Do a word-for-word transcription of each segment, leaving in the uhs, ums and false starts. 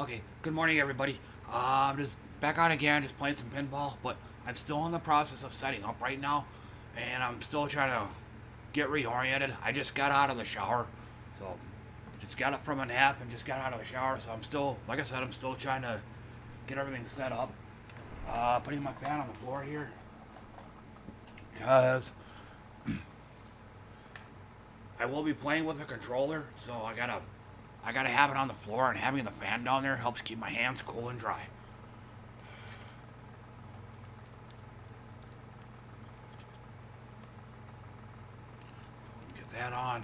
Okay, good morning everybody. Uh, I'm just back on again, just playing some pinball, but I'm still in the process of setting up right now, and I'm still trying to get reoriented. I just got out of the shower, so just got up from a nap and just got out of the shower, so I'm still, like I said, I'm still trying to get everything set up. Uh, putting my fan on the floor here, because I will be playing with a controller, so I gotta I gotta have it on the floor, and having the fan down there helps keep my hands cool and dry. So get that on.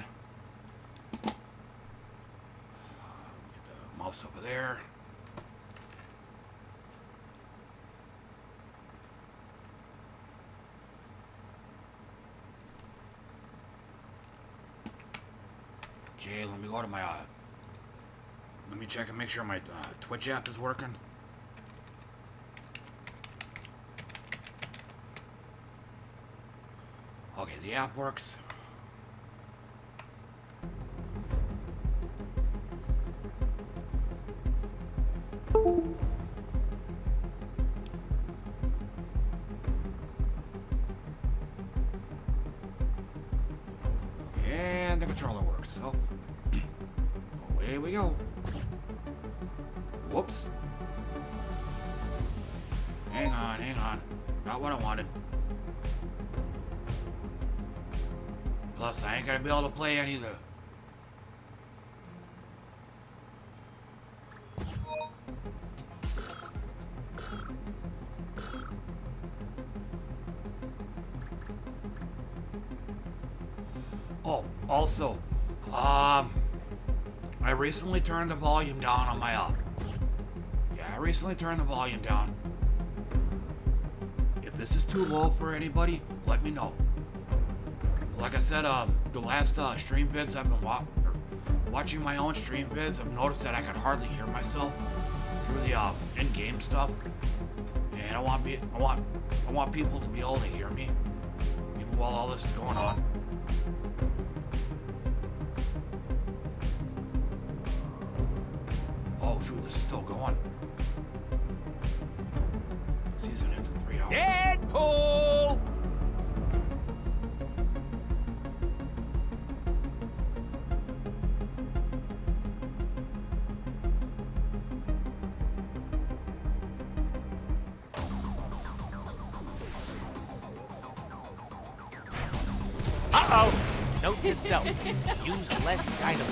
Uh, get the mouse over there. Okay, let me go to my, uh, let me check and make sure my uh, Twitch app is working. Okay, the app works. And the controller works, so away we go. Whoops. Hang on, hang on. Not what I wanted. Plus, I ain't gonna be able to play any of the... Oh, also, um, I recently turned the volume down on my app. I recently turned the volume down. If this is too low for anybody, let me know. Like I said, um, the last uh, stream vids I've been wa watching my own stream vids, I've noticed that I could hardly hear myself through the uh, in-game stuff, and I want be I want I want people to be able to hear me even while all this is going on. Oh shoot, this is still going. Deadpool! Uh-oh! Note to self. Use less dynamite.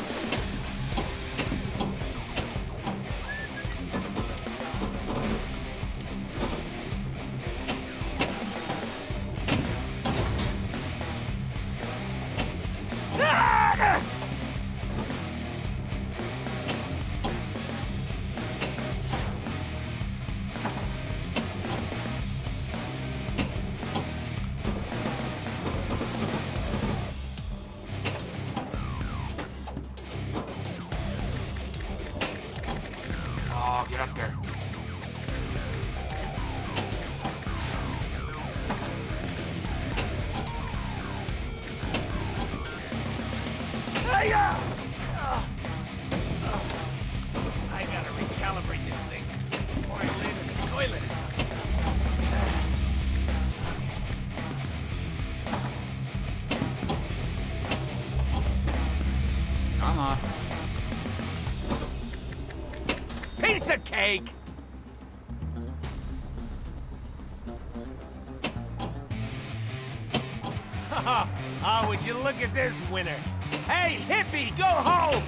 Cake. Oh, would you look at this winner? Hey, hippie, go home!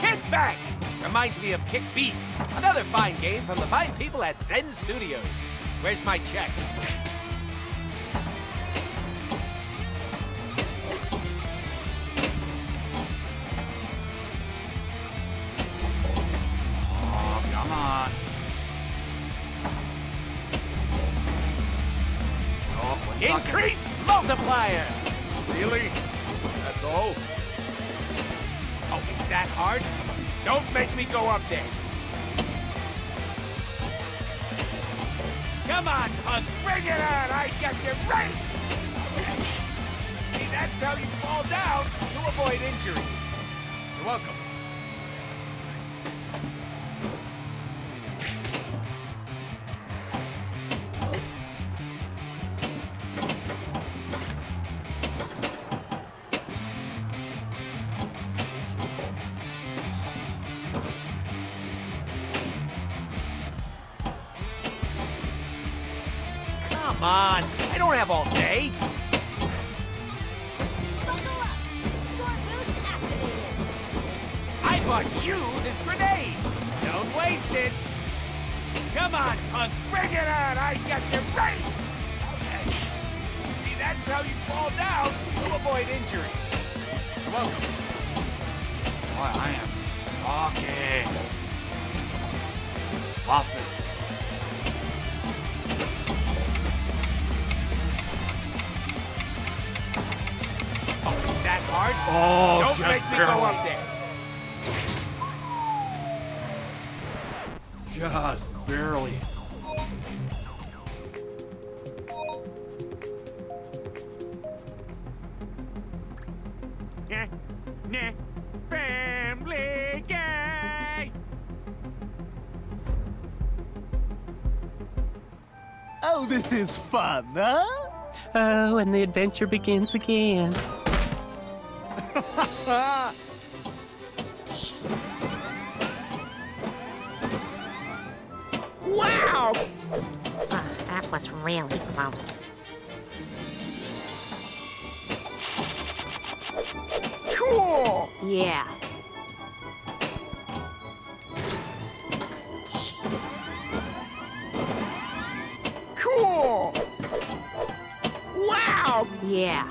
Kick back! Reminds me of Kick Beat, another fine game from the fine people at Zen Studios. Where's my check? Increased multiplier! Really? That's all? Oh, it's that hard? Don't make me go up there! Come on, punk! Bring it on! I got you right! See that? That's how you fall down to avoid injury. You're welcome. Come on, I don't have all day. Buckle up. Storm boost activated. I bought you this grenade. Don't waste it. Come on, punk. Bring it on. I got your brain. Okay. See, that's how you fall down to avoid injury. Welcome. Boy, I am sucking. Lost it. That hard? Oh, don't just make me barely. Go up there. Just barely. Nah, nah, Family Guy. Oh, this is fun, huh? Oh, and the adventure begins again. Ah. Wow! Uh, that was really close. Cool! Yeah. Cool! Wow! Yeah.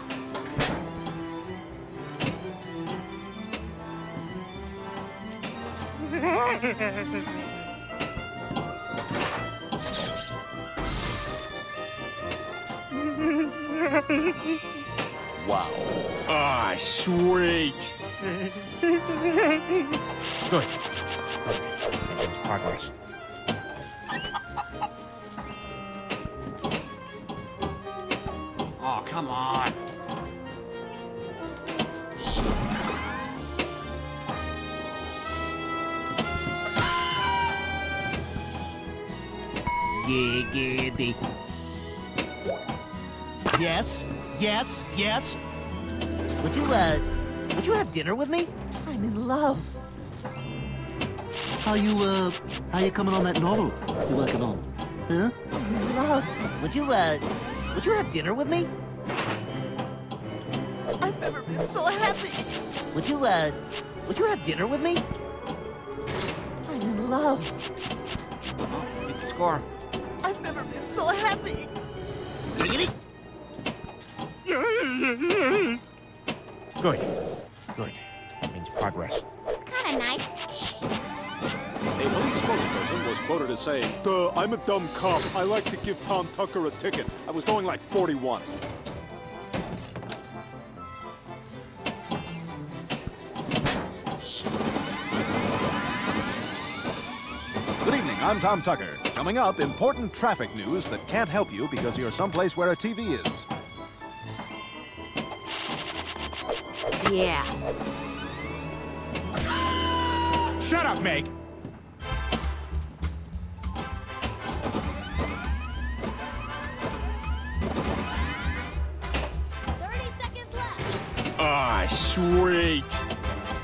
Wow. Ah, sweet. Good. Progress. Oh, come on. Yes, yes, yes. Would you, uh, would you have dinner with me? I'm in love. How you, uh, how you coming on that novel you're working on? Huh? I'm in love. Would you, uh, would you have dinner with me? I've never been so happy. Would you, uh, would you have dinner with me? I'm in love. Oh, big score. I've never been so happy. Good. Good. That means progress. It's kind of nice. A police spokesperson was quoted as saying, duh, I'm a dumb cop. I like to give Tom Tucker a ticket. I was going like forty-one. Good evening, I'm Tom Tucker. Coming up, important traffic news that can't help you because you're someplace where a T V is. Yeah. Shut up, Meg. Thirty seconds left. Ah, sweet.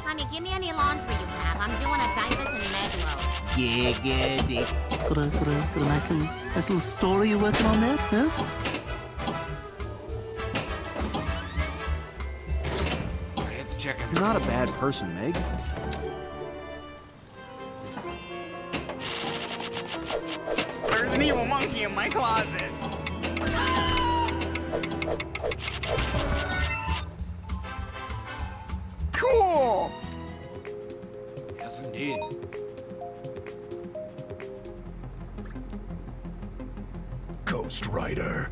Honey, give me any laundry you have. I'm doing a diapers and Meg load. Yeah, get it. Got a, got a, got a nice little, nice little story you're working on there, huh? You're not a bad person, Meg. There's an evil monkey in my closet. Cool! Yes, indeed. Ghost Rider.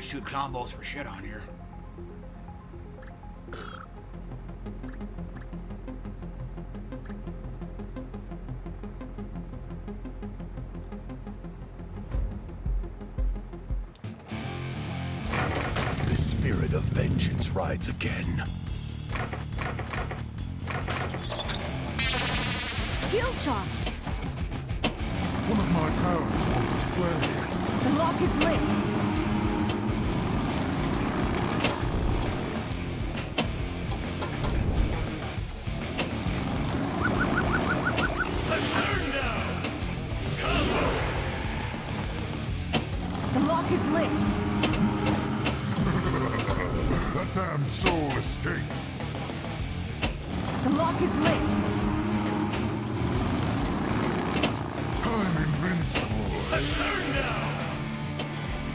Shoot combos for shit on here. spirit of vengeance rides again. Skill shot. One of my powers wants to play. The lock is lit. A turn down. Combo. The lock is lit. That damn soul escaped. The lock is lit.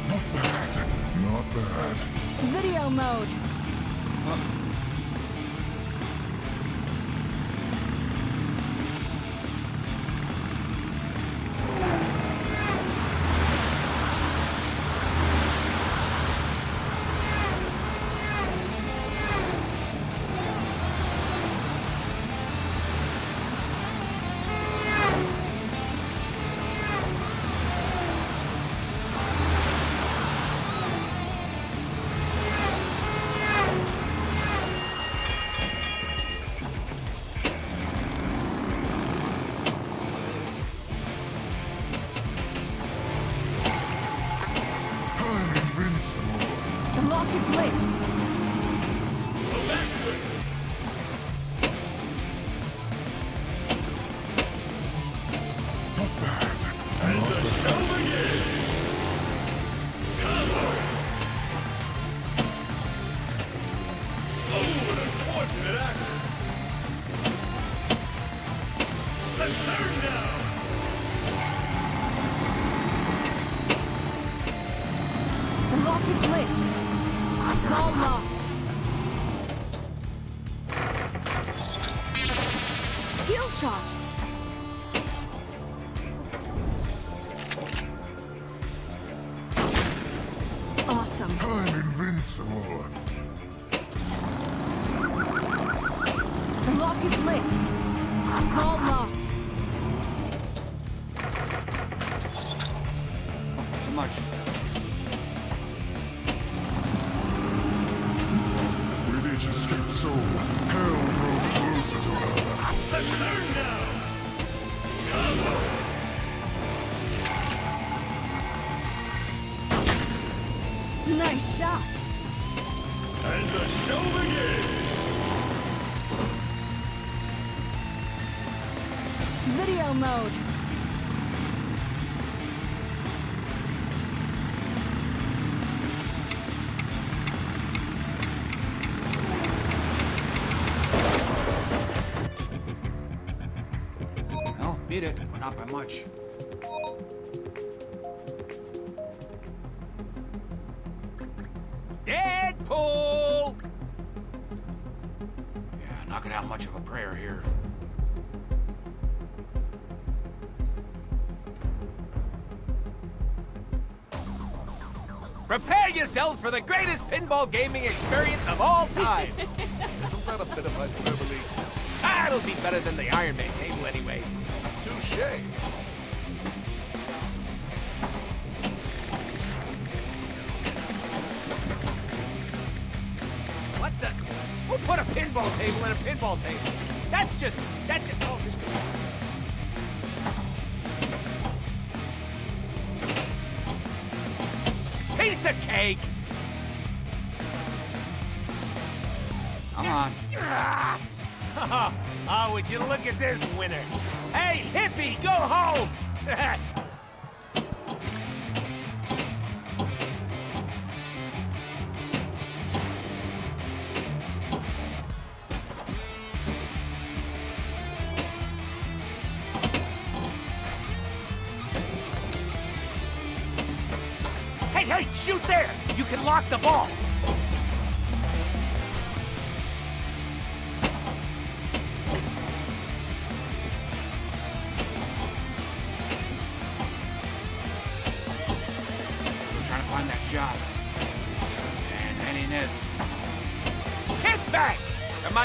Not bad, not bad. Video mode. Huh. Not by much. Deadpool! Yeah, not gonna have much of a prayer here. Prepare yourselves for the greatest pinball gaming experience of all time! Isn't that a bit of hyperbole? That'll be better than the Iron Man table anyway. Touché. What the? Who put a pinball table in a pinball table? That's just, that's just, oh, this piece of cake. Come on. Oh, would you look at this winner. Hey, hippie, go home! Hey, hey, shoot there! You can lock the ball!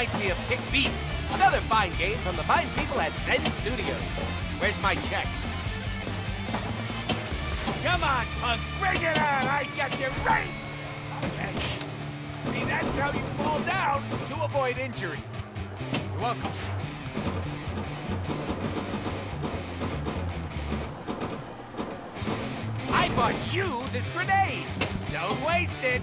Of Kick Beat, another fine game from the fine people at Zen Studios. Where's my check? Come on, punk, bring it on! I got you right! Okay. See, that's how you fall down to avoid injury. You're welcome. I bought you this grenade. Don't waste it.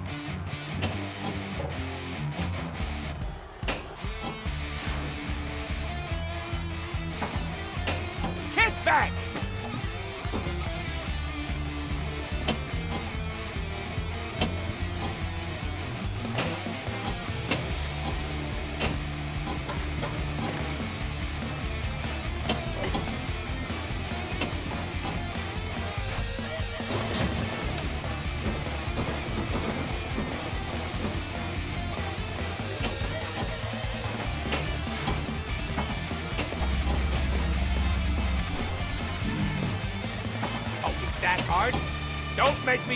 Kick back.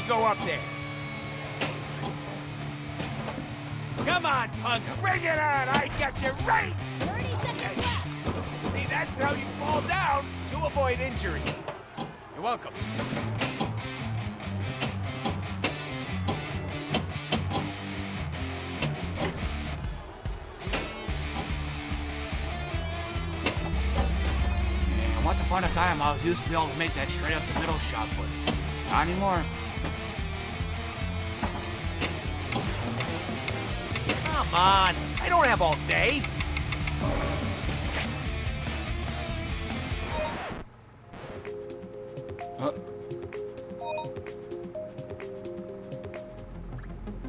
Go up there. Come on, punk. Bring it on. I got you right. thirty seconds left. See, that's how you fall down to avoid injury. You're welcome. And once upon a time, I used to be able to make that straight up the middle shot, but not anymore. Come on, I don't have all day. Uh.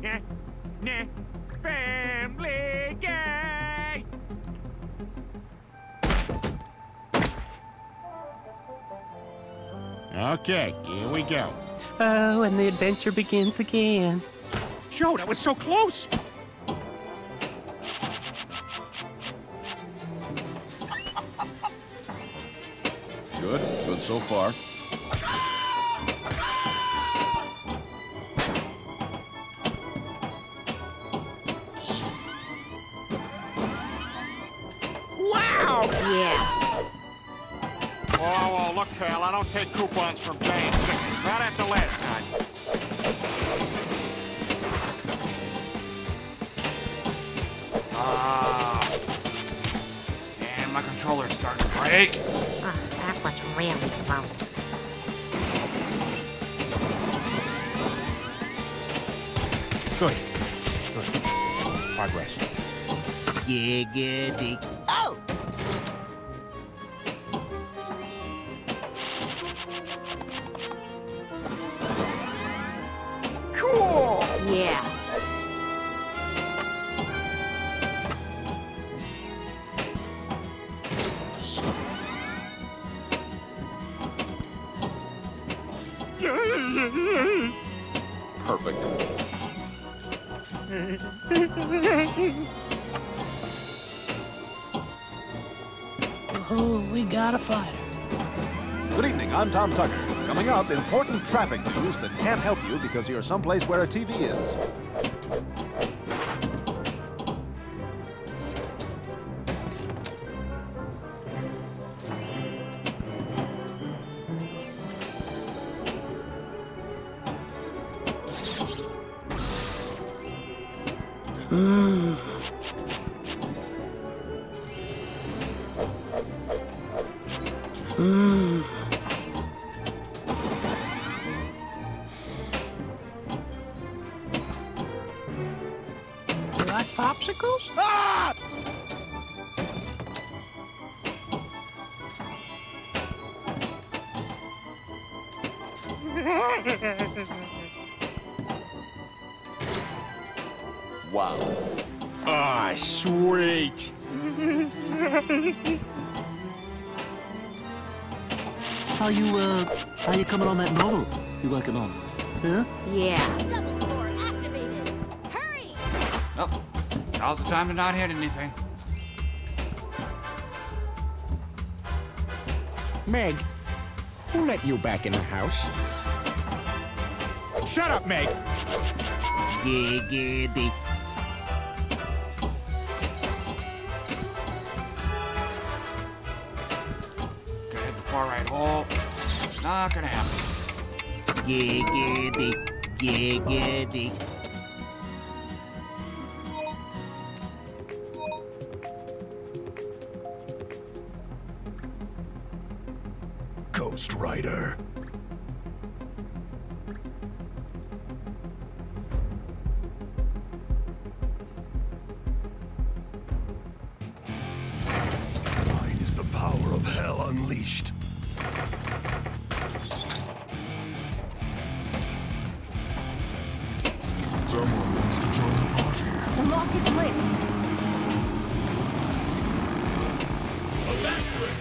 Nah, nah, Family Guy. Okay, here we go. Oh, and the adventure begins again. Joe, that was so close. Good, good so far. Wow! Yeah. Oh, oh, look, pal, I don't take coupons from James. Not after last time. Ah. Damn, my controller's starting to break. That was really close. Good. Good. Progress. Giggity. Oh! Cool! Yeah. Perfect. Oh, we got a fighter. Good evening, I'm Tom Tucker. Coming up, important traffic news that can't help you because you're someplace where a T V is. Time to not hit anything. Meg, who let you back in the house? Shut up, Meg! Giggity. Gonna hit the far right hole. Not gonna happen. Giggity. Giggity. Ghost Rider. Mine is the power of hell unleashed. Someone wants to join the party. The lock is lit. Electric!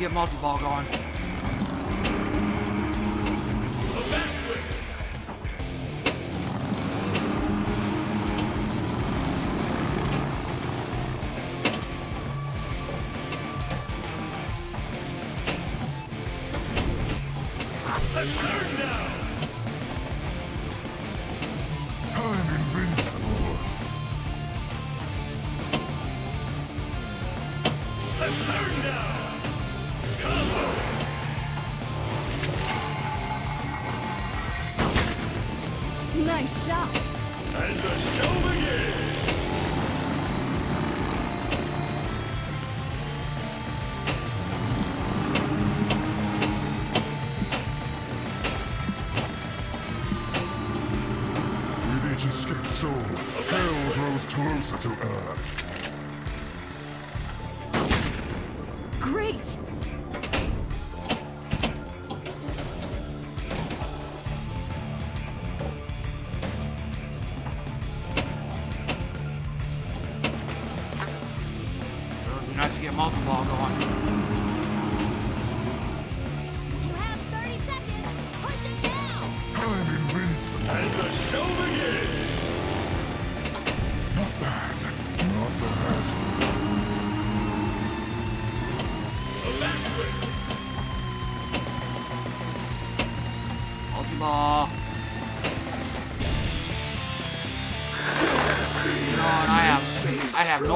Get multi-ball going.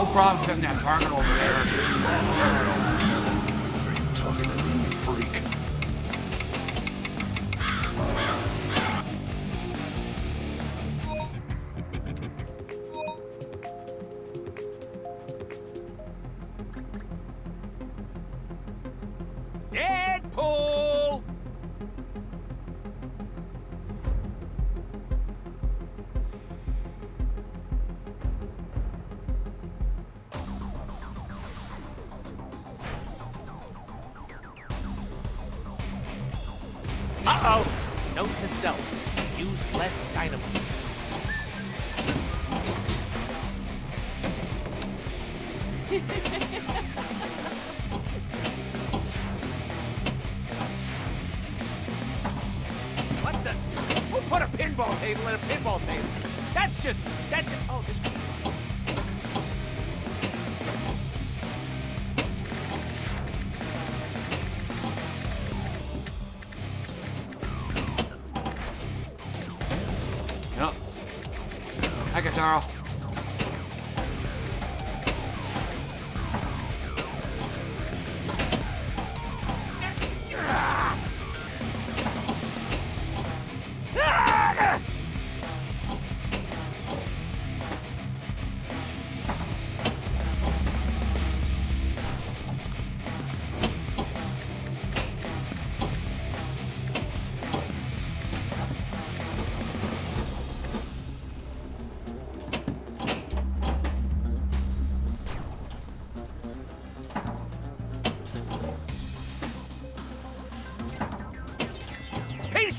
Problems hitting that target over there. Are you talking to me, freak? Deadpool!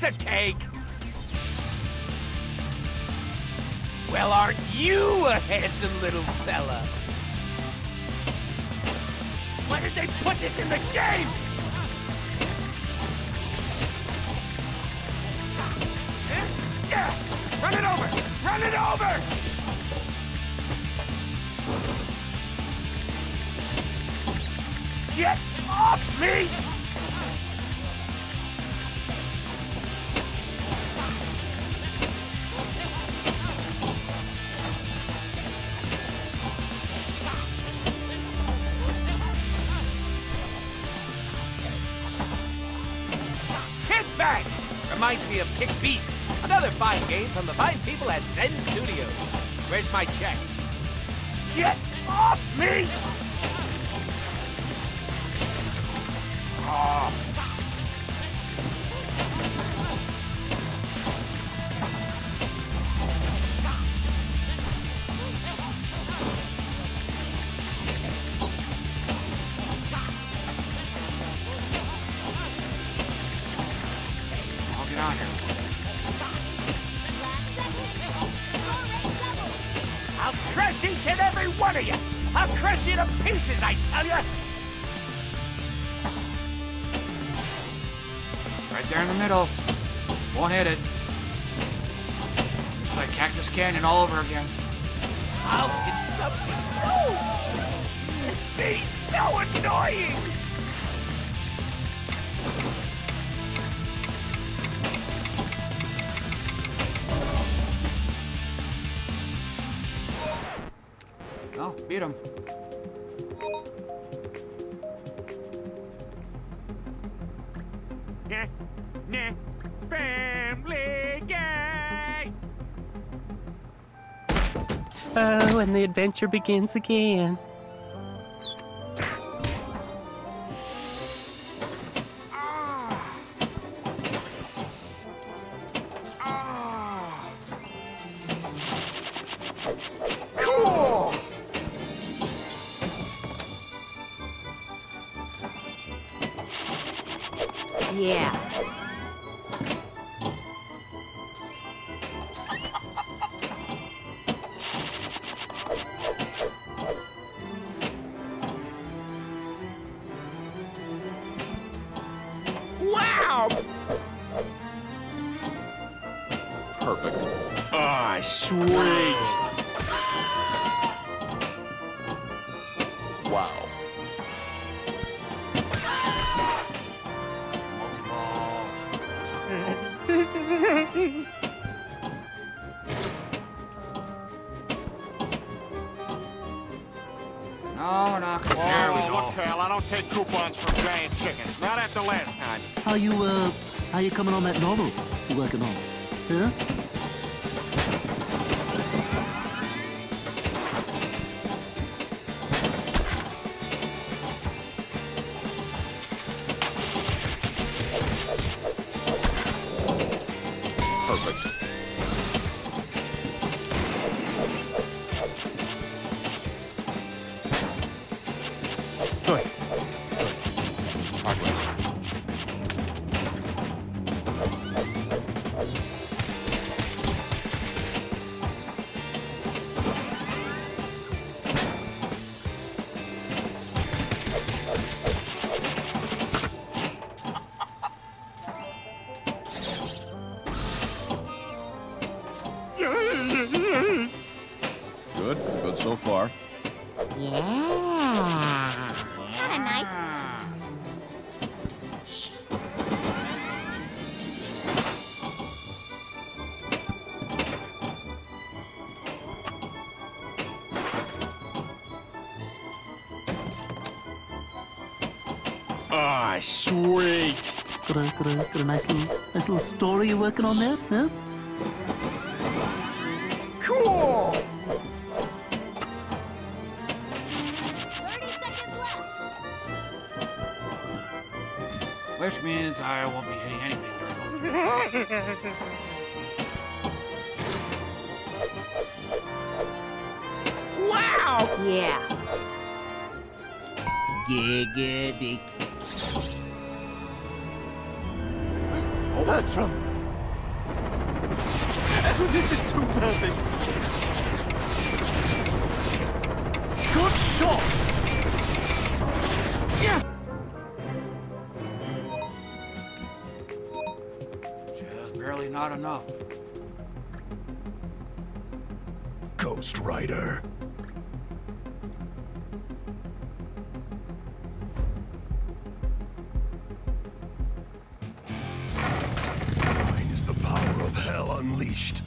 piece of cake! Well, aren't you a handsome little fella? Why did they put this in the game? Yeah! Run it over! Run it over! Get off me! Kick back! Reminds me of Kick Beat. Another fine game from the fine people at Zen Studios. Where's my check? Get off me! Oh. I'll crush each and every one of you! I'll crush you to pieces, I tell you! Right there in the middle. Won't hit it. It's like Cactus Canyon all over again. How can something so... be so annoying? Oh, beat him. Nah, nah, Family Guy! Oh, and the adventure begins again. Ah. Ah. Cool! Yeah. Wow! Perfect. Ah, oh, sweet. Wow. No, we're not going to we go. Look, pal, I don't take coupons from giant chickens. Not after last time. How you, uh, how you coming on that novel you working on? Huh? Perfect. Good, good so far. Yeah. It's kind of nice. Ah, oh, sweet. Got a, got a, got a nice little, nice little story you're working on there, huh? Cool! thirty seconds left! Which means I won't be hitting anything during those three seconds. Wow! Yeah. Gigabyte. Bertram! This is too perfect. Good shot. Yes. Just barely not enough. Ghost Rider. Mine is the power of hell unleashed.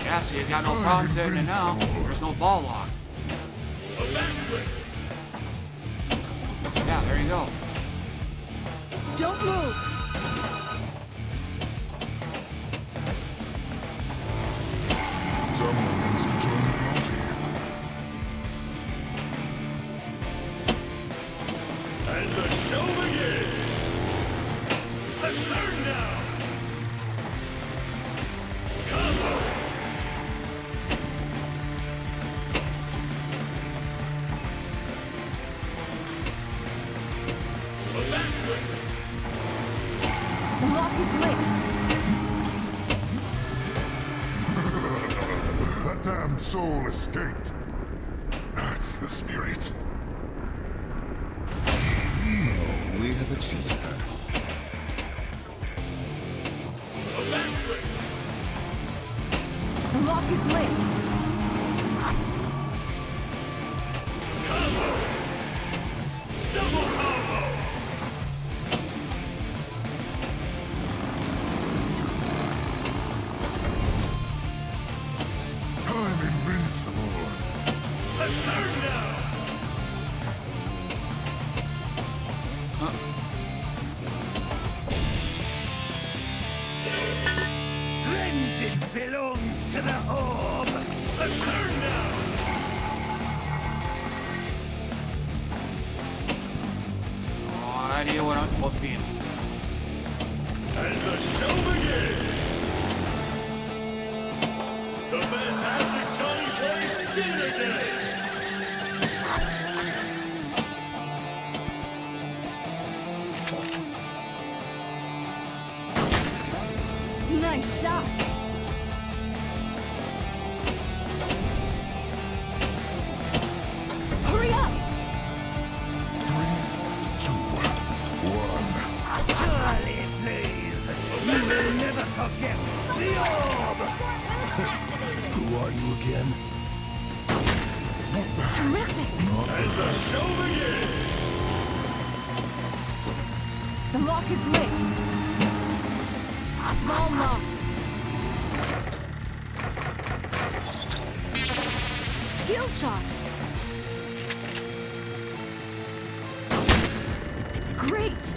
Cassie, you got no problems there to now. There's no ball locked. Yeah, there you go. Don't move. Someone wants to join the party. And the show begins. The turn now. Come on. Soul escaped. That's the spirit. No, we have achieved her. The lock is lit. Combo! Double combo! Nice shot. Hurry up. Three, two, one. Charlie, please. You will never forget the orb. Who are you again? Terrific. And the show begins. The lock is lit. Ball locked. Skill shot. Great.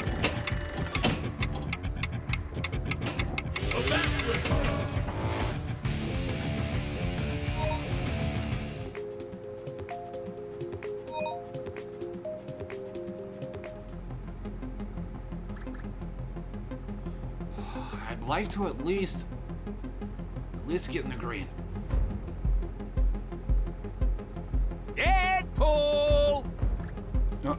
Like to at least, at least get in the green. Deadpool! No.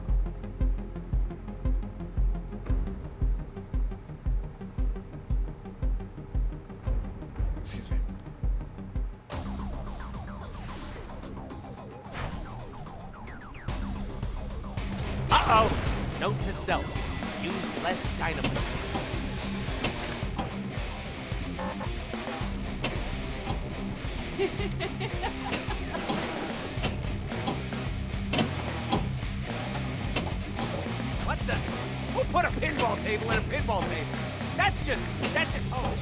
Excuse me. Uh-oh! Note to self, use less dynamite. What the? Who put a pinball table in a pinball table? That's just, that's just, oh.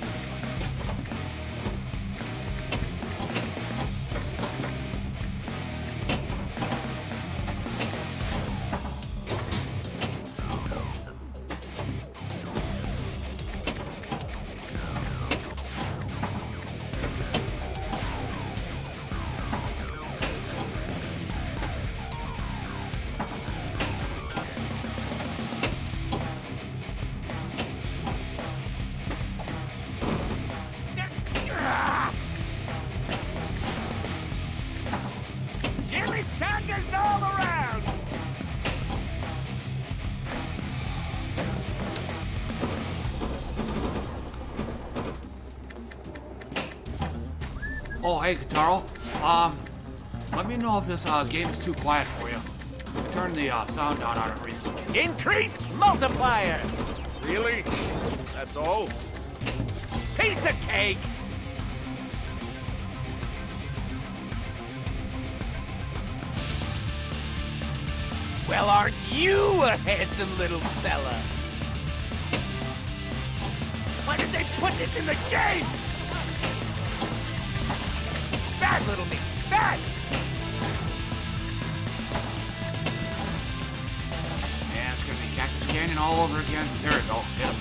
Oh, hey, Guitaro. Um, let me know if this uh, game is too quiet for you. Turn the uh, sound down on it recently. Increased multiplier! Really? That's all? Piece of cake! Well, aren't you a handsome little fella? Why did they put this in the game? Bad little me, bad! Man, it's gonna be Cactus Canyon all over again. There we go, hit him.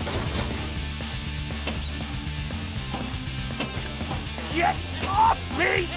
Get off me!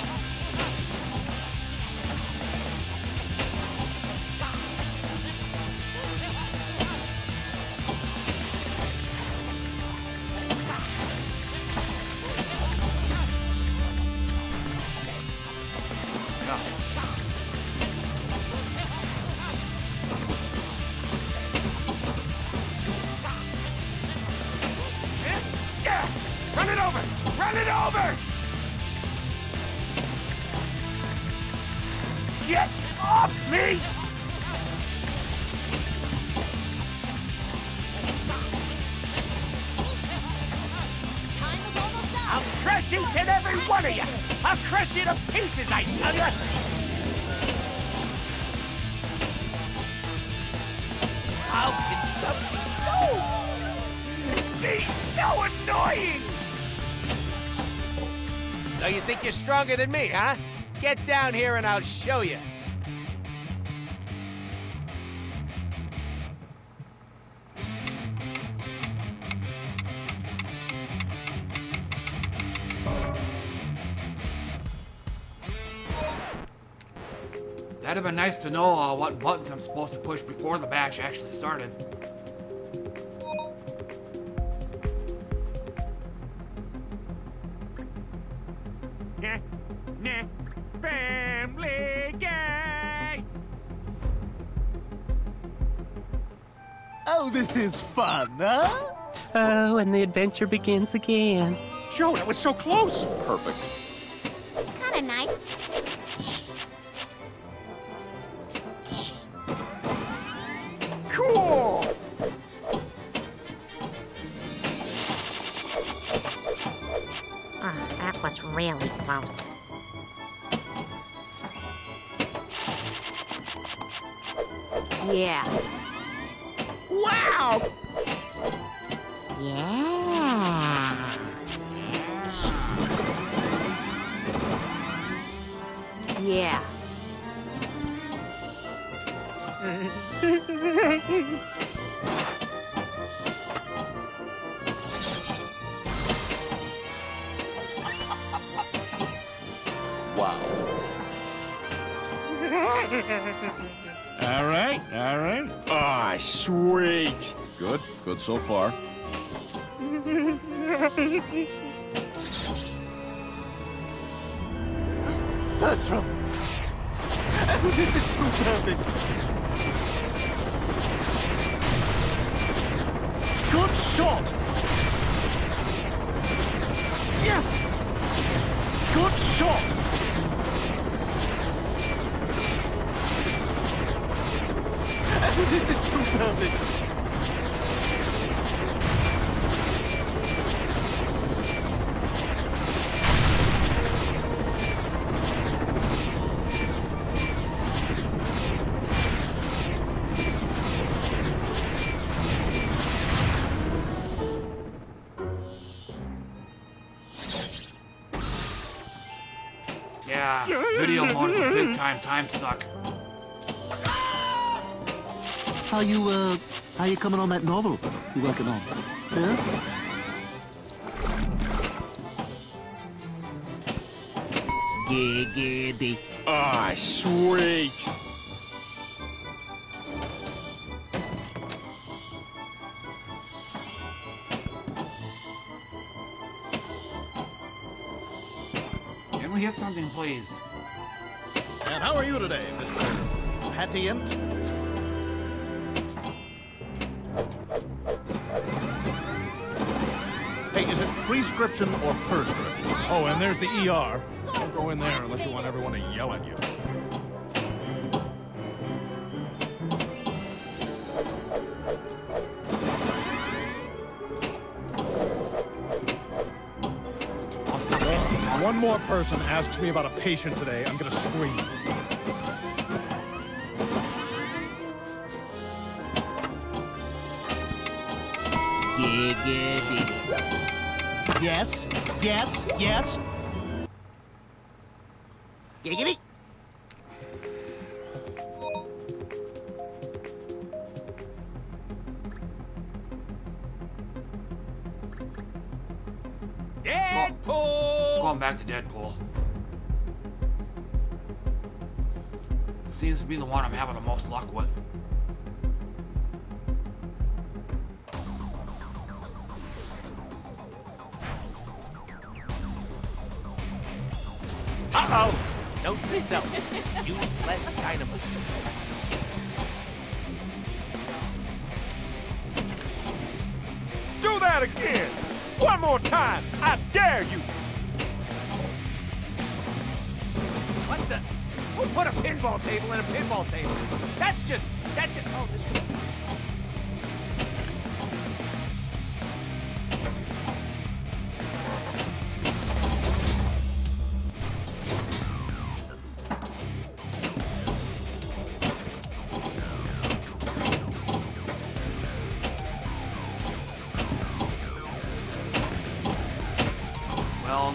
You're stronger than me, huh? Get down here and I'll show you. That'd have been nice to know uh, what buttons I'm supposed to push before the match actually started. This is fun, huh? Oh, and the adventure begins again. Joe, that was so close! Perfect. It's kind of nice. Cool! Oh, that was really close. Yeah. Wow! Yeah! Yeah! Wow! All right, all right. Ah, sweet. Good, good so far. That's wrong. This is too perfect. Good shot. Yes. Good shot. This is too perfect. Yeah, video mode is a big time time suck. How you, uh, how you coming on that novel you're working on? Huh? Yeah, yeah, ah, oh, sweet. Can we get something, please? And how are you today, Mister Patty Imps? Hey, is it Prescription or prescription. Oh, and there's the E R. Don't go in there unless you want everyone to yell at you. One more person asks me about a patient today, I'm gonna scream. Giggity. Yes, yes, yes. Giggity. Deadpool! Going back to Deadpool. Seems to be the one I'm having the most luck with. Uh-oh! Note to self. Use less dynamite. Do that again! One more time! I dare you! What the? Who put a pinball table in a pinball table? That's just... That's just... Oh, this...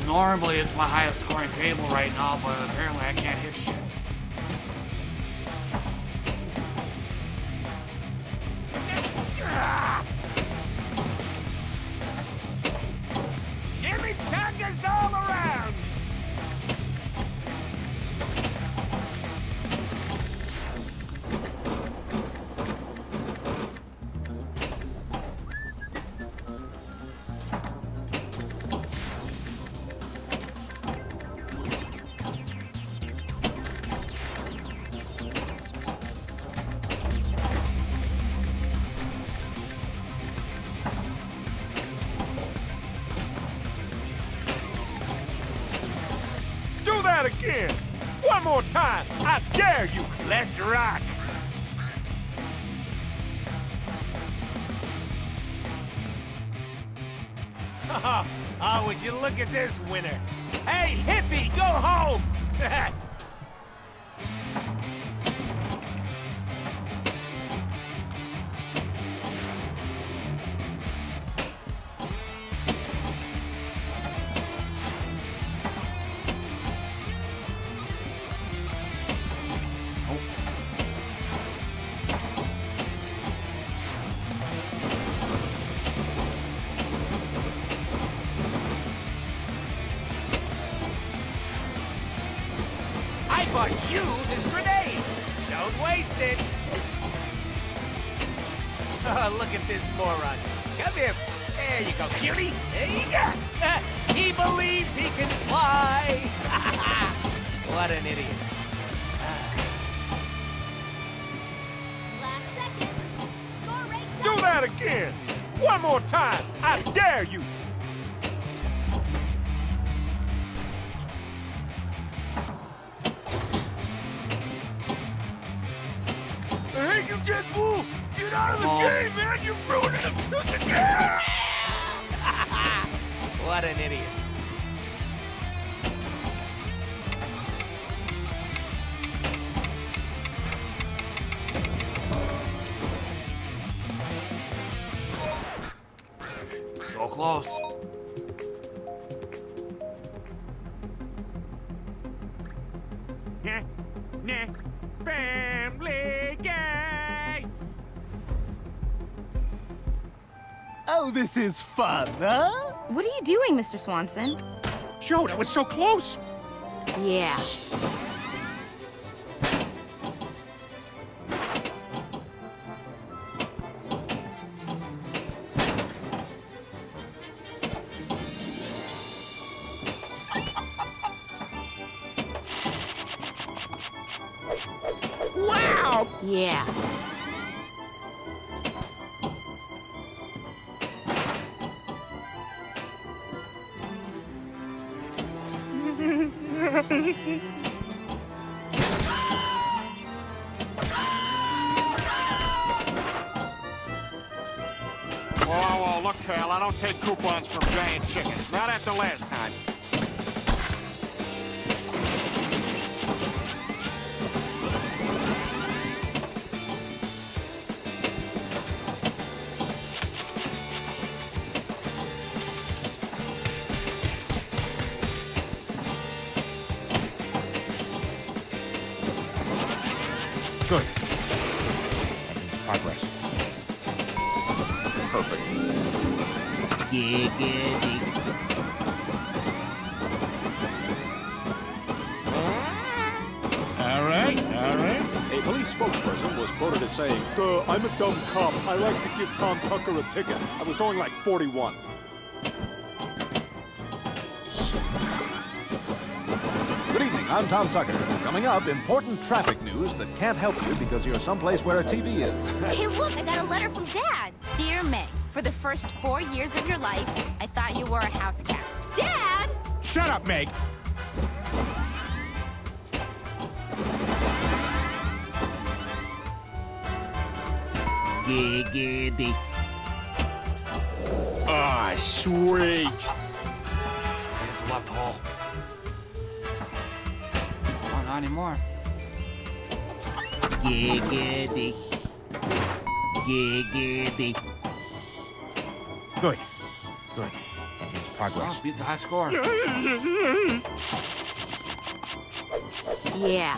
Normally it's my highest scoring table right now, but apparently I can't hit shit. Time, I dare you. Let's rock. Oh, would you look at this winner? Hey, hippie, go home. This is fun, huh? What are you doing, Mister Swanson? Joe, that was so close! Yeah. Wow! Yeah. Whoa, whoa, look, Cal, I don't take coupons from giant chickens. Not after last time. Saying, duh, I'm a dumb cop. I like to give Tom Tucker a ticket. I was going like forty-one. Good evening, I'm Tom Tucker. Coming up, important traffic news that can't help you because you're someplace where a T V is. Hey, look, I got a letter from Dad. Dear Meg, for the first four years of your life, I thought you were a house cat. Dad! Shut up, Meg. Ah, oh, sweet. Here's left hole. Oh, not anymore. Giggity. Giggity. Good. Good. That means progress. Oh, beat the high score. Yeah.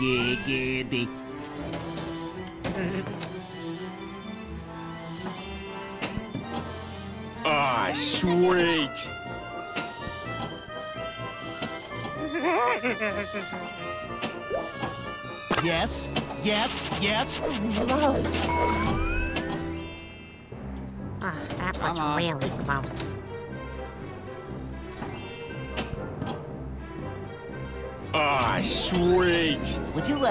Giggity. Ah, oh, sweet. Yes, yes, yes. Love. Ah, oh, that was uh-huh. really close. Ah, oh, sweet. Would you uh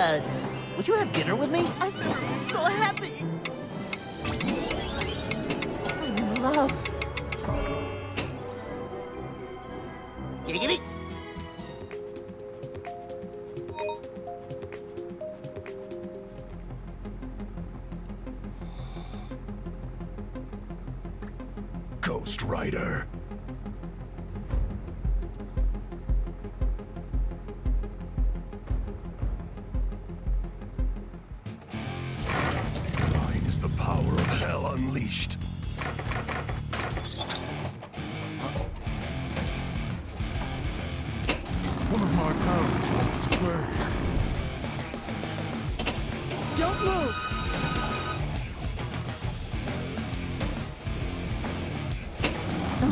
would you have dinner with me? I'm so happy. I love. Giggity. Ghost Rider. The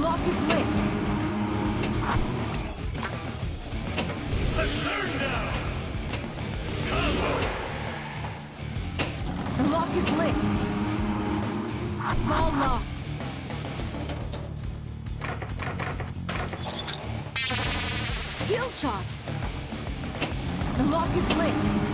lock is lit.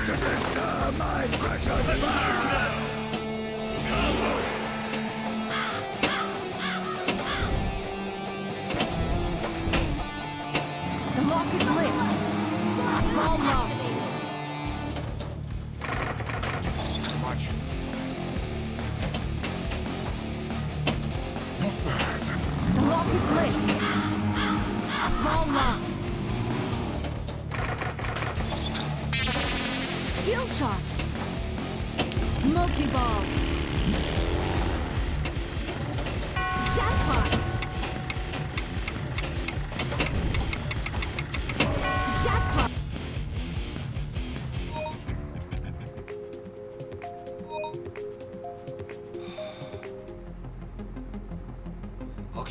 wish to disturb my precious birds! Come! The lock is lit. All locked. Watch. Not bad. The lock is lit. All locked. Skill shot. Multi-ball. Jackpot.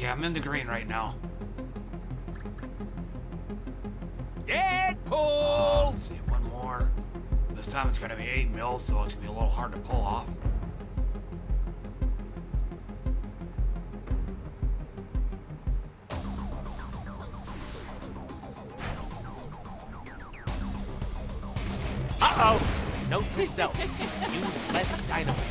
I'm in the green right now. Deadpool! Let's see, one more. This time it's gonna be eight mil, so it's gonna be a little hard to pull off. Uh-oh! Note to self. Use less dynamite.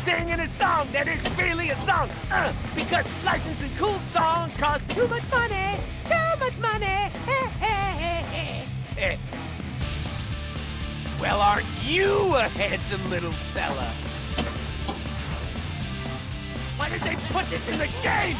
Singing a song that isn't really a song, uh, because licensing cool songs cost too much money, too much money. Well, aren't you a handsome little fella? Why did they put this in the game?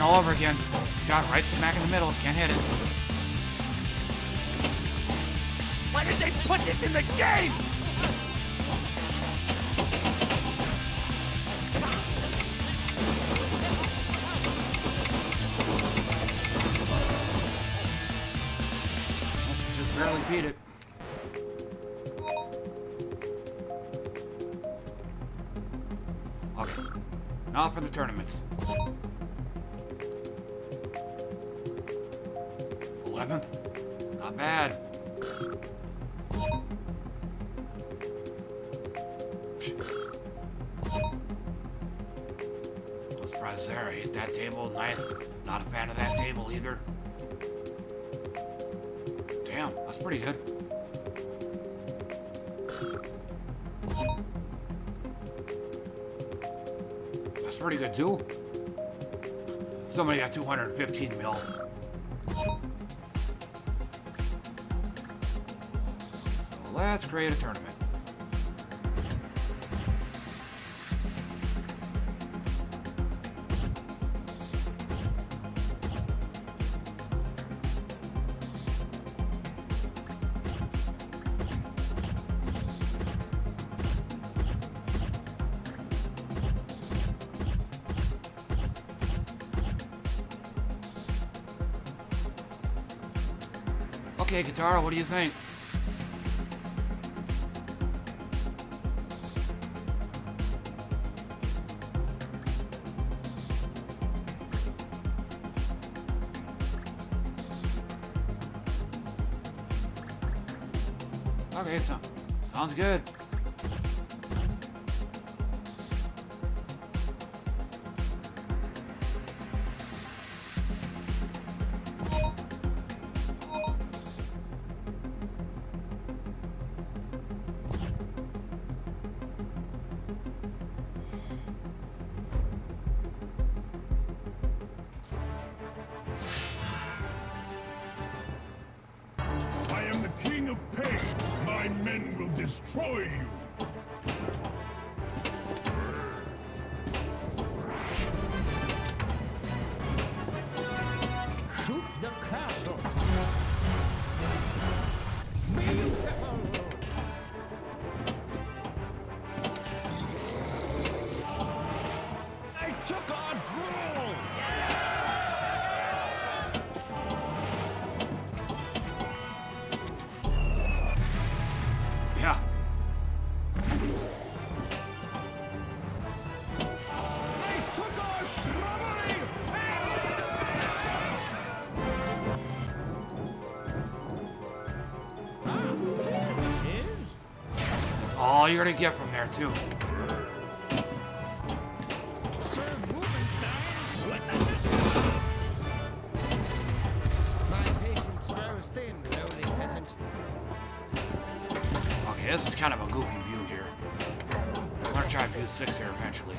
All over again. Shot right smack in the middle. Can't hit it. Why did they put this in the game? Just barely beat it. Okay. Now for the tournaments. Not bad. No surprise there. I hit that table. Ninth. Not a fan of that table either. Damn, that's pretty good. That's pretty good too. Somebody got two hundred fifteen mil. So let's create a tournament. Okay, Katara, what do you think? Okay, so sounds good. All you're gonna get from there too. Okay, this is kind of a goofy view here. I'm gonna try view six here eventually.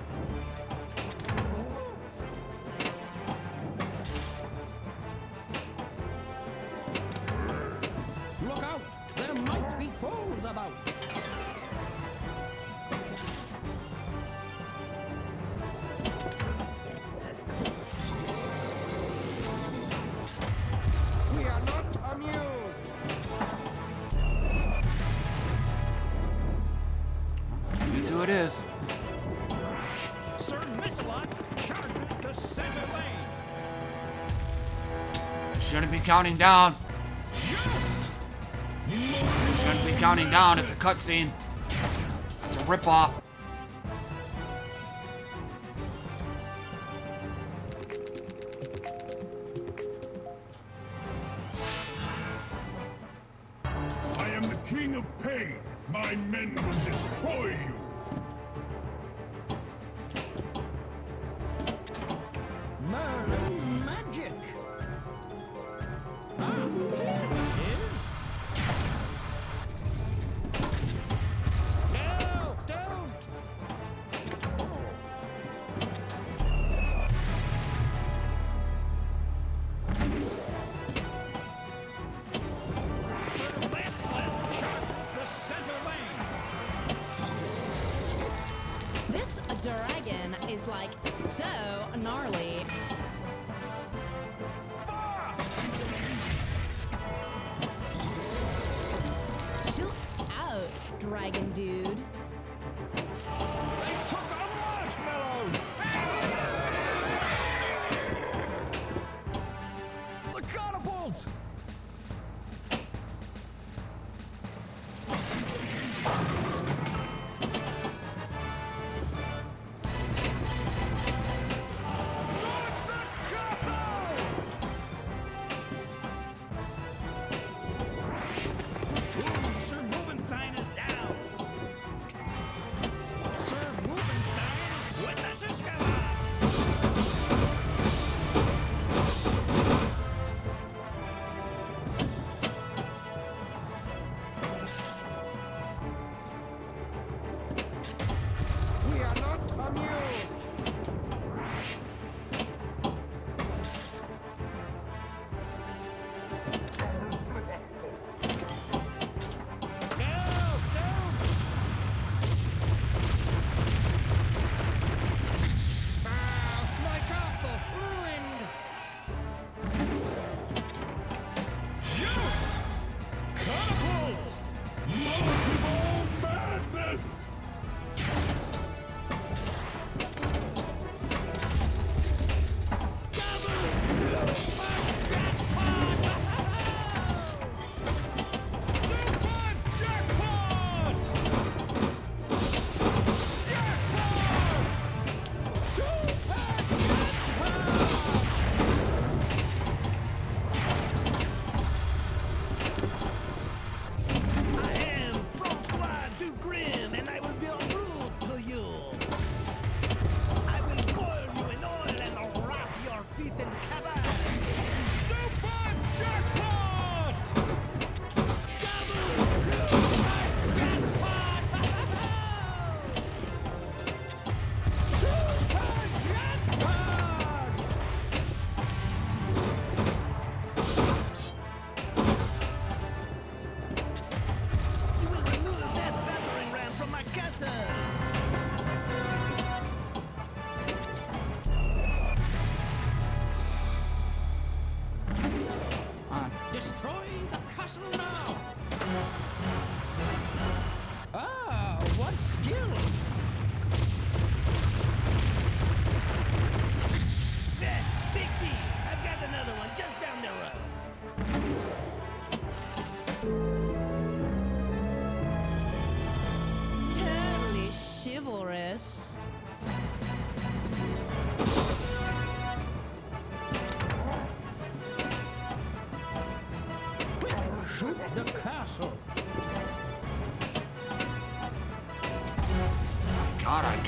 Counting down. It shouldn't be counting down. It's a cutscene. It's a ripoff. I am the king of pain. My men will destroy you.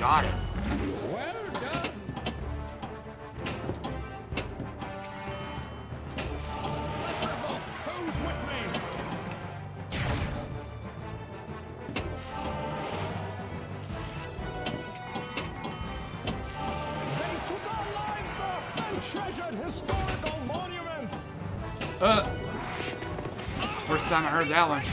Got it. Well done. Wonderful. Who's with me? They took our livestock and treasured historical monuments. Uh. First time I heard that one.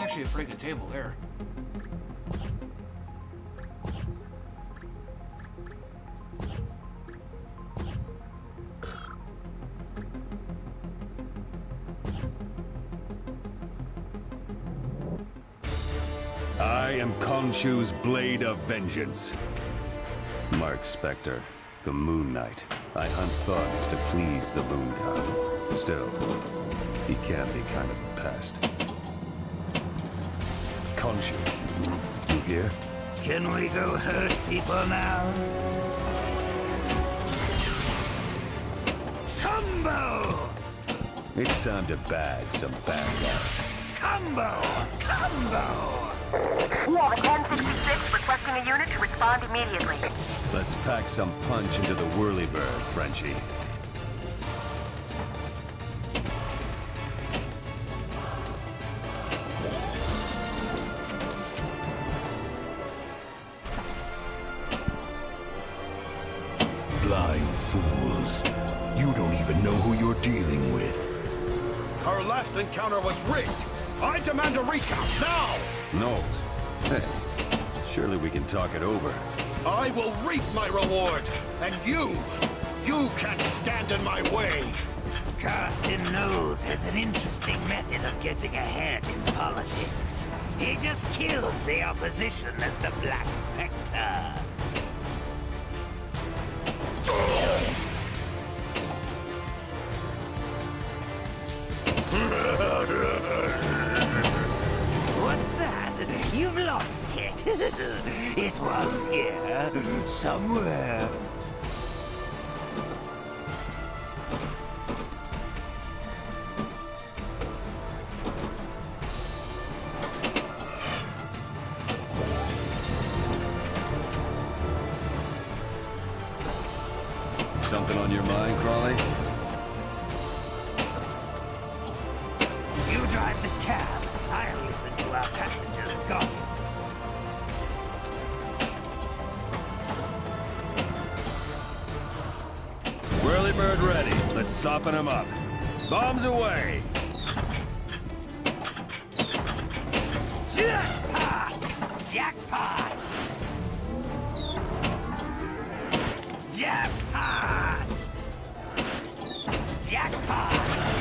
Actually a pretty good table there. I am Konshu's blade of vengeance. Mark Spector, the Moon Knight. I hunt thugs to please the Moon God. Still, he can be kind of a pest. Konshu, you here? Can we go hurt people now? Combo! It's time to bag some bad guys. Combo! Combo! Yeah, ten sixty-six requesting a unit to respond immediately. Let's pack some punch into the whirlybird, Frenchie. Encounter was rigged. I demand a recount now. Knowles, hey, surely we can talk it over. I will reap my reward, and you, you can't stand in my way. Carson Knowles has an interesting method of getting ahead in politics. He just kills the opposition as the Black Spectre. It was here, somewhere. Something on your mind, Crawley? You drive the cab. I'll listen to our passengers gossip. Bird ready. Let's soften him up. Bombs away. Jackpot! Jackpot! Jackpot! Jackpot!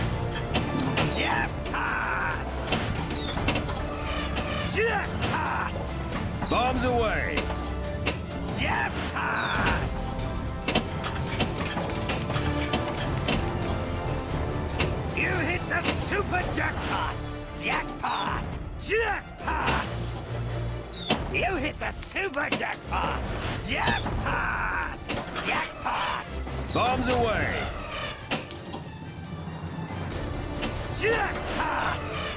Jackpot! Jackpot! Bombs away. Jackpot! Super jackpot! Jackpot! Jackpot! You hit the super jackpot! Jackpot! Jackpot! Bombs away! Jackpot!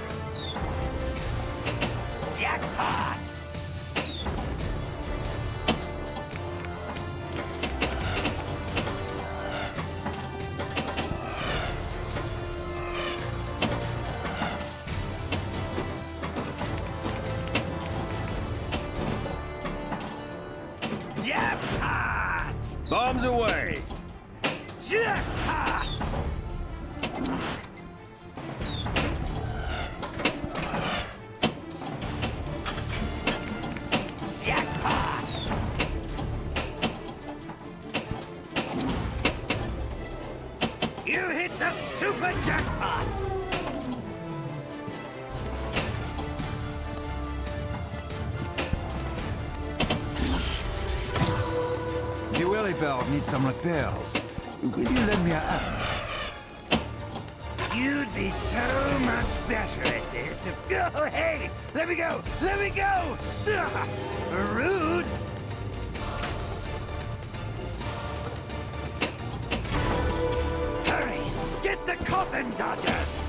Jackpot! Bombs away! Jackpot! Jackpot! You hit the super jackpot! The wheelbarrow needs some repairs. Will you lend me a hand? You'd be so much better at this. Oh, hey! Let me go! Let me go! Ugh, rude! Hurry! Get the coffin dodgers!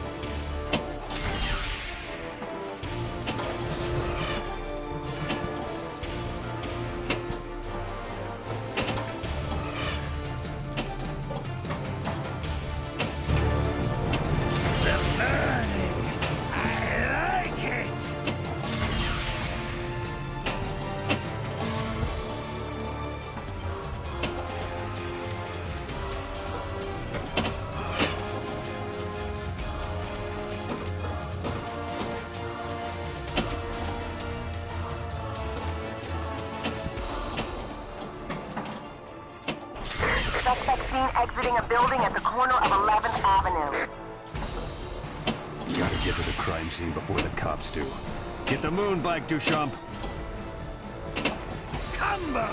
Exiting a building at the corner of eleventh Avenue. We gotta get to the crime scene before the cops do. Get the moon bike, Duchamp. Combo!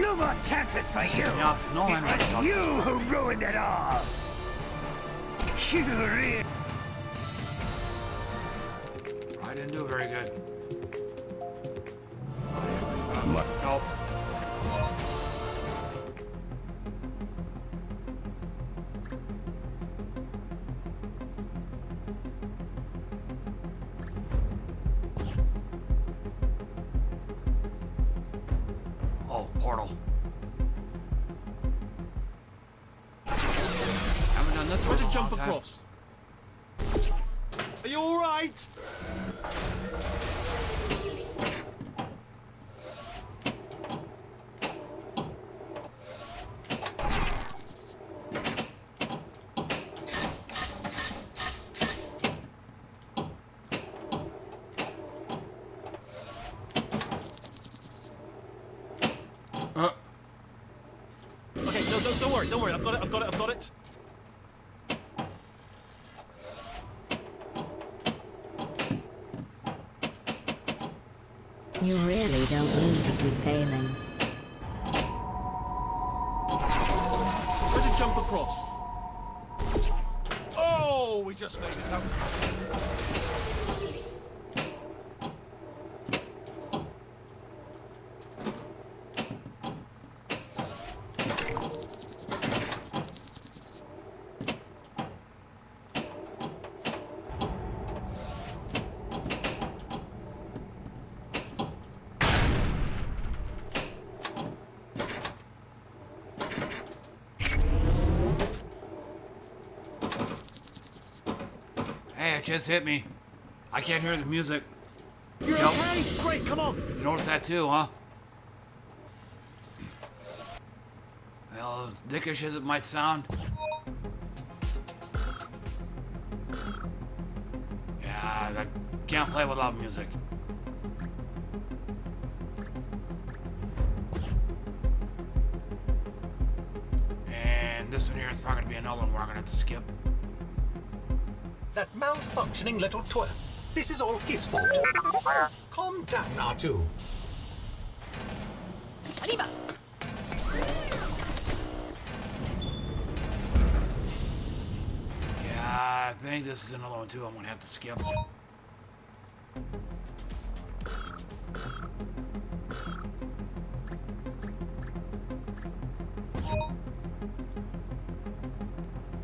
No more chances for you! Yeah, no, it was no, no, no. You who ruined it all! Curious. I didn't do very good. Nope. Don't worry, I've got it, I've got it, I've got it. You really don't need to keep failing. Where to jump across? Oh, we just made it happen. Just hit me. I can't hear the music. You're nope. Okay? Great, come on. You notice that too, huh? Well, as dickish as it might sound. Yeah, I can't play without music. And this one here is probably going to be another one we're going to have to skip. That malfunctioning little twerp. This is all his fault. Calm down, R two. Arriba. Yeah, I think this is another one too I'm gonna have to skip.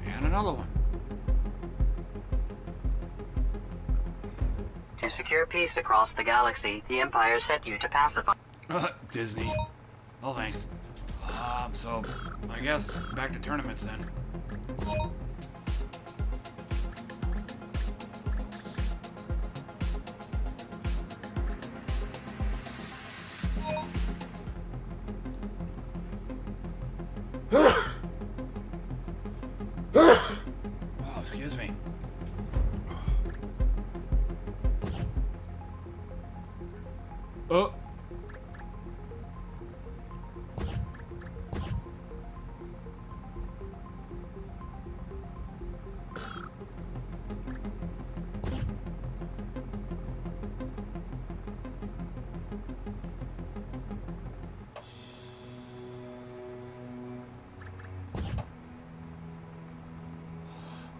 And another one. Secure peace across the galaxy. The Empire sent you to pacify. Disney. Oh, thanks. Um, so, I guess back to tournaments then. Oh, excuse me. Oh.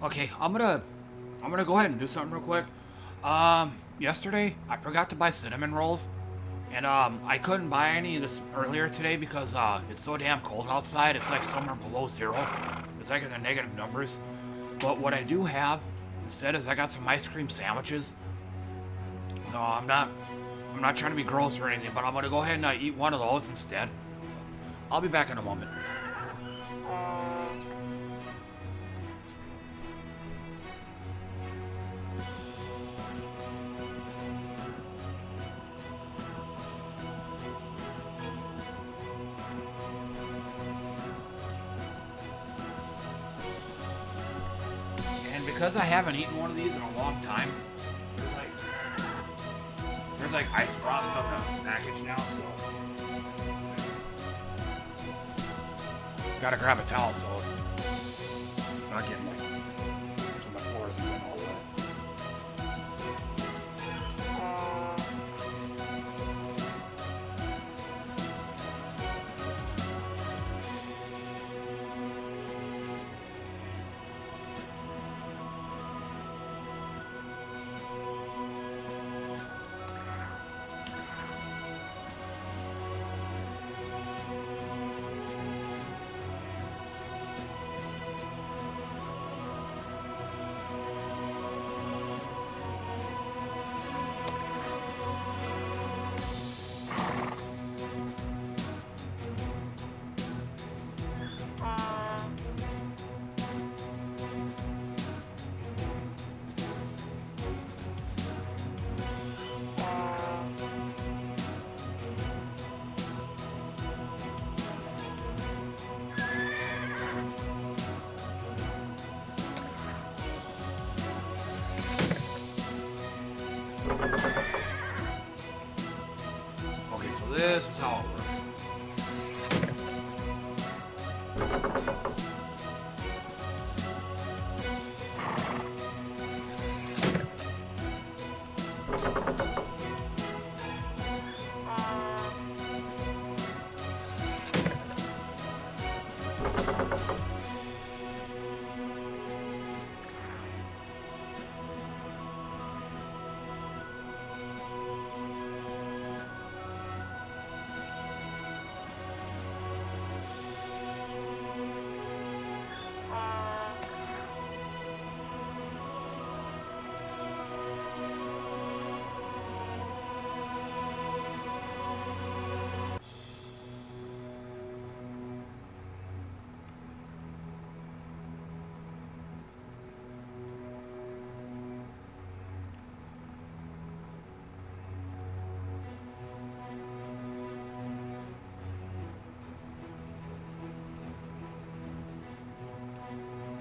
Okay, I'm gonna, I'm gonna go ahead and do something real quick. Um, yesterday I forgot to buy cinnamon rolls, and um, I couldn't buy any of this earlier today because uh, it's so damn cold outside. It's like somewhere below zero. It's like in the negative numbers. But what I do have instead is I got some ice cream sandwiches. No, I'm not, I'm not trying to be gross or anything, but I'm gonna go ahead and uh, eat one of those instead. So, I'll be back in a moment. Because I haven't eaten one of these in a long time, there's like, there's like ice frost on the package now, so. Gotta grab a towel, so it's not getting like, so my floor is going all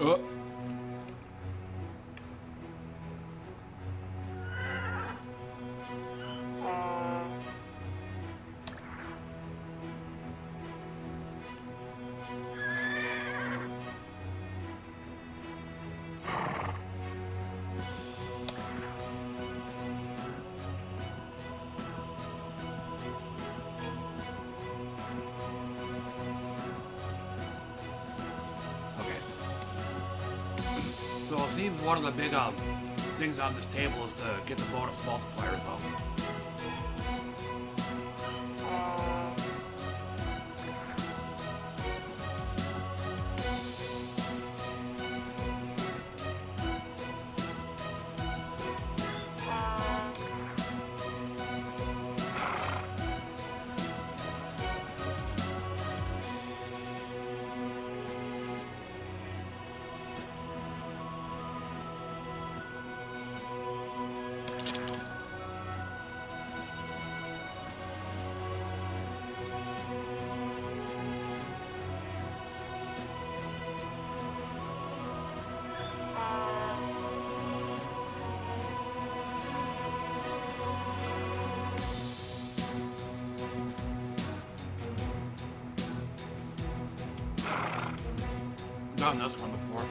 Uh. One of the big um, things on this table is to get the bonus multipliers up. gotten this one before.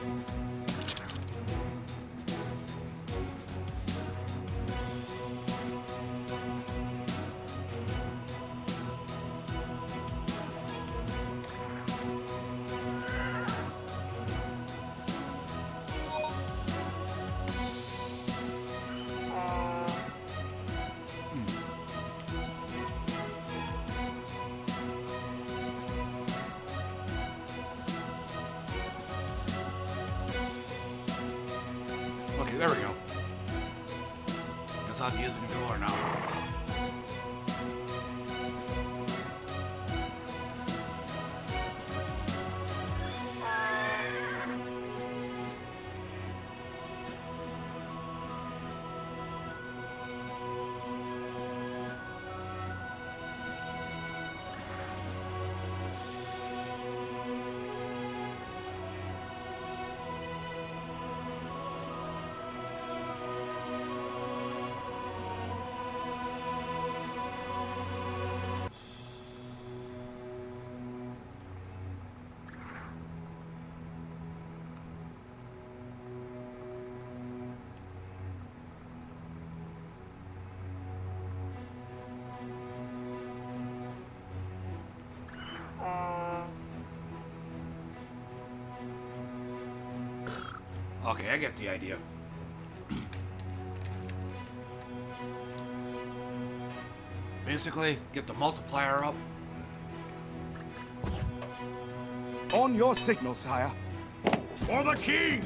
Okay, I get the idea. Basically, get the multiplier up. On your signal, sire. For the king!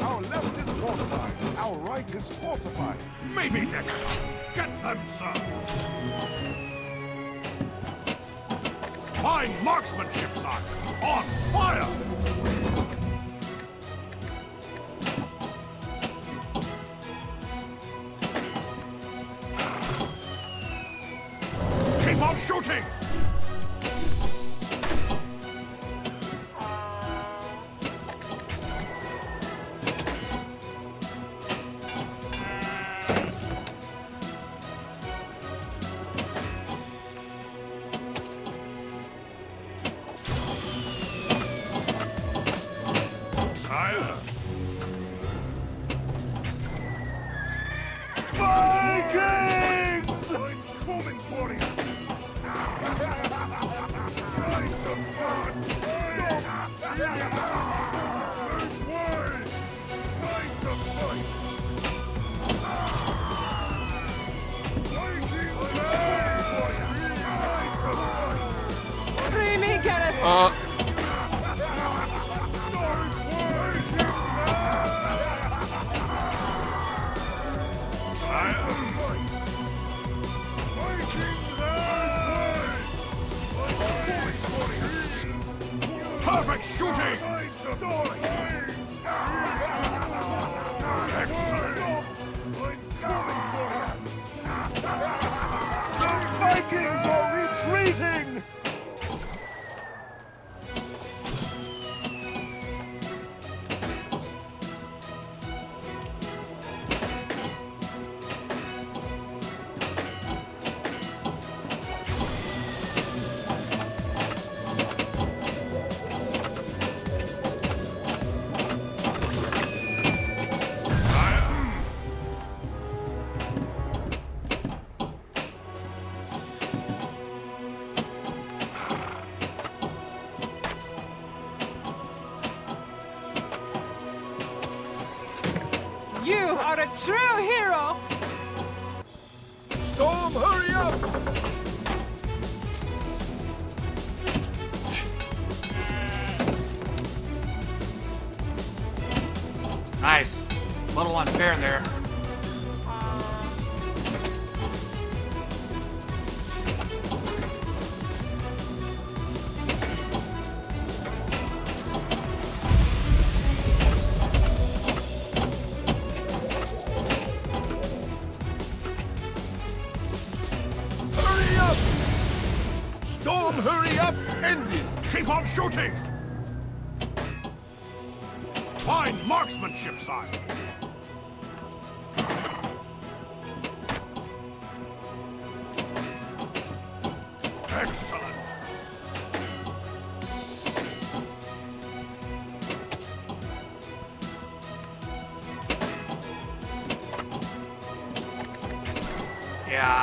Our left is fortified. Our right is fortified. Maybe next time. Get them, sir. My marksmanship's on! On fire! Keep on shooting! True hero! Storm, hurry up! Nice. A little unfair there. Shooting! Find marksmanship, sire! Excellent!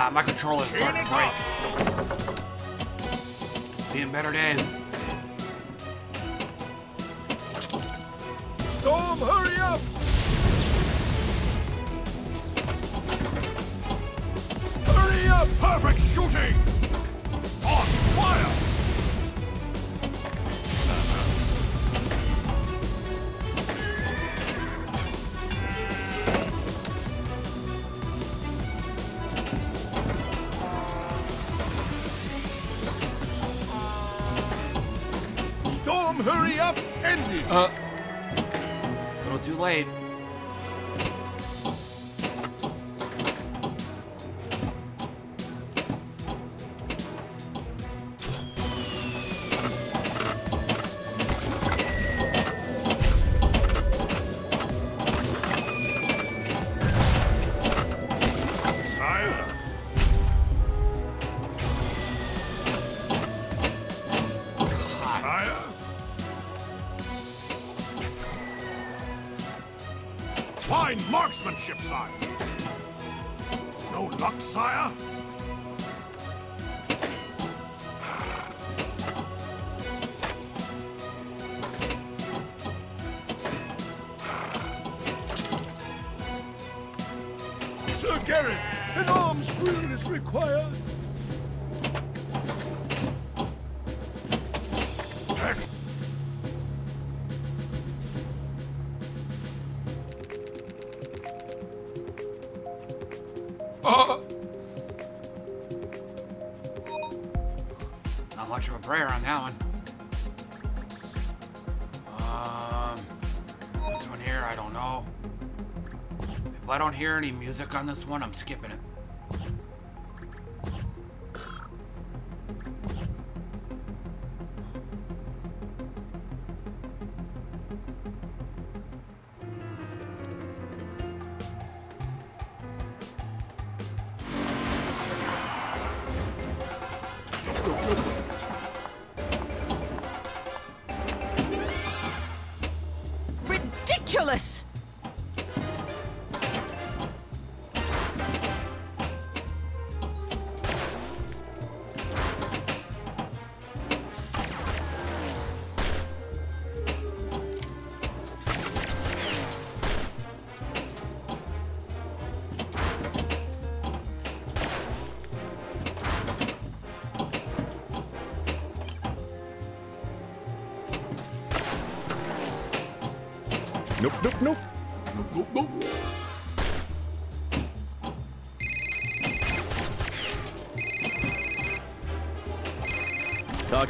Ah, my controller's starting to break. Seeing better days. Storm, hurry up! Hurry up! Perfect shooting! On fire! Hurry up, end it! Uh, a little too late. Hear any music on this one? I'm skipping it.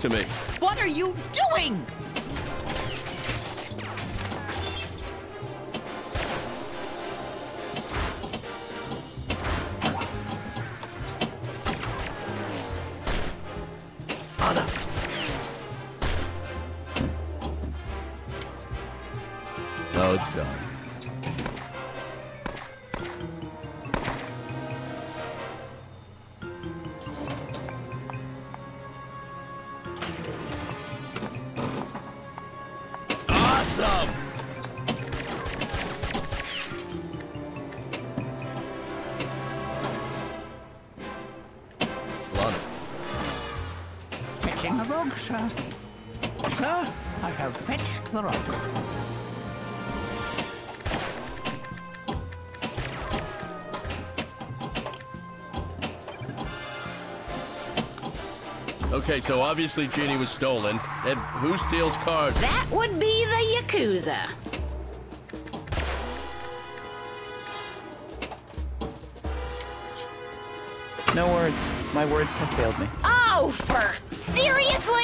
To me. What are you doing? Anna. Oh, it's gone. Okay, so obviously Genie was stolen, and who steals cards? That would be the Yakuza. No words. My words have failed me. Oh, for seriously?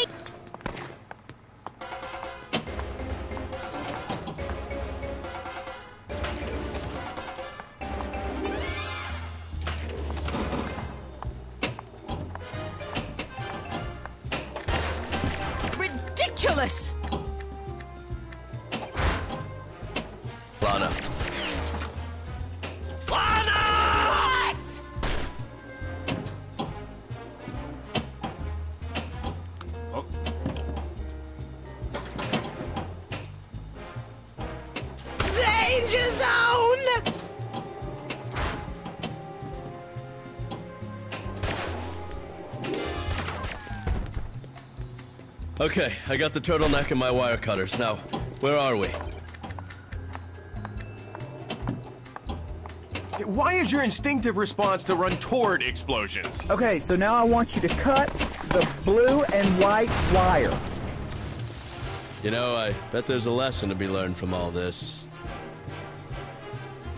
Okay, I got the turtleneck and my wire cutters. Now, where are we? Why is your instinctive response to run toward explosions? Okay, so now I want you to cut the blue and white wire. You know, I bet there's a lesson to be learned from all this.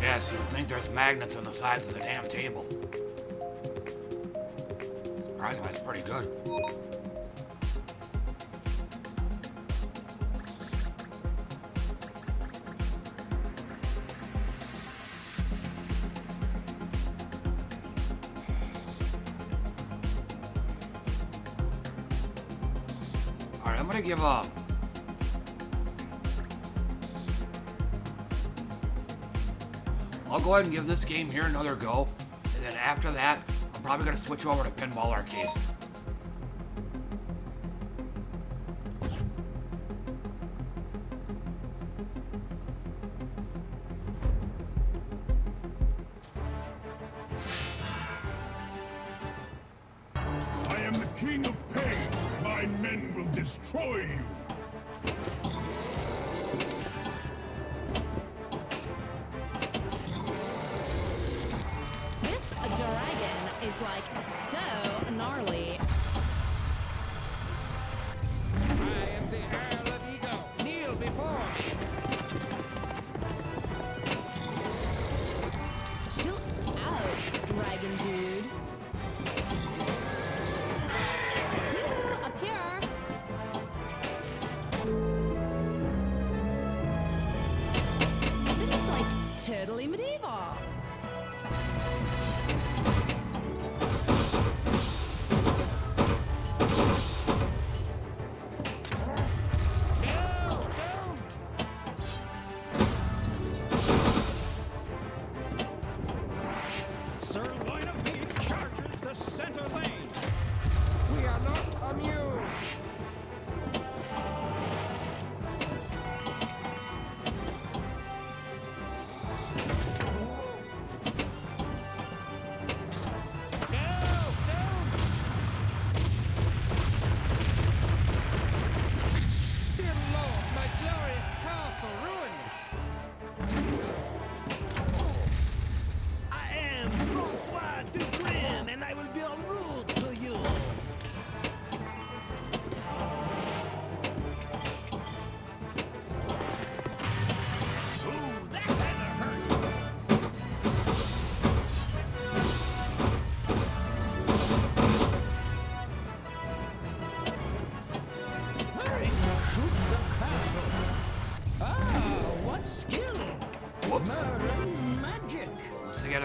Yes, you'd think there's magnets on the sides of the damn table. Surprisingly, it's pretty good. Alright, I'm gonna give up. I'll go ahead and give this game here another go, and then after that, I'm probably going to switch over to Pinball Arcade. I am the king of pain. My men will destroy you.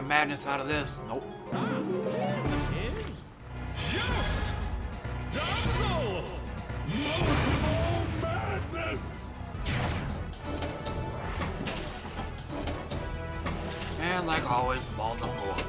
Madness out of this. Nope. And like always, the ball don't go up.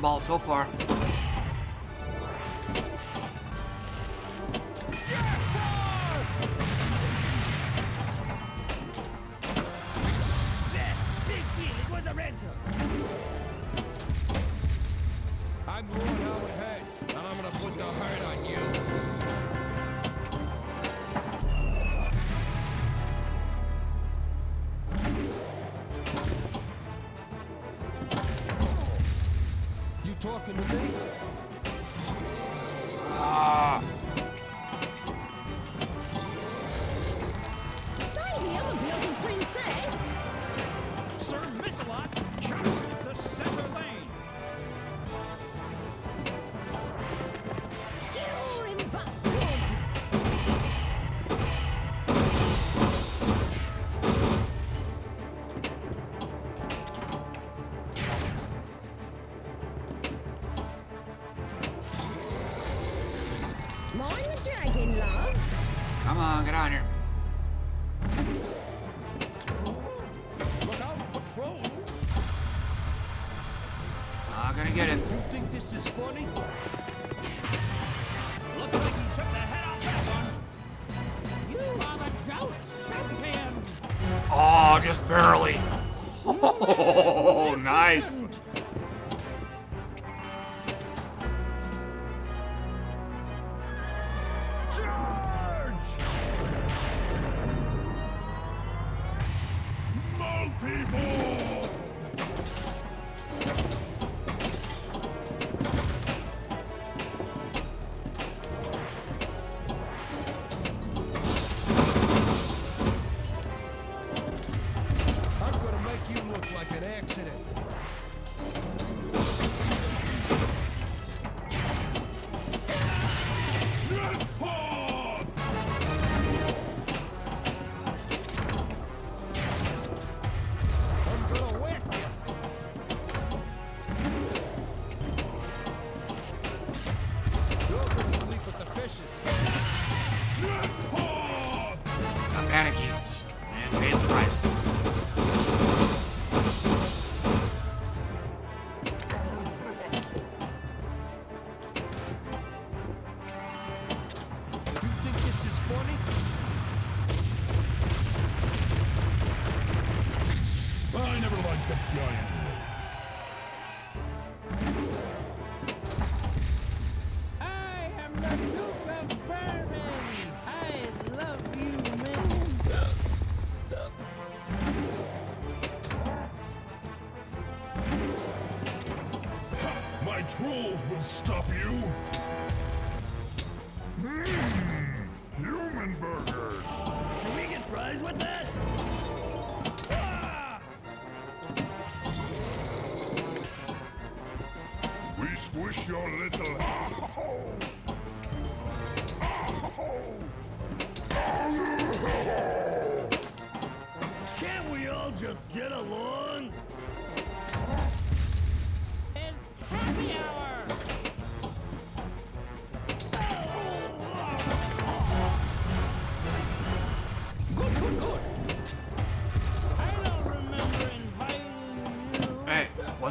Ball so far. in the day. Ah.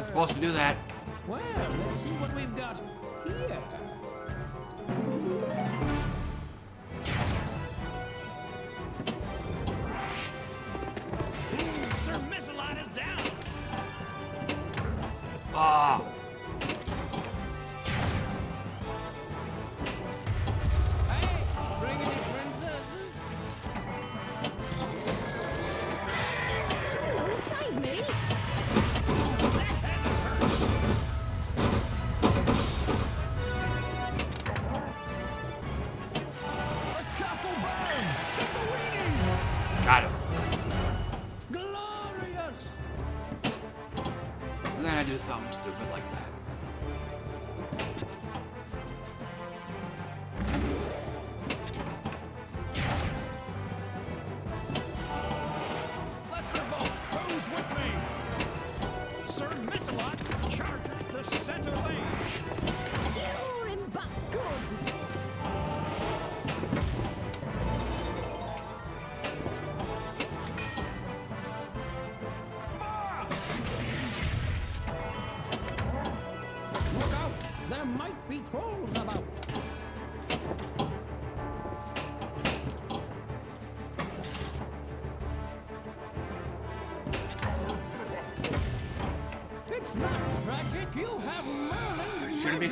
Supposed to do that. Well, let's see what we've got here. Ooh, Sir Missalot is down. Ah. Hey, bring it in, princess. Save me.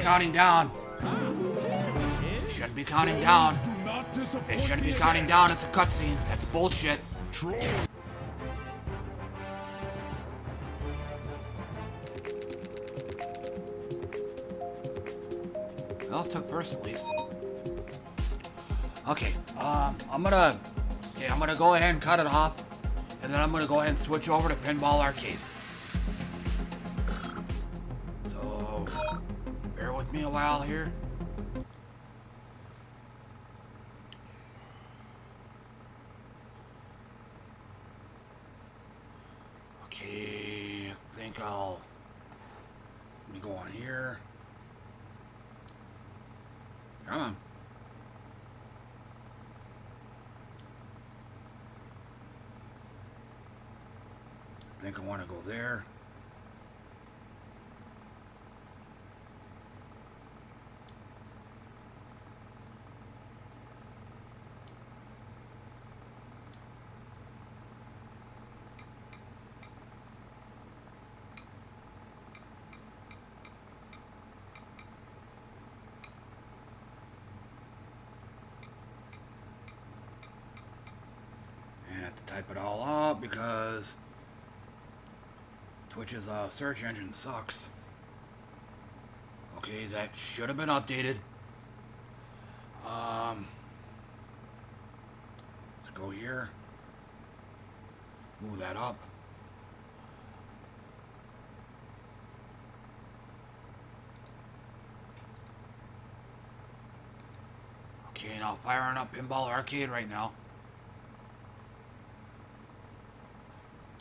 Counting down. It shouldn't be counting down. It shouldn't be counting down. It's a cutscene. That's bullshit. health took first, at least. Okay, um, I'm gonna, okay, I'm gonna go ahead and cut it off, and then I'm gonna go ahead and switch over to Pinball Arcade. So, bear with me a while here. Okay, I think I'll, let me go on here. Come on. I think I want to go there. Type it all out because Twitch's uh, search engine sucks. Okay, that should have been updated. Um, let's go here. Move that up. Okay, now firing up Pinball Arcade right now.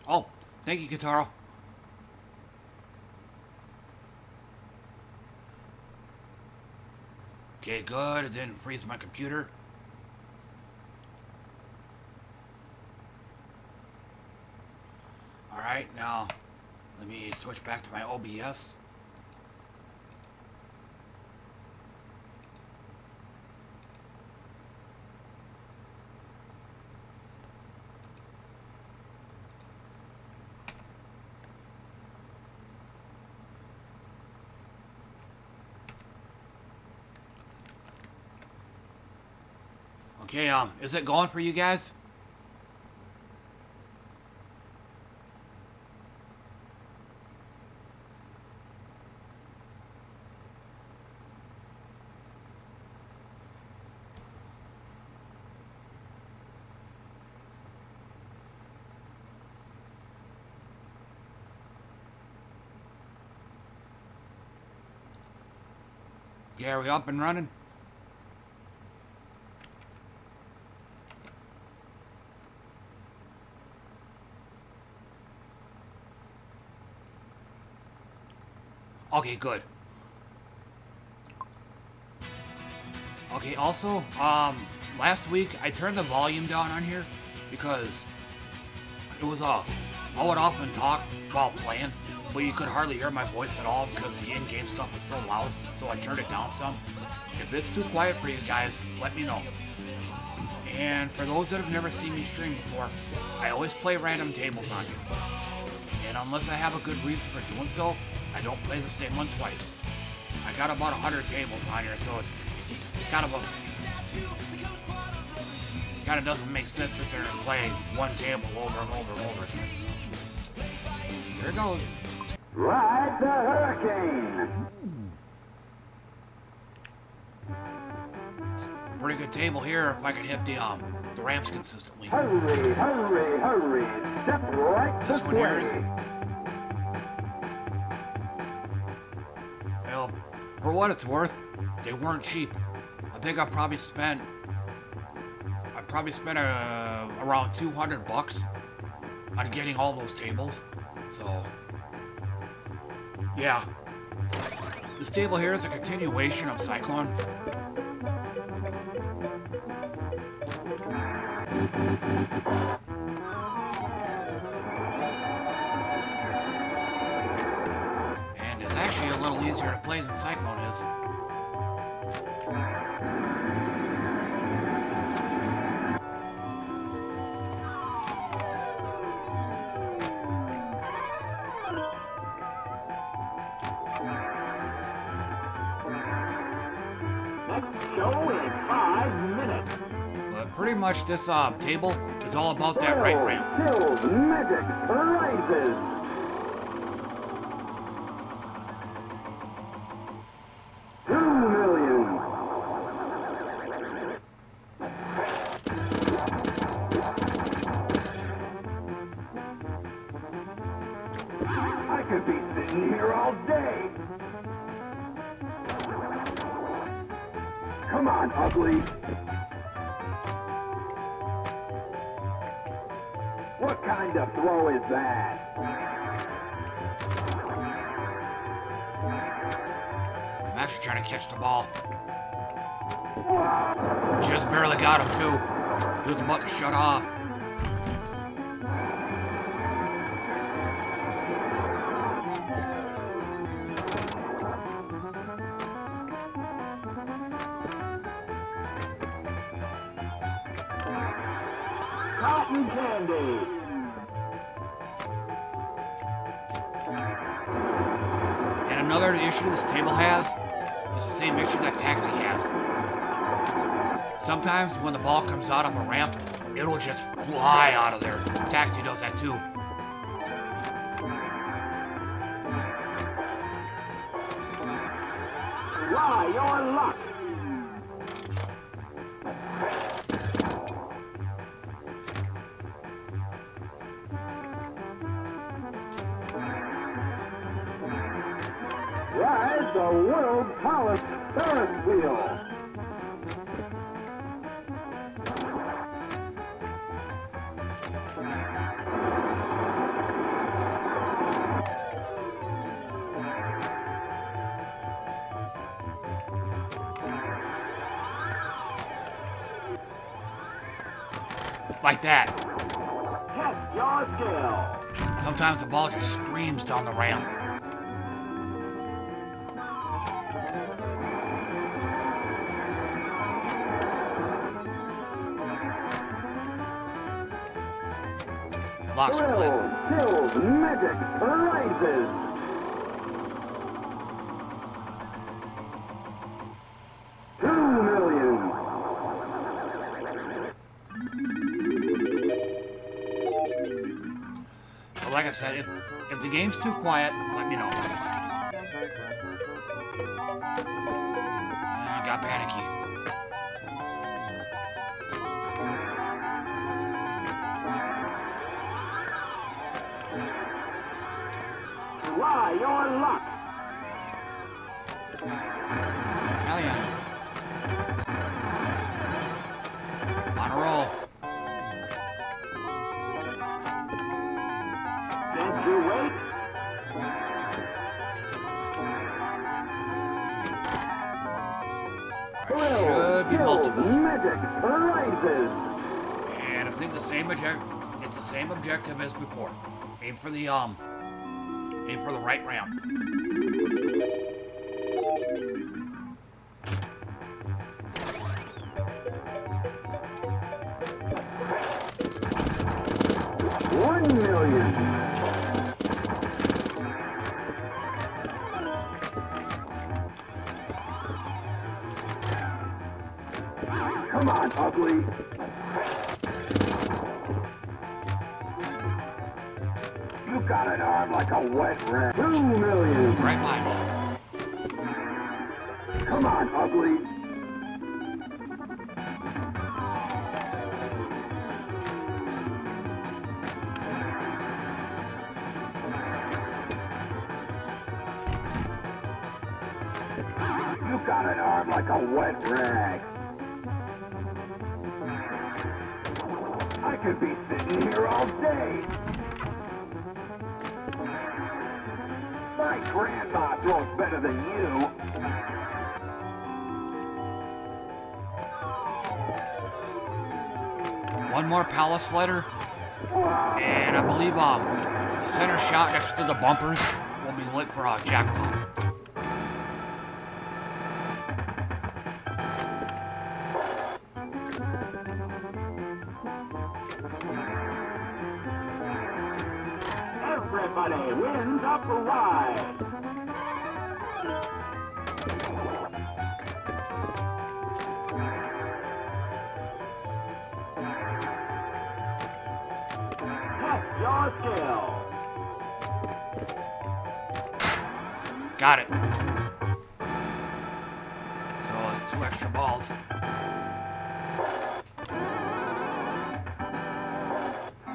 Oh, thank you, Guitaro. Okay, good. It didn't freeze my computer. All right, now let me switch back to my O B S. Okay, um, is it going for you guys? Okay, are we up and running? Okay, good. Okay, also, um, last week I turned the volume down on here because it was, uh, I would often talk while playing, but you could hardly hear my voice at all because the in-game stuff was so loud, so I turned it down some. If it's too quiet for you guys, let me know. And for those that have never seen me stream before, I always play random tables on here. And unless I have a good reason for doing so, I don't play the same one twice. I got about one hundred tables on here, so it kind of a, kind of doesn't make sense if they're playing one table over and over and over again. So here it goes. Ride the hurricane. It's a pretty good table here if I can hit the um the ramps consistently. Hurry, hurry, hurry! Step right this one here is. For what it's worth, they weren't cheap. I think I probably spent, I probably spent uh, around two hundred bucks on getting all those tables. So, yeah. This table here is a continuation of Cyclone. A little easier to play than Cyclone is. Let's go in five minutes. But pretty much this uh, table is all about that right ramp. Till magic rises. Two million. could be sitting here all day. Come on, ugly. What kind of throw is that? I'm actually trying to catch the ball. Just barely got him, too. He was about to shut off. Cotton candy! And another issue this table has is the same issue that Taxi has. Sometimes when the ball comes out on a ramp, it'll just fly out of there. Taxi does that too. Try your luck. Rise the world's tallest third wheel. Like that. Test your skill. Sometimes the ball just screams down the ramp. Locks Thrill, kills, magic, rises. Two million. Like I said, if, if the game's too quiet, let me know. I got panicky. Try your luck. Hell yeah. On a roll. You wait. Should be multiple. Magic rises. And I think the same object. It's the same objective as before. Aim for the um. Aim for the right ramp. One million. Come on, ugly! You got an arm like a wet rat. Two million! Right by. Come on, ugly! You got an arm like a wet rag. I could be sitting here all day. My grandma throws better than you. One more palace slider, and I believe um the center shot next to the bumpers will be lit for a jackpot. Everybody wins a prize. Test your skill. Got it. So it's two extra balls.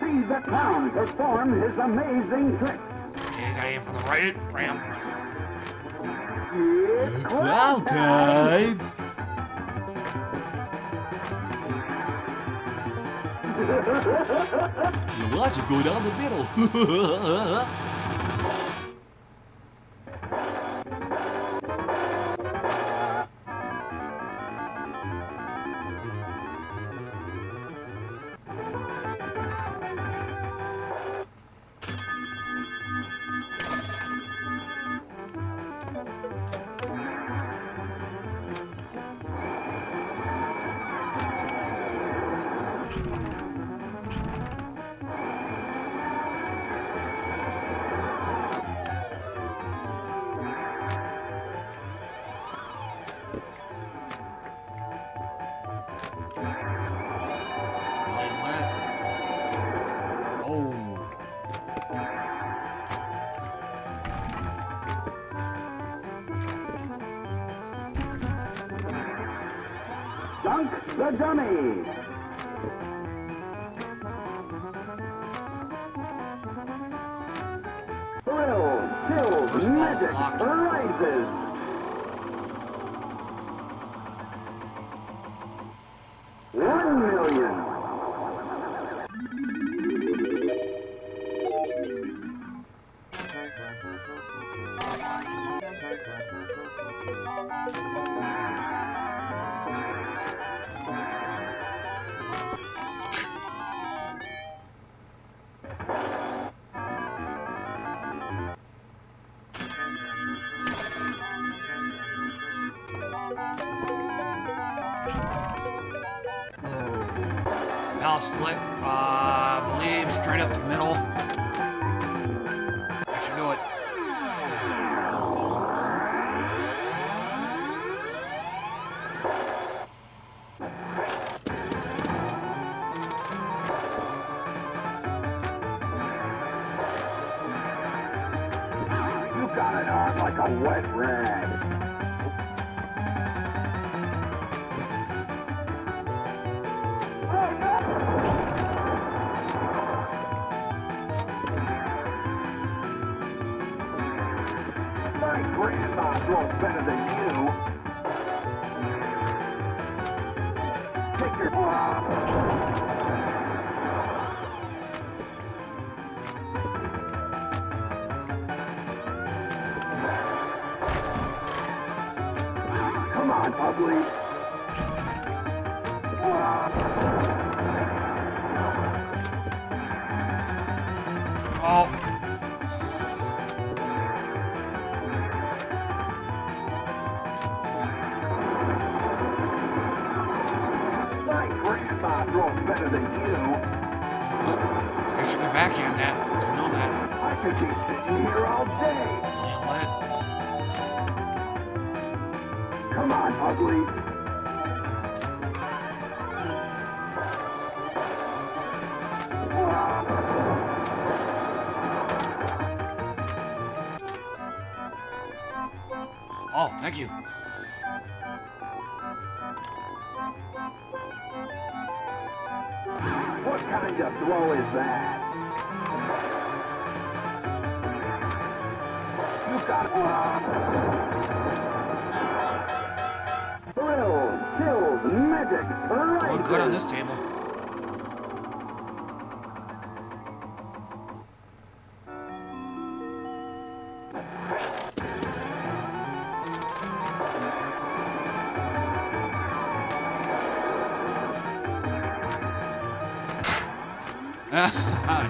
See the clown perform his amazing tricks. Okay, I gotta aim for the right ramp. Cloud time! You want to go down the middle. The dummy! Thrill, kills, magic, rises! One million!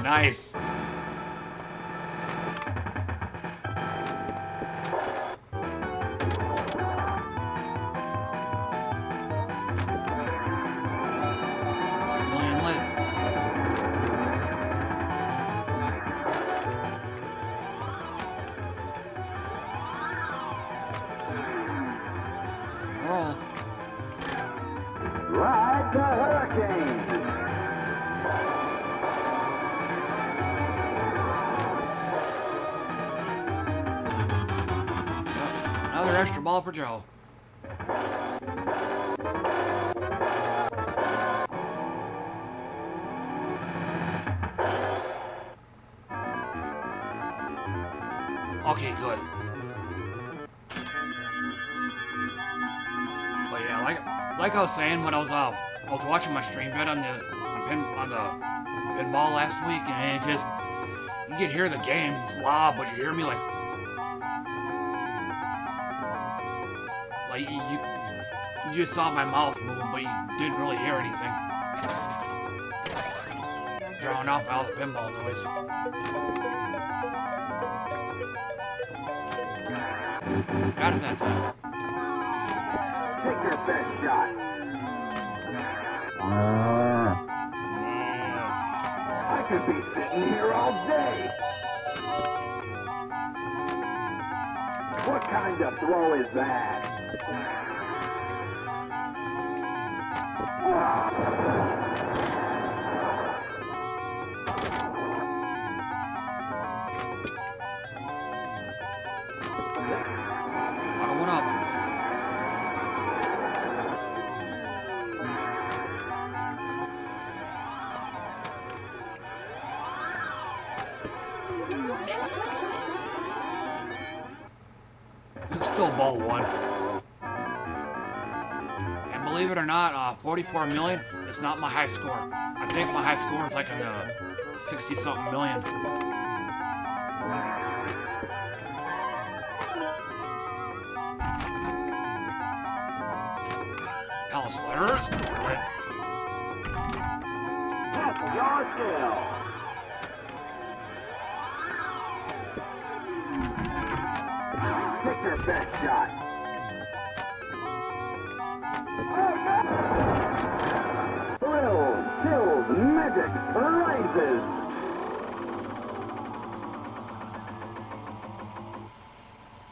Nice. For Joe. Okay, good. But yeah, like like I was saying when I was uh, I was watching my stream bit on the on, pin, on the pinball last week, and it just you can hear the game loud, but you hear me like like you you just saw my mouth move, but you didn't really hear anything. Drowned out by all the pinball noise. Got it that time. Take your best shot. I could be sitting here all day. What kind of throw is that? forty-four million is not my high score. I think my high score is like a uh, sixty-something million. Palace letters. That's your skill. Take your best shot. Rises.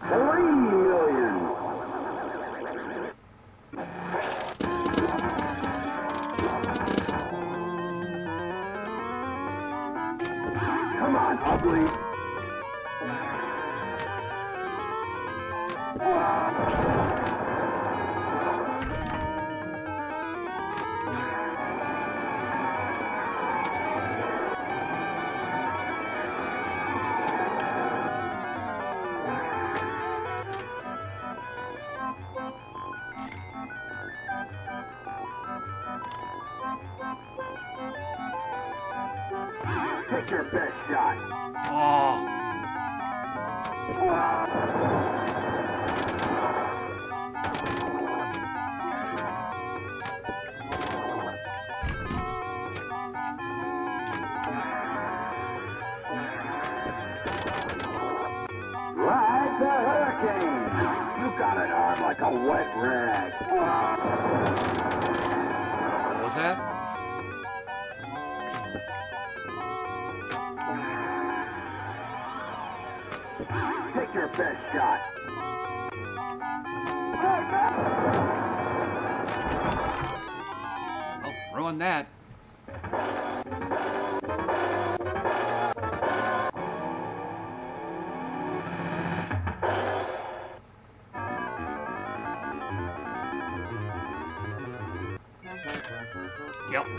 Three million. Come on, ugly.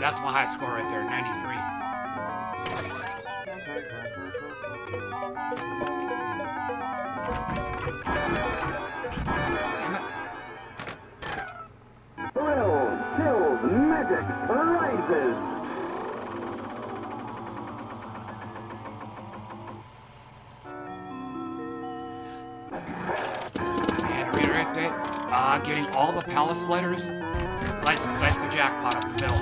That's my high score right there, ninety-three. Damn it. Thrills, kills, magic, rises. And to redirect it, uh, getting all the palace letters, that's, that's the jackpot of the bill.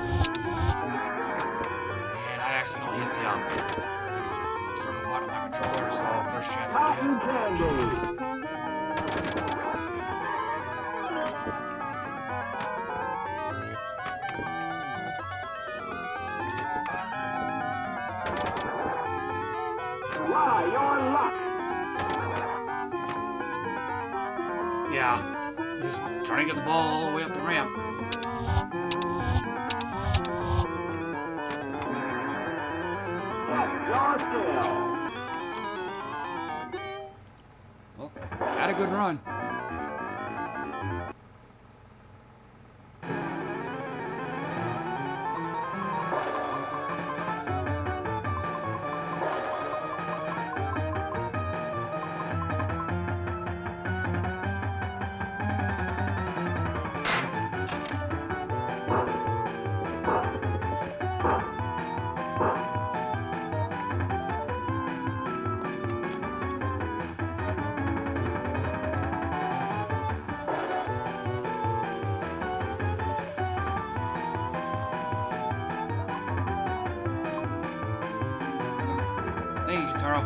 Carl.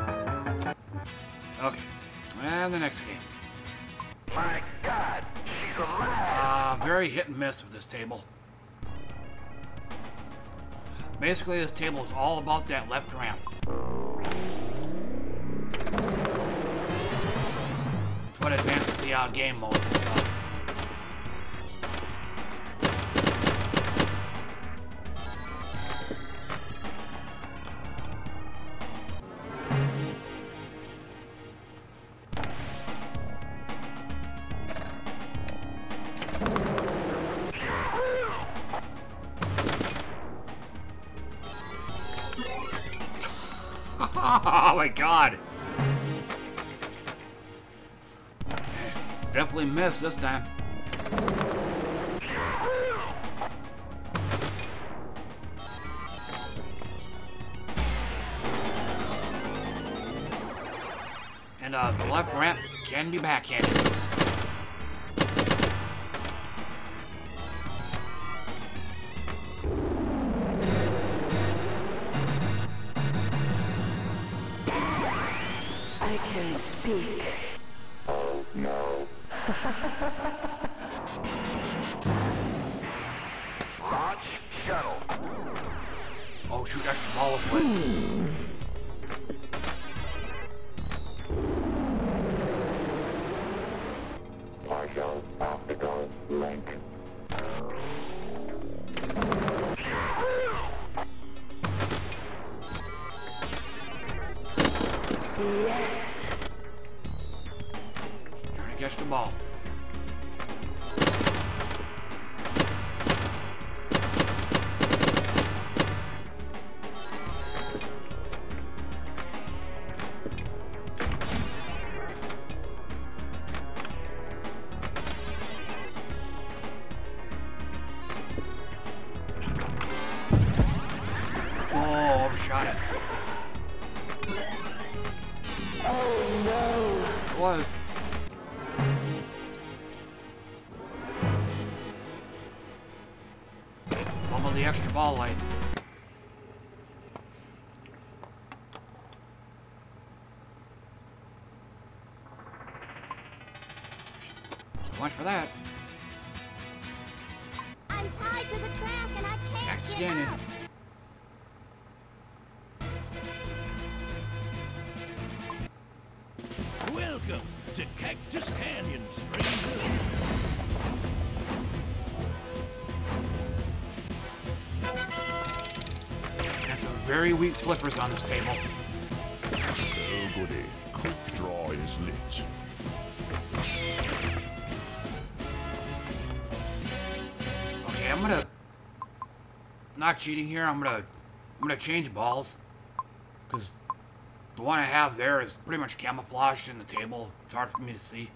Okay. And the next game. My God, she's alive! Uh, very hit and miss with this table. Basically, this table is all about that left ramp. It's what advances the uh, game modes and stuff. Oh my God! Definitely missed this time. And uh, the left ramp can be backhanded. Watch for that. I'm tied to the track and I can't Cactus get Canyon. Up. Welcome to Cactus Canyon, stranger. Got some very weak flippers on this table. Oh goody, quick draw is lit. I'm gonna not cheating here. I'm gonna I'm gonna change balls because the one I have there is pretty much camouflaged in the table. It's hard for me to see.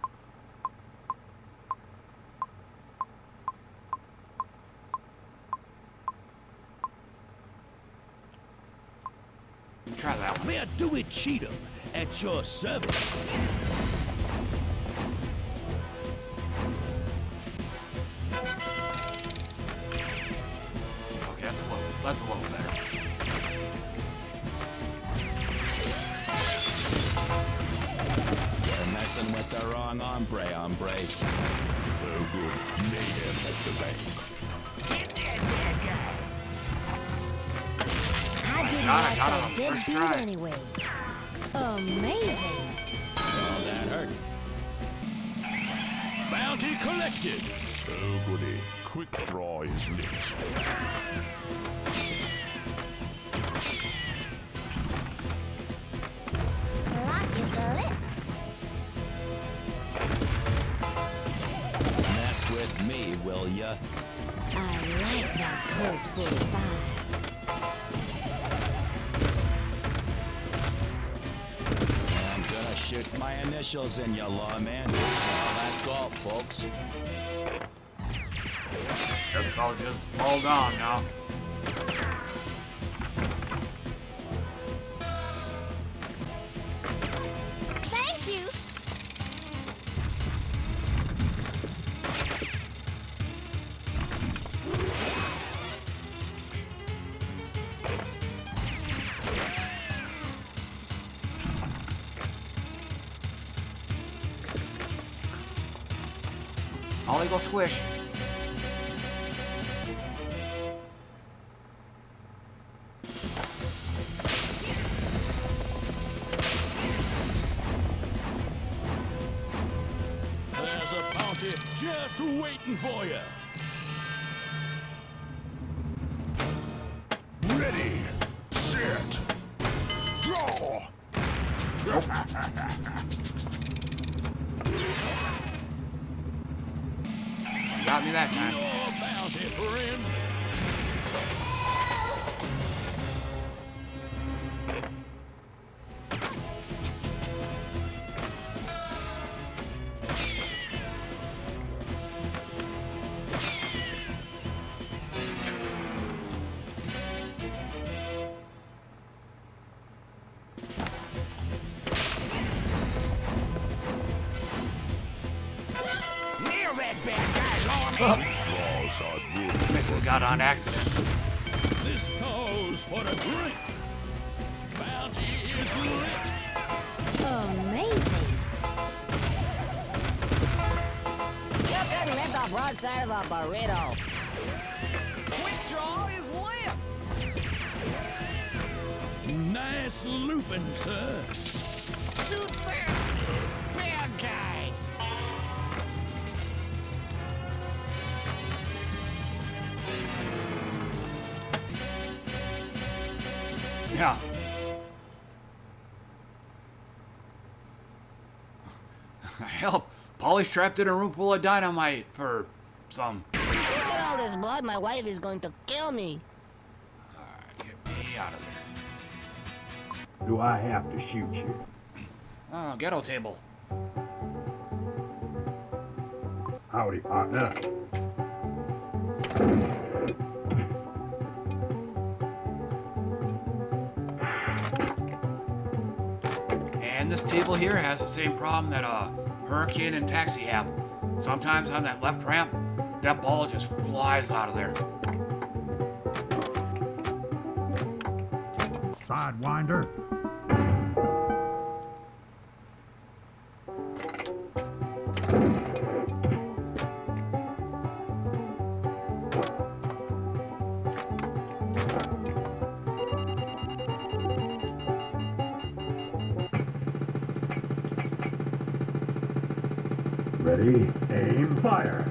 Try that one. Where do we cheat 'em? At your service. That's a little better. You're messing with the wrong hombre, hombre. Oh, good. Mayhem at the bank. I didn't I got like a good first try. Anyway. Amazing. Oh, that hurt. Bounty collected. Oh, goody. Quick draw is lit. Mess with me, will ya? I like that cold forty-five. I'm gonna shoot my initials in ya, lawman. Well, that's all, folks. Guess I'll just hold on now. Thank you. Ollie go squish. There's a bounty just waiting for you. Ready, set, draw. Got me that time. Your bounty, friend. On accident. This calls for a drink. Bounty is lit. Amazing. You couldn't lift the broadside of a burrito. Quick draw is lit. Nice looping, sir. Shoot there, bad guy. Yeah. Help! Polly's trapped in a room full of dynamite for some. Look at all this blood. My wife is going to kill me. Alright, get me out of there. Do I have to shoot you? Oh, ghetto table. Howdy, partner. And this table here has the same problem that uh, Hurricane and Taxi have. Sometimes on that left ramp, that ball just flies out of there. Sidewinder. Ready, aim, fire.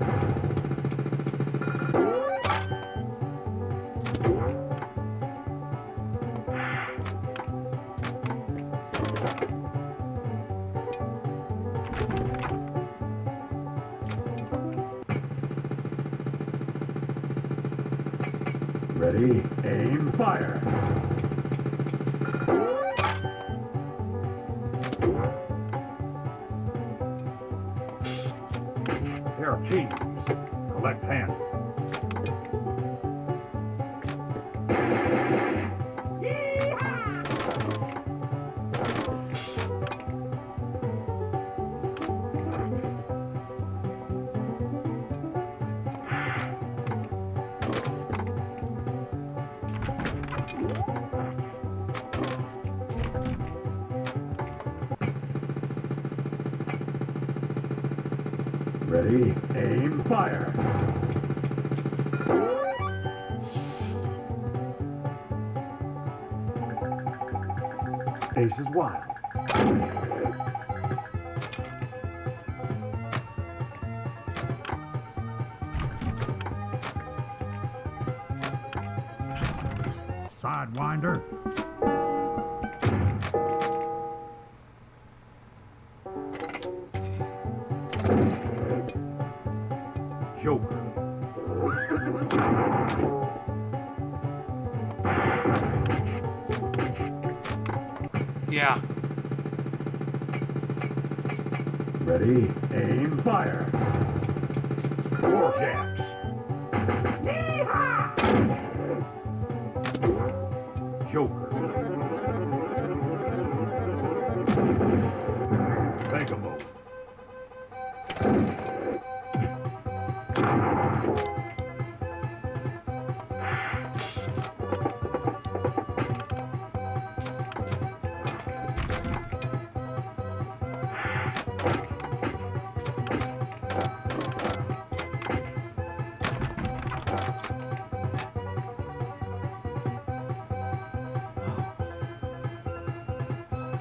Ready, aim, fire. Ready, aim, fire. Ace is wide. Sidewinder. Ready, aim, fire. Four jacks. Yeehaw! Joker. Bankable.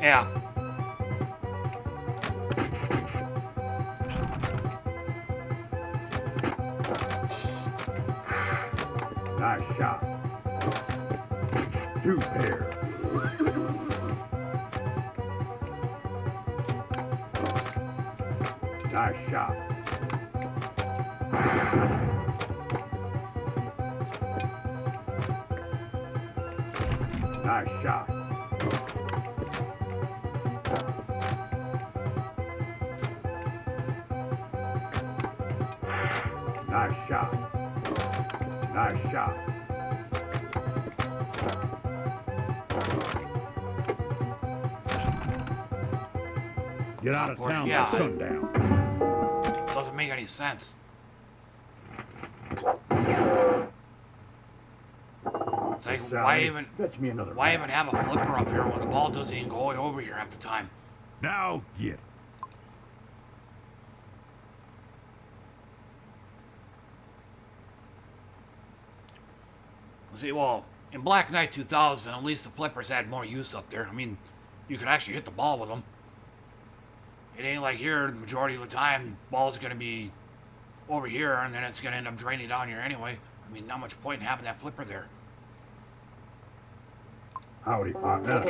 Yeah. Nice shot. Two pair. Nice shot. Nice shot. Nice shot. Nice shot. Get out of town by sundown. Doesn't make any sense. It's like, why even, why even have a flipper up here when the ball doesn't even go over here half the time? Now get. See, well, in Black Knight two thousand, at least the flippers had more use up there. I mean, you could actually hit the ball with them. It ain't like here, the majority of the time, ball's going to be over here, and then it's going to end up draining down here anyway. I mean, not much point in having that flipper there. Howdy, partner.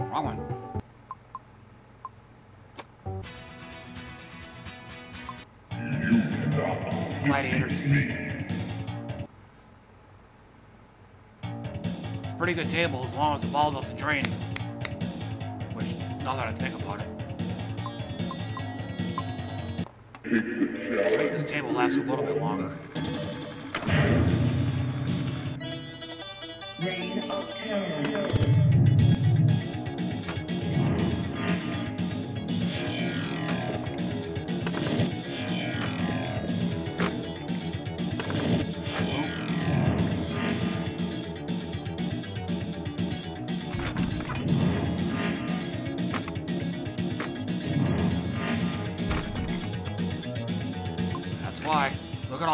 Wrong one. Gladiators. Pretty good table as long as the ball doesn't drain. Which, now that I think about it. I think this table lasts a little bit longer. Reign of terror.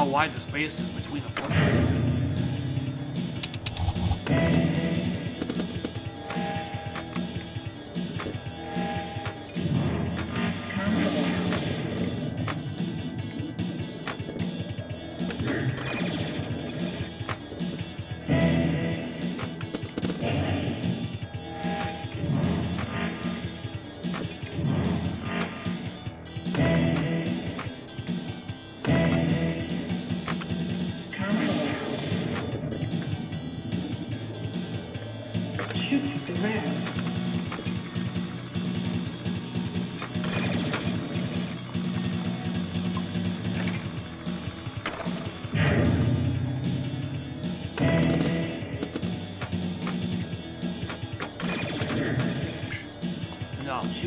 Wide the space is between the flippers.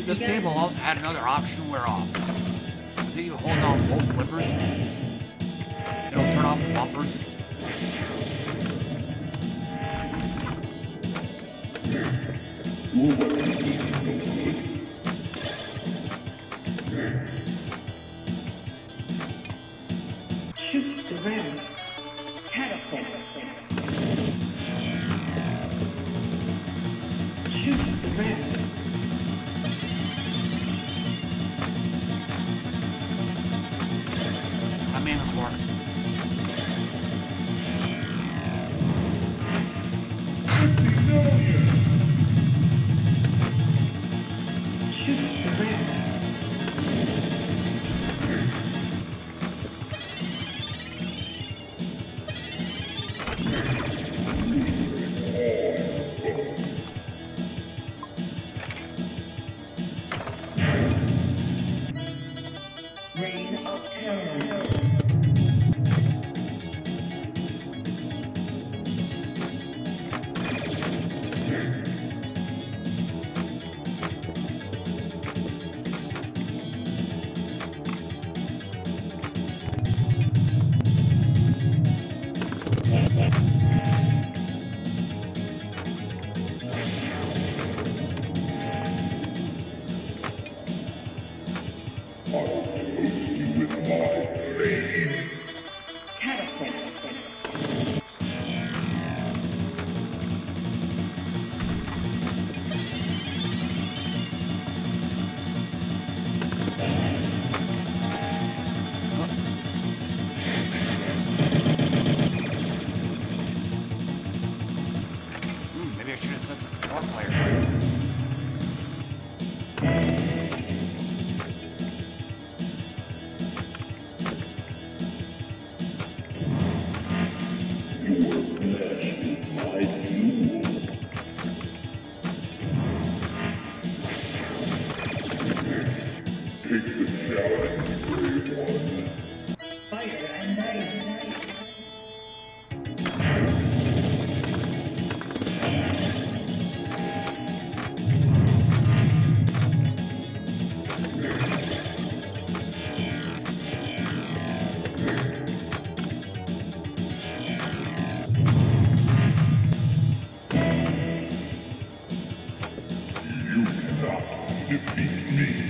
This table also had another option where off. I think you hold down both flippers. It'll turn off the bumpers. Shoot the rim. Catapult. Shoot the rim. I'll hit you with my blade. Take the challenge, brave one. Fire and ice. You cannot defeat me.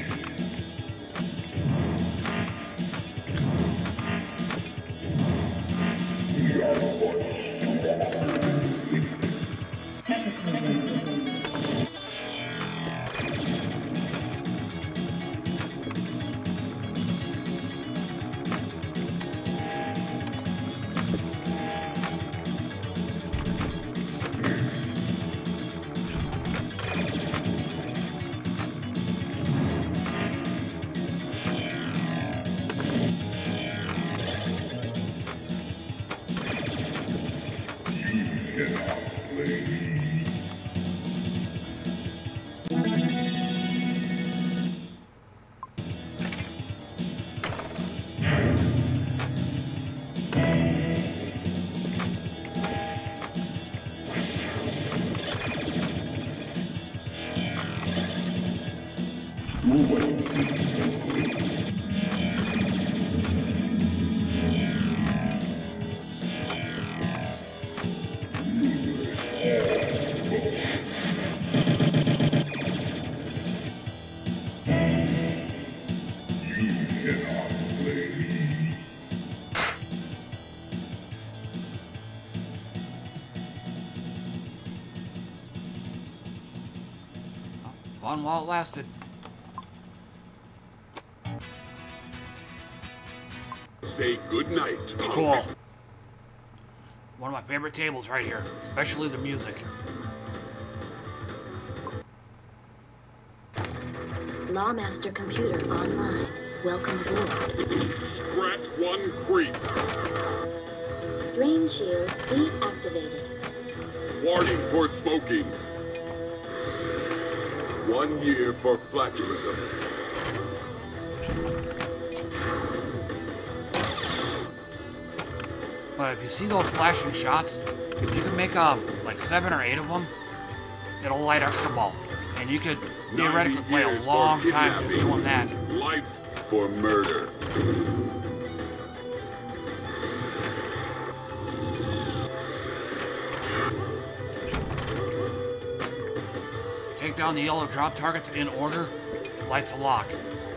Fun while it lasted. Say good night. Cool. One of my favorite tables right here, especially the music. Lawmaster computer online. Welcome aboard. Scrat one creep. Drain shield deactivated. Warning for smoking. One year for plagiarism. But if you see those flashing shots, if you can make um like seven or eight of them, it'll light us the ball, and you could theoretically play a long time just doing that. Life for murder. Down the yellow drop targets in order, lights a lock.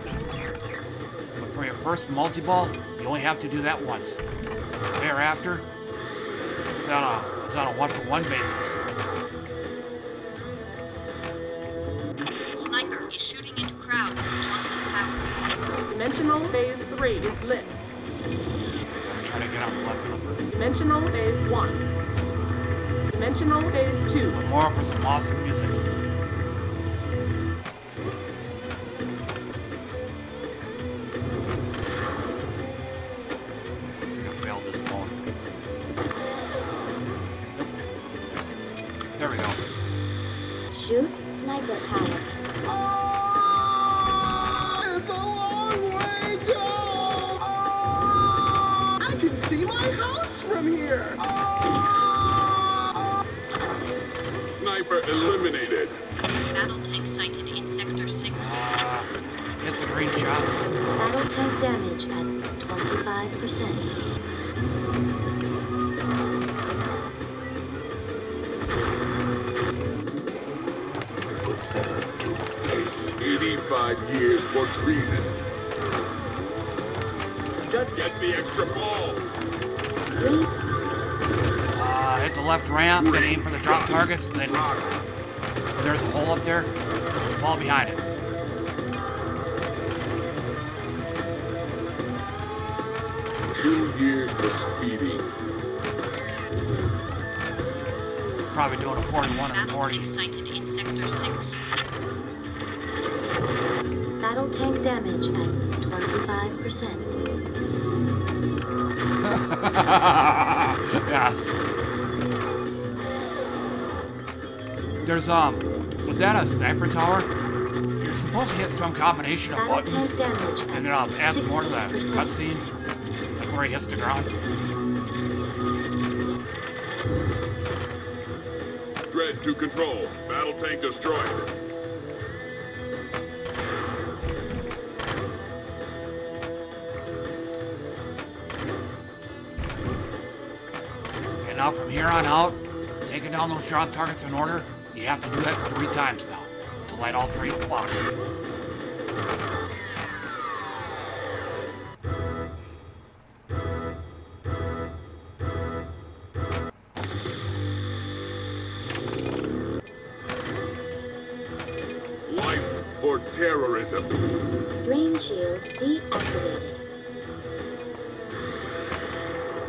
But for your first multi-ball, you only have to do that once. Thereafter, it's on a, it's on a one-for-one basis. Sniper is shooting into crowd. Johnson power. Dimensional phase three is lit. I'm trying to get out the left flipper. Dimensional phase one. Dimensional phase two. One more for some awesome music. Targets, then there's a hole up there, ball behind it. Two years for speeding. Probably doing a forty-one and forty. Excited in sector six. Battle tank damage at twenty-five percent. Yes. There's, um, was that a sniper tower? You're supposed to hit some combination of buttons, and then I'll add more to that cutscene, like where he hits the ground. Dread to control. Battle tank destroyed. And now from here on out, taking down those drop targets in order, you have to do that three times now to light all three blocks. Life for terrorism. Brain shield deactivated.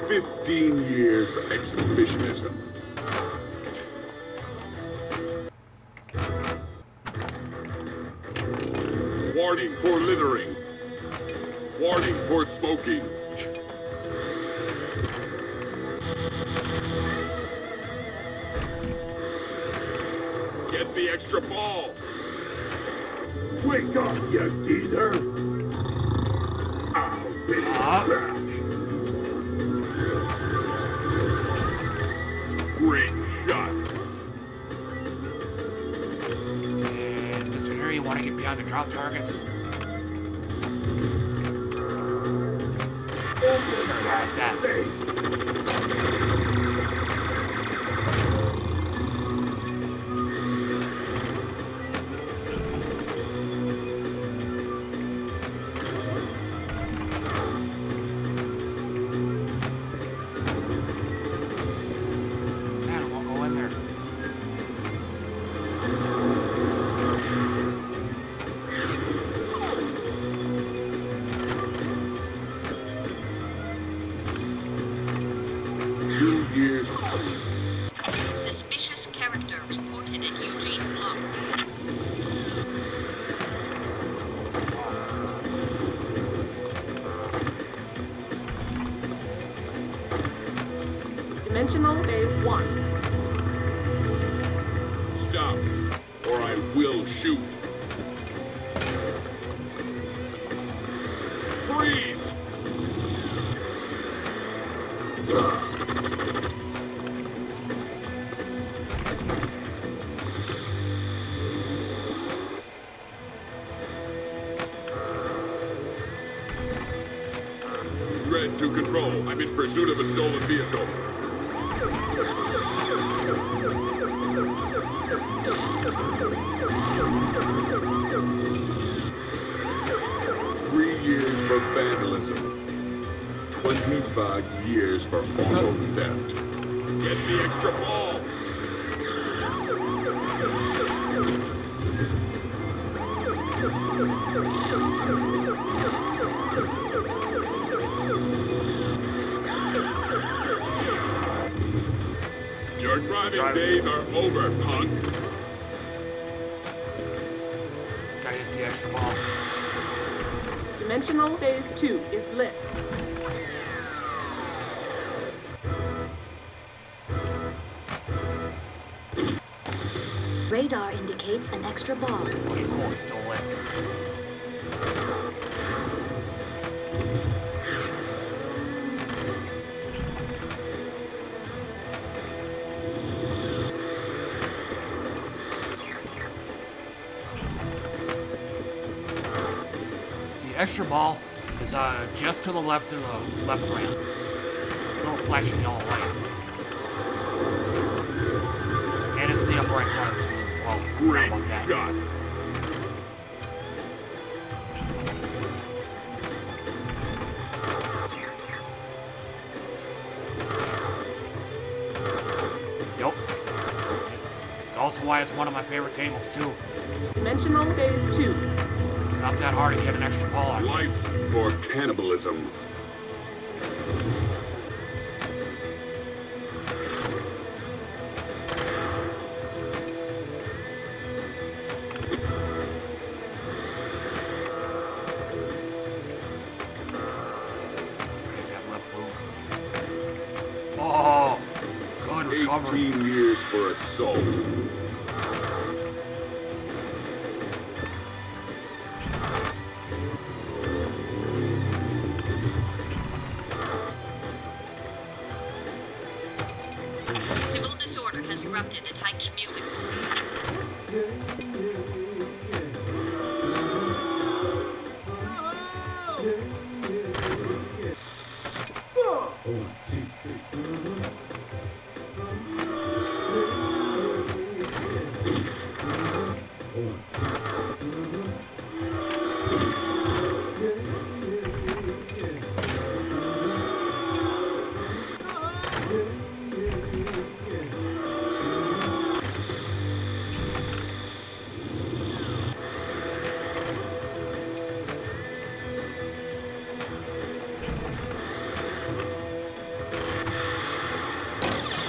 Fifteen years of exhibitionism. Warning for littering. Warning for smoking. Get the extra ball. Wake up, you geezer. I'll be uh. back. Great shot. And this area, you want to get behind the drop targets. Like that. To control. I'm in pursuit of a stolen vehicle. Three years for vandalism. Twenty-five years for auto theft. Get the extra ball. Your driving, driving days are over, punk. Gotta hit the extra ball. Dimensional phase two is lit. Radar indicates an extra ball. Okay, cool, still lit. Extra ball is uh, just to the left of the left ramp. No flashing yellow light. And it's the upper right corner. Well, great shot. Yup. It's also why it's one of my favorite tables, too. Dimensional phase two. It's not that hard to get an extra ball on. Life for cannibalism. Oh, good recovery. eighteen years for assault.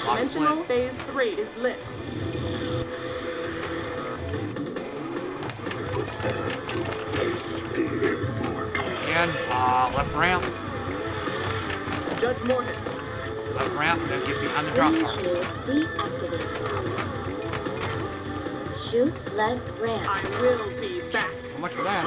Dimensional phase three is lit. And uh, left ramp. Judge Mortis. Left ramp, then get behind the drop cars. Deactivated. Shoot left ramp. I will be back. So much for that.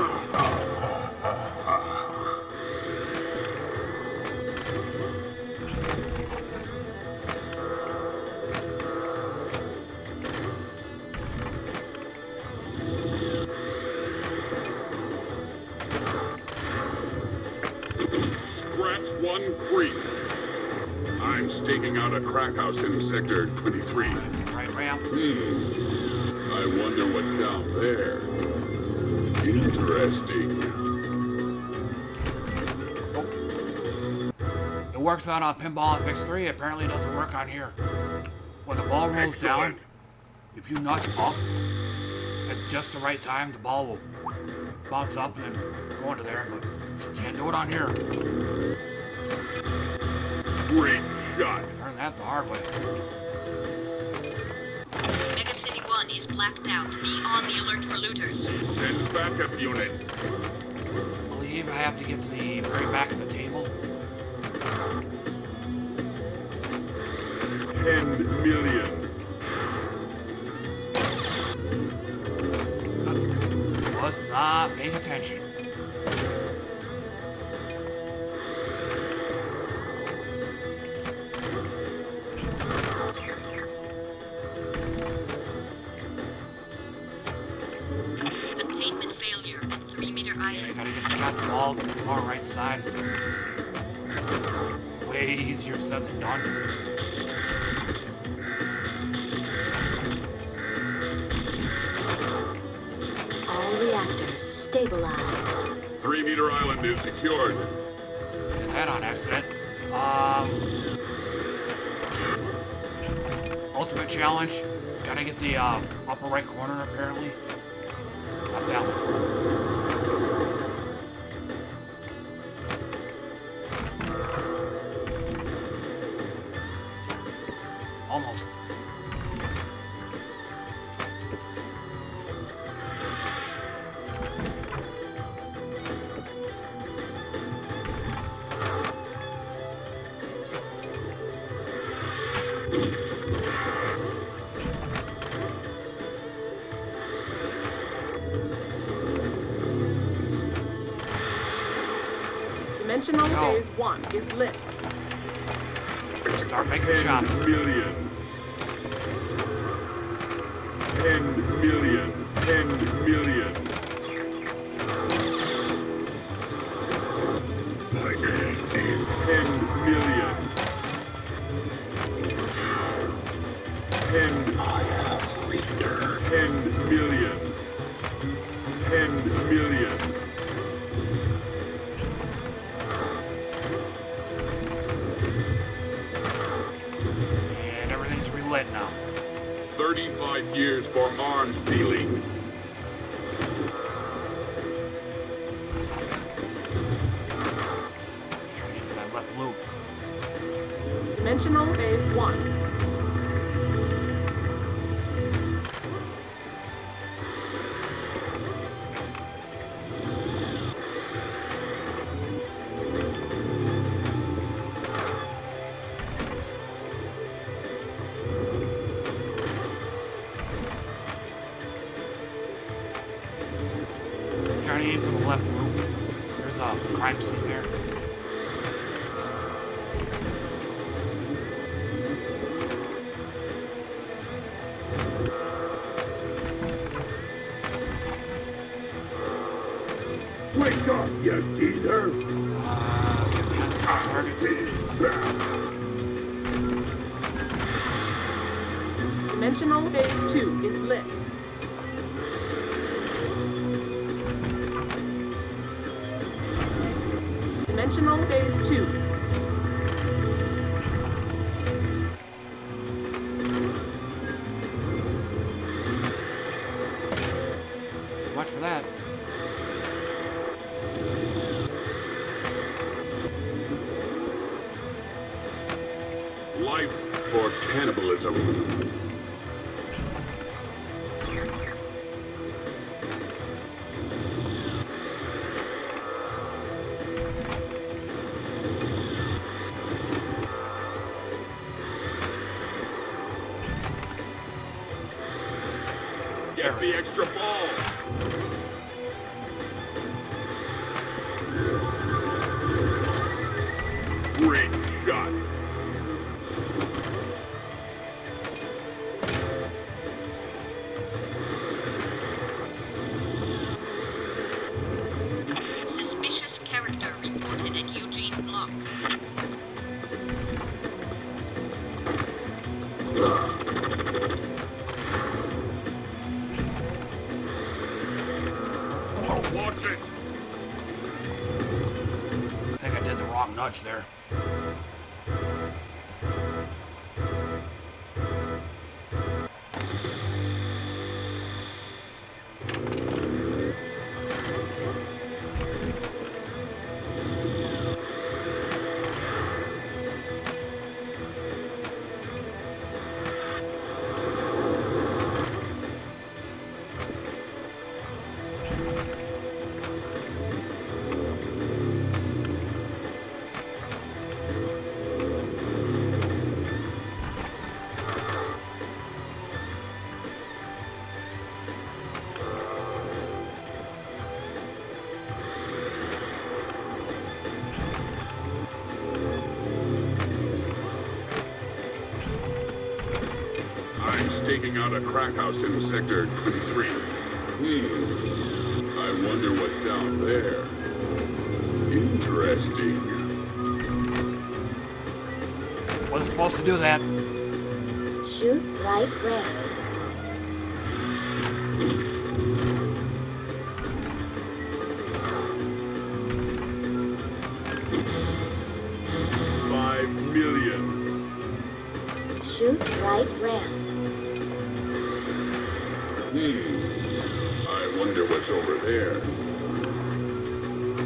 Out a crack house in sector twenty-three. Right ramp. Hmm. I wonder what's down there. Interesting. Oh. It works on uh, Pinball F X three. Apparently, it doesn't work on here. When the ball rolls Excellent. down, if you nudge up at just the right time, the ball will bounce up and then go into there. But you can't do it on here. Great shot. That's the hard way. Mega City One is blacked out. Be on the alert for looters. Send backup unit. I believe I have to get to the very back of the table. Ten million. Was not paying attention. Side. Way easier said than done. All reactors stabilized. Three meter island is secured. Did that on accident. Um, ultimate challenge. Gotta get the uh, upper right corner apparently. Not that one. Dimensional no. phase one is lit. Start making shots. Ten million. Ten million. Ten million. Ten million. Ten. I have returned. Ten million. Ten million. Thirty-five years for arms dealing. Let's try to get to that left loop. Dimensional phase one. Dimensional phase two is lit. Dimensional Phase two. Watch for that. Life for cannibalism. The extra ball. Great shot. Suspicious character reported at Eugene Block. There. Taking out a crack house in Sector twenty-three. Hmm. I wonder what's down there. Interesting. Wasn't supposed to do that. Shoot right round. Five million. Shoot right round. Hmm. I wonder what's over there.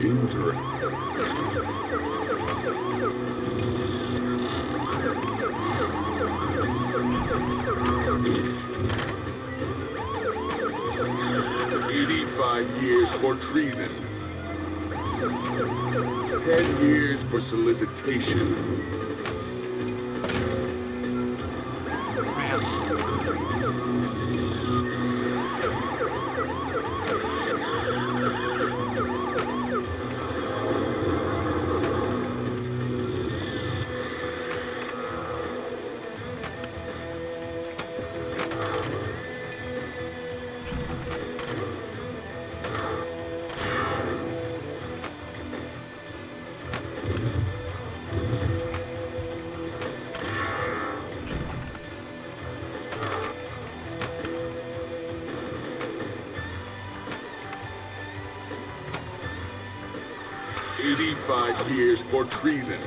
Interesting. eighty-five years for treason. ten years for solicitation. eighty-five years for treason.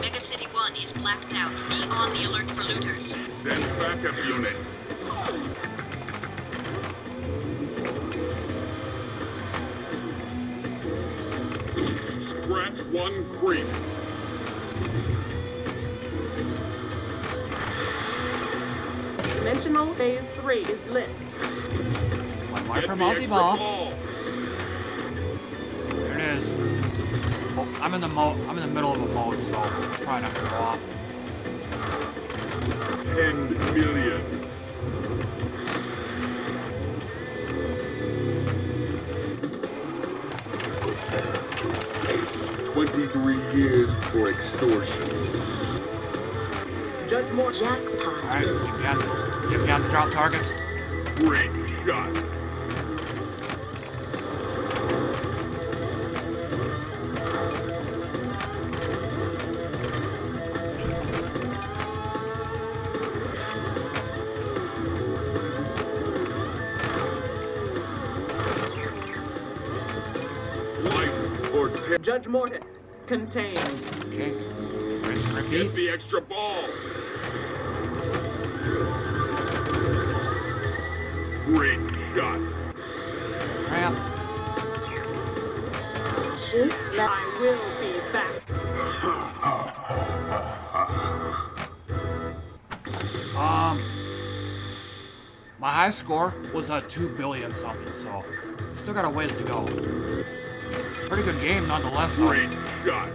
Mega City One is blacked out. Be on the alert for looters. Send backup unit. Scratch one creep. Dimensional Phase three is lit. One more for multi ball. Well, I'm in the mo I'm in the middle of a mode, so it's probably not gonna go off. Ten million. Twenty-three years for extortion. Judge Moore jackpot. All right, you've got, you've got to drop targets. Great shot. Judge Mortis, contained. Okay. Rinse and repeat. Get the extra ball. Great shot. Crap. I will be back. um, my high score was a two billion something, so still got a ways to go. Pretty good game, nonetheless. Great though. Shot.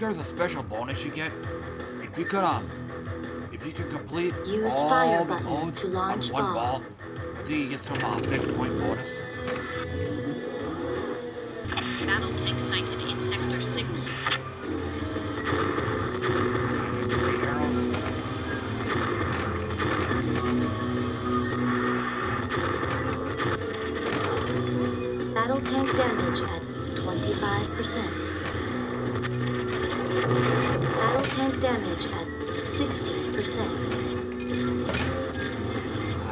There's a special bonus you get if you could um if you could complete Use all the modes to launch on one ball. ball. I think you get some uh, big point bonus. Battle pig sighted in sector six. Battle tank damage at twenty-five percent. Damage at sixty percent. I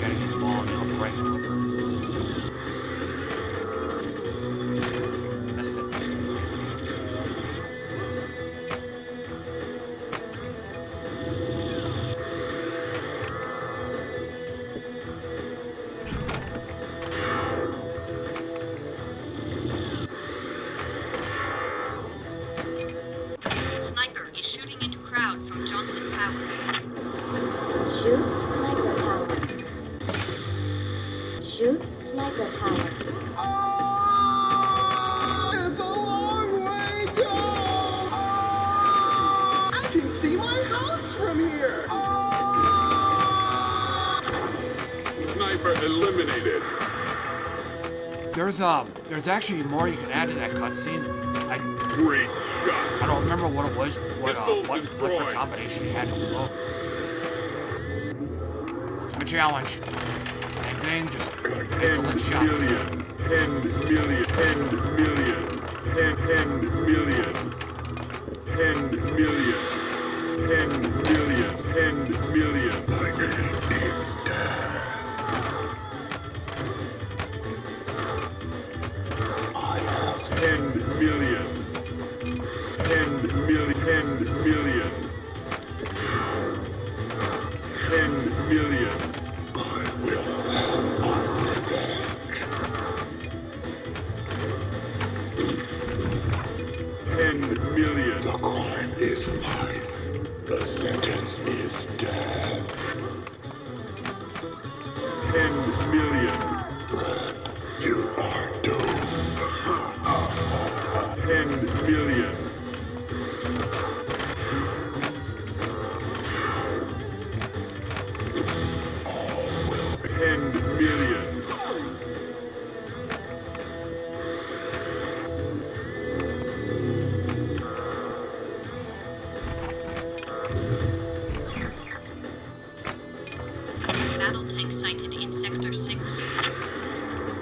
gotta get the ball now, right? Missed it. Sniper is shooting into crowd from Johnson Tower. Shoot Sniper Tower. Shoot Sniper Tower. Oh, it's a long way to go! Oh, I can see my house from here! Oh. Sniper eliminated. There's um, there's actually more you can add to that cutscene. I Great shot. I don't remember what it was, what, uh, what, what combination you had to pull. It's my challenge. Same thing, just pickling shots. ten million, ten million, ten million, ten million, ten million, ten million, ten million. ten million. ten million. ten million. ten million. I will have my revenge. ten million. The crime is life. The sentence is death. ten million. Brad, you are doomed. Ten million. Ten million. sighted in Sector six.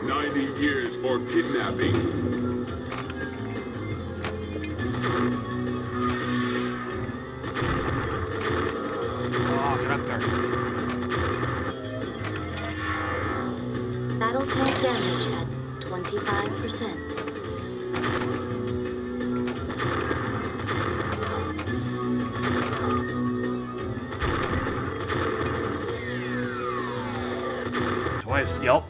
ninety years for kidnapping. Yep.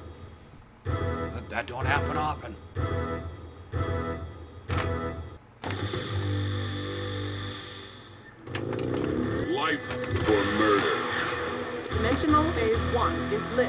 That, that don't happen often. Life for murder. Dimensional phase one is lit.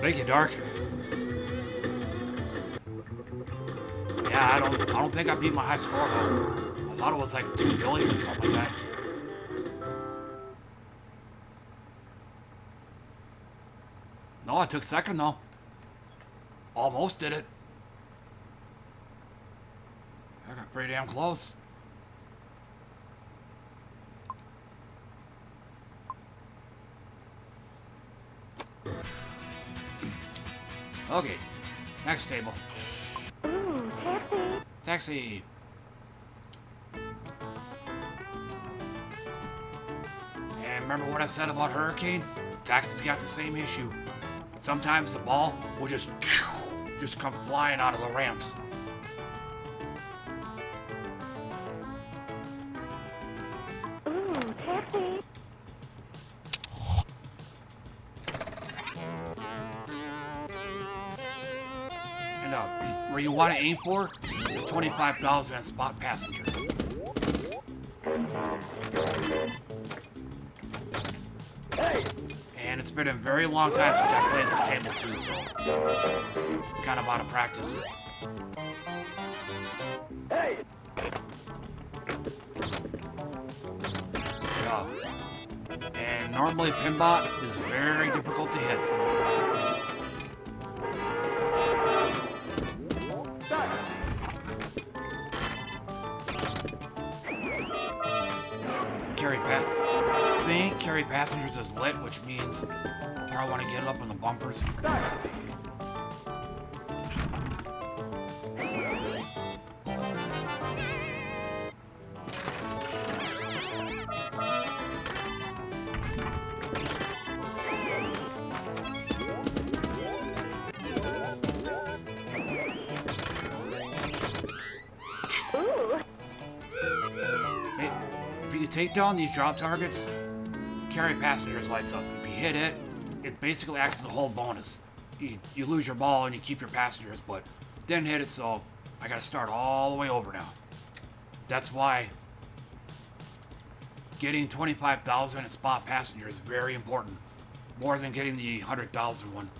Thank you, Dark. Yeah, I don't, I don't think I beat my high score though. I thought it was like two billion or something like that. No, I took second though. Almost did it. I got pretty damn close. Okay, next table. Ooh, taxi. Taxi. And remember what I said about Hurricane? Taxi's got the same issue. Sometimes the ball will just just come flying out of the ramps. Ooh, taxi. Where you want to aim for is twenty-five thousand on spot passenger. And it's been a very long time since I've played this table too, so I'm kind of out of practice. Hey. Yeah. And normally Pinbot is very difficult to hit. Carry path. I think carry passengers is lit, which means I probably want to get it up on the bumpers. Take down these drop targets, carry passengers lights up. If you hit it, it basically acts as a whole bonus. You, you lose your ball and you keep your passengers, but didn't hit it, so I gotta start all the way over now. That's why getting twenty-five thousand and spot passenger is very important, more than getting the one hundred thousand one.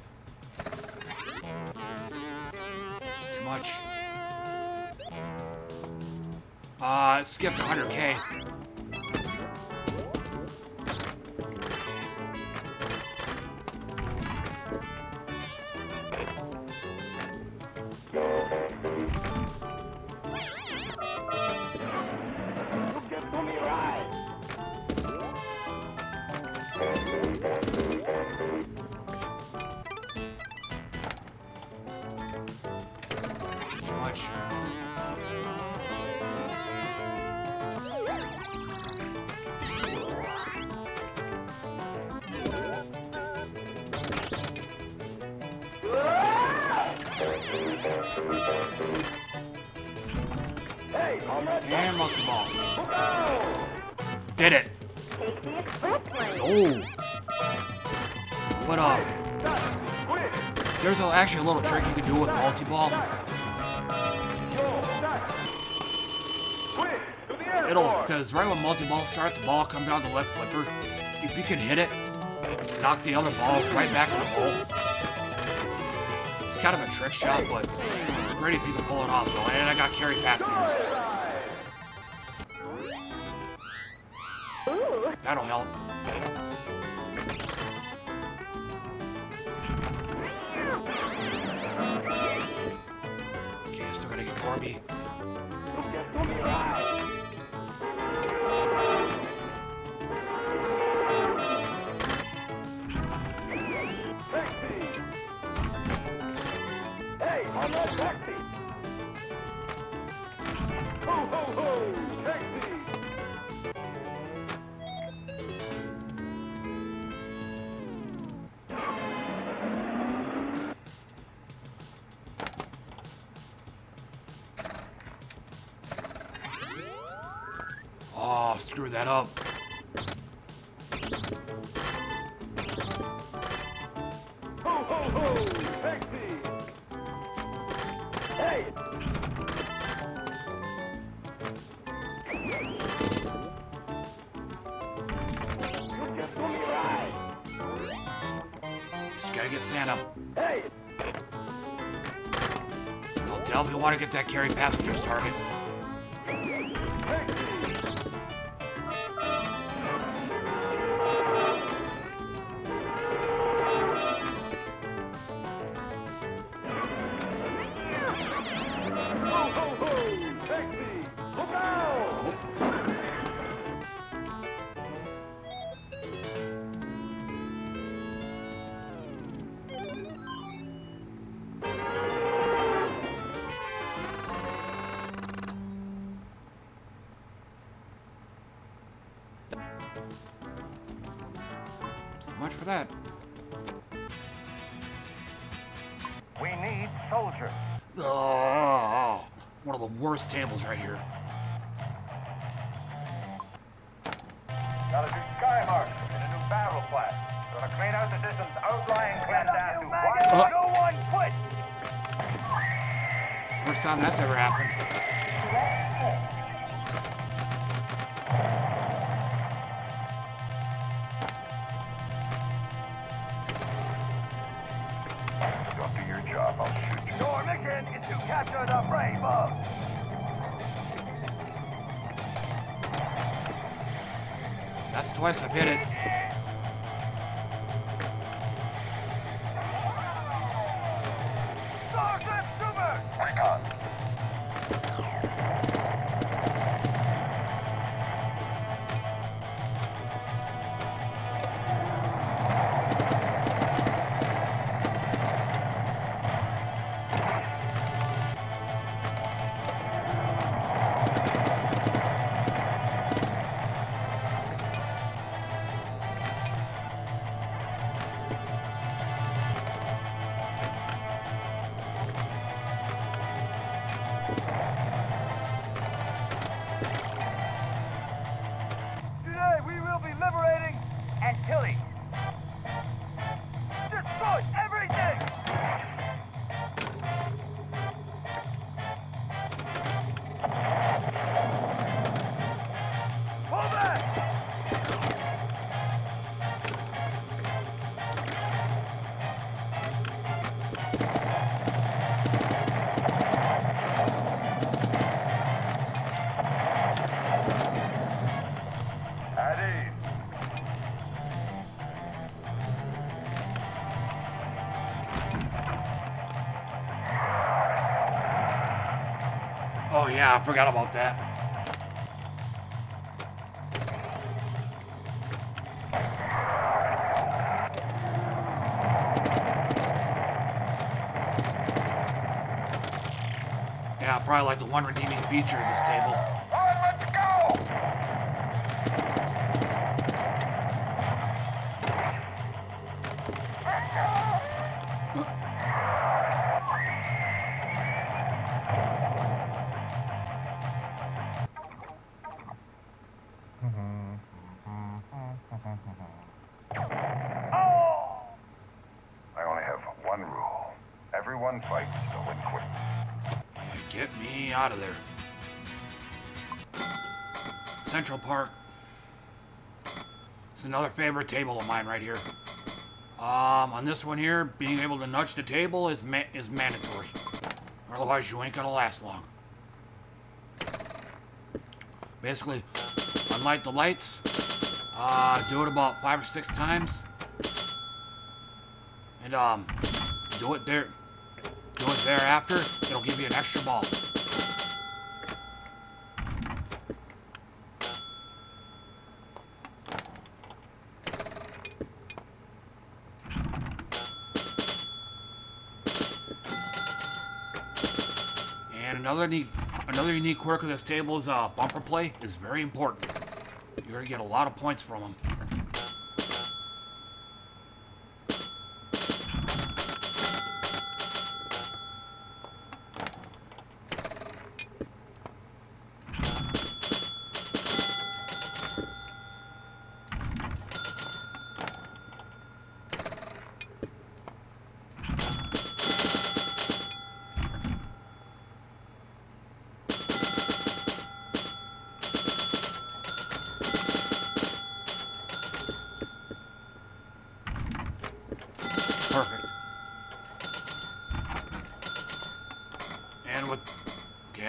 Too much. Uh, skipped one hundred K. And lock the ball. Did it. Oh. But, uh, there's actually a little trick you can do with multi-ball. It'll, because right when multi-ball starts, the ball comes down the left flipper. If you can hit it, knock the other ball right back in the hole. It's kind of a trick shot, but it's great if you can pull it off, though. And I got carry passengers. That'll help. Okay, I still gotta get Corby. Hey, on that taxi! Ho, ho, ho! Taxi! Screw that up. Ho, ho, ho! Taxi! Hey! You just told me right. Just gotta get Santa. Hey! I'll tell if you want to get that carry passengers target. Tables right here. Got a good sky mark and a new battle plan. Gonna clean out the distance outlying clan to why uh. no one quit. First time that's ever happened. That's twice I've hit it. Yeah, I forgot about that. Yeah, probably like the one redeeming feature of this table. Central Park. It's another favorite table of mine right here. Um, on this one here, being able to nudge the table is ma is mandatory. Otherwise, you ain't gonna last long. Basically, unlight the lights. Uh, do it about five or six times, and um, do it there. Do it thereafter. It'll give you an extra ball. Another unique, another unique quirk of this table is uh, bumper play is very important. You're going to get a lot of points from them.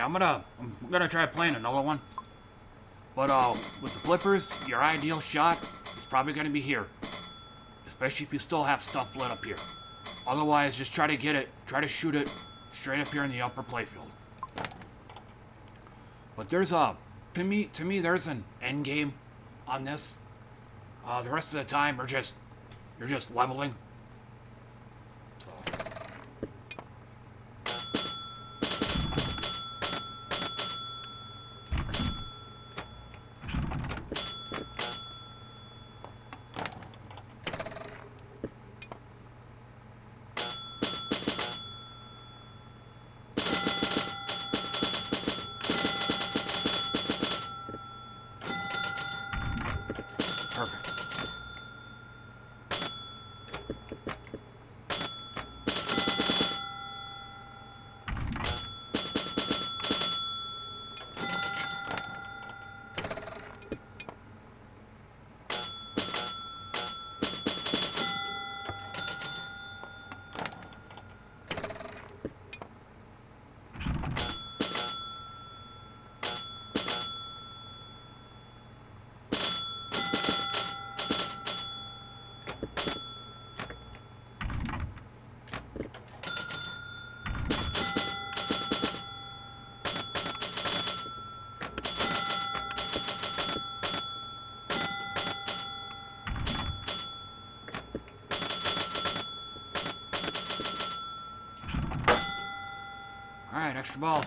I'm gonna, I'm gonna try playing another one, but uh, with the flippers, your ideal shot is probably gonna be here, especially if you still have stuff lit up here. Otherwise, just try to get it, try to shoot it straight up here in the upper playfield. But there's a, to me, to me, there's an end game on this. Uh, the rest of the time, you're just, you're just leveling. So. Perfect. All right, extra ball.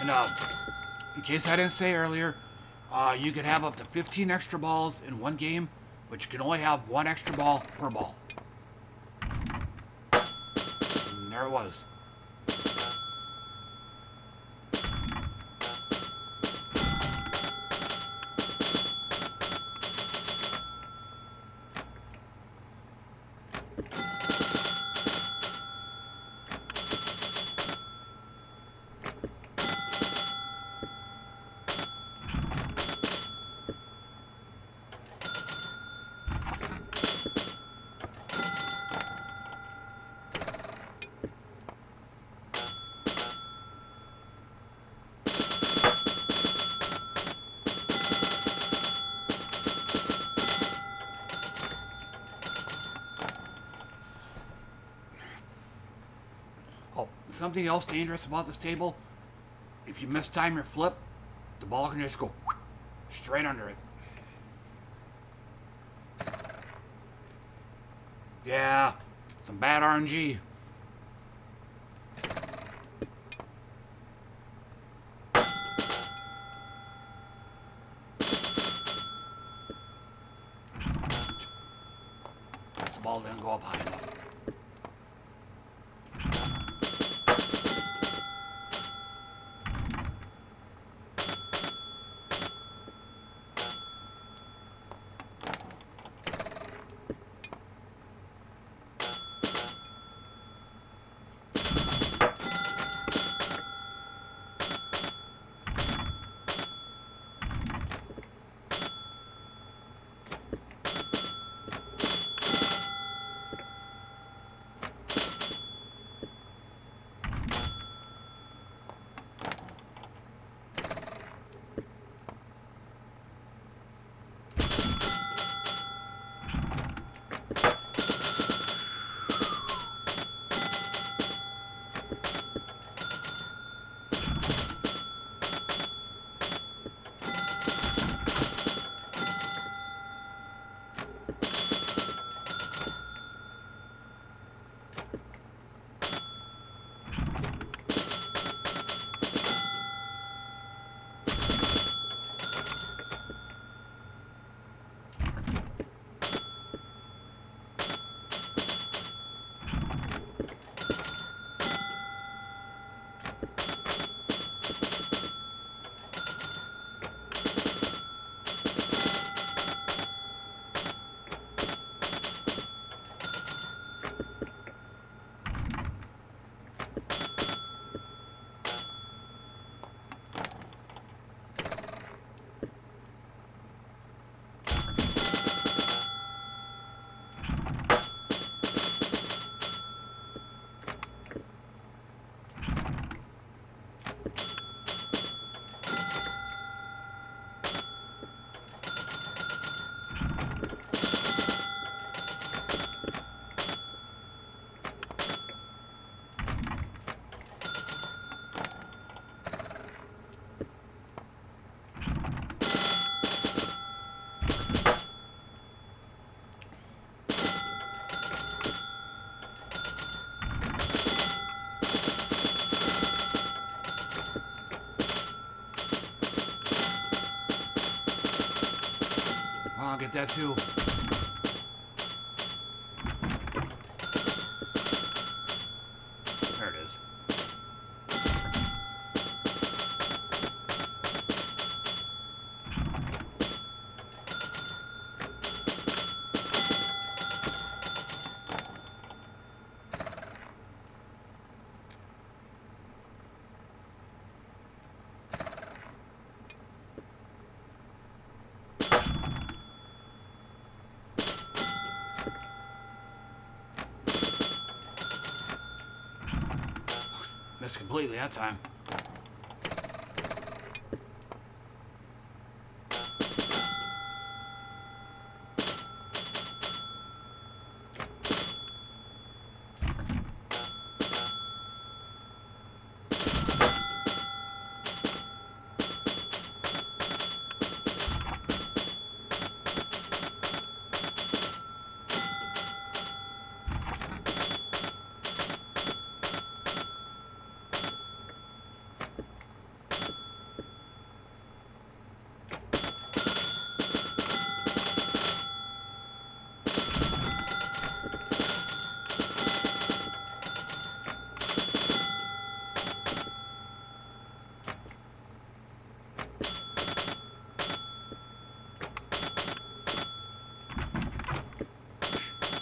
And uh, in case I didn't say earlier, uh, you can have up to fifteen extra balls in one game, but you can only have one extra ball per ball. And there it was. Something else dangerous about this table, if you mistime your flip, the ball can just go straight under it. Yeah, some bad R N G. Guess the ball didn't go up high enough. Get that too. There it is. missed completely that time.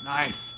Nice.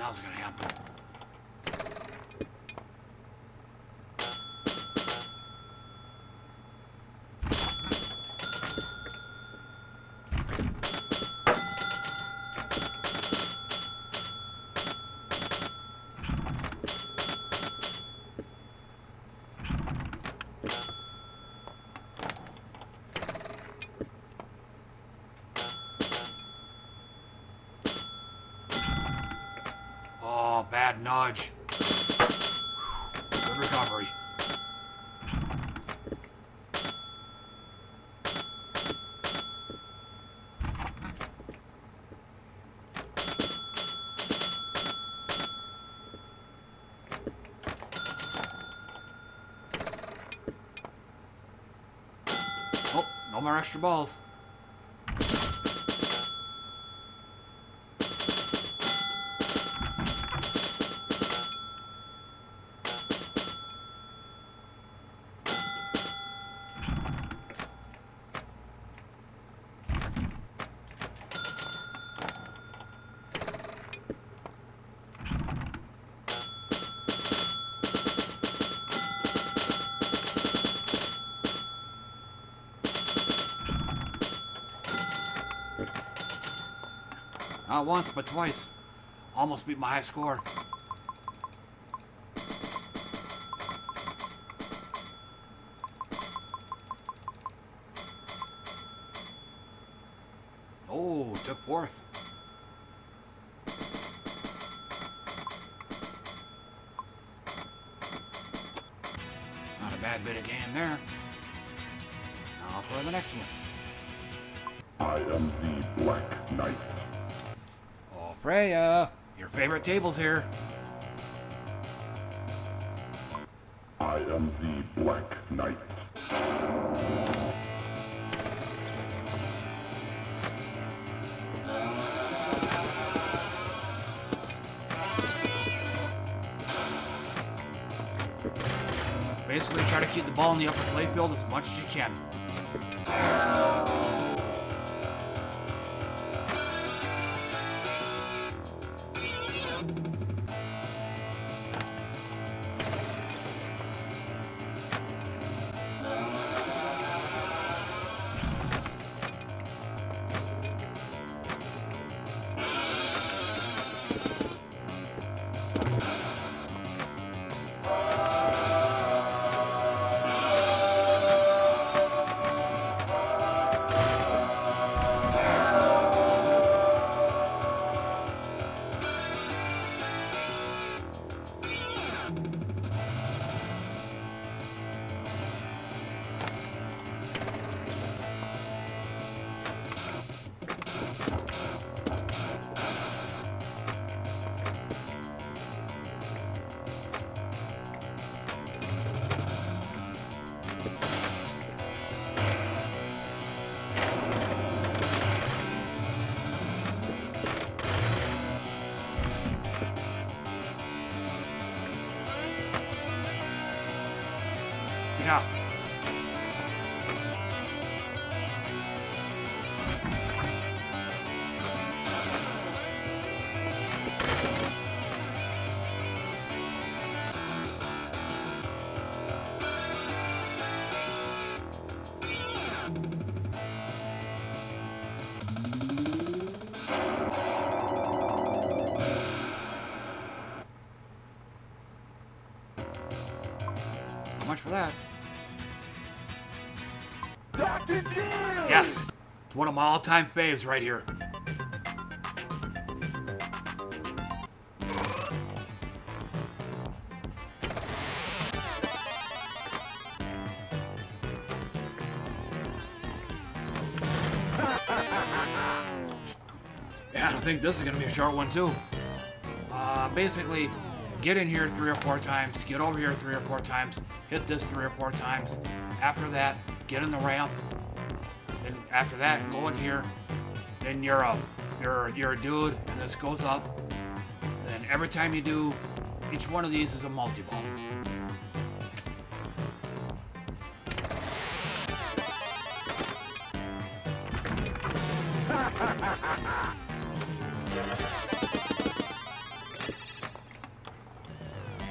How's it gonna happen? Bad nudge. Good recovery. Oh, no more extra balls. Not once, but twice. Almost beat my high score. Oh, took fourth. Not a bad bit of game there. Now I'll play the next one. I am the Black Knight. Freya, your favorite table's here. I am the Black Knight. Basically, try to keep the ball in the upper playfield as much as you can. up. One of my all-time faves right here. Yeah, I don't think this is gonna be a short one too. Uh, basically, get in here three or four times, get over here three or four times, hit this three or four times. After that, get in the ramp. After that, go in here, then you're a, you're, you're a dude, and this goes up. And every time you do, each one of these is a multi-ball.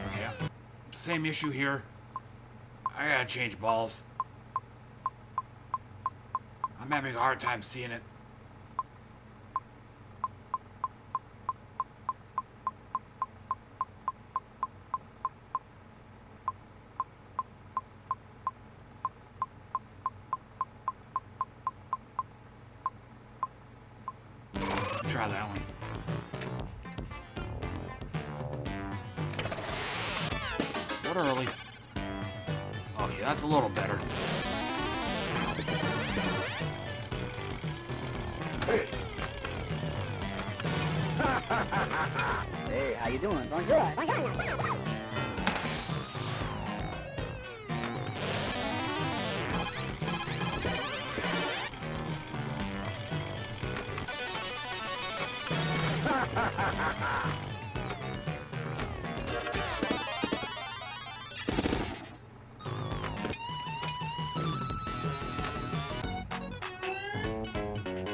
Okay, same issue here. I gotta change balls. I'm having a hard time seeing it. Try that one. What early? Oh yeah, that's a little better. Hey, how you doing? Bonjour.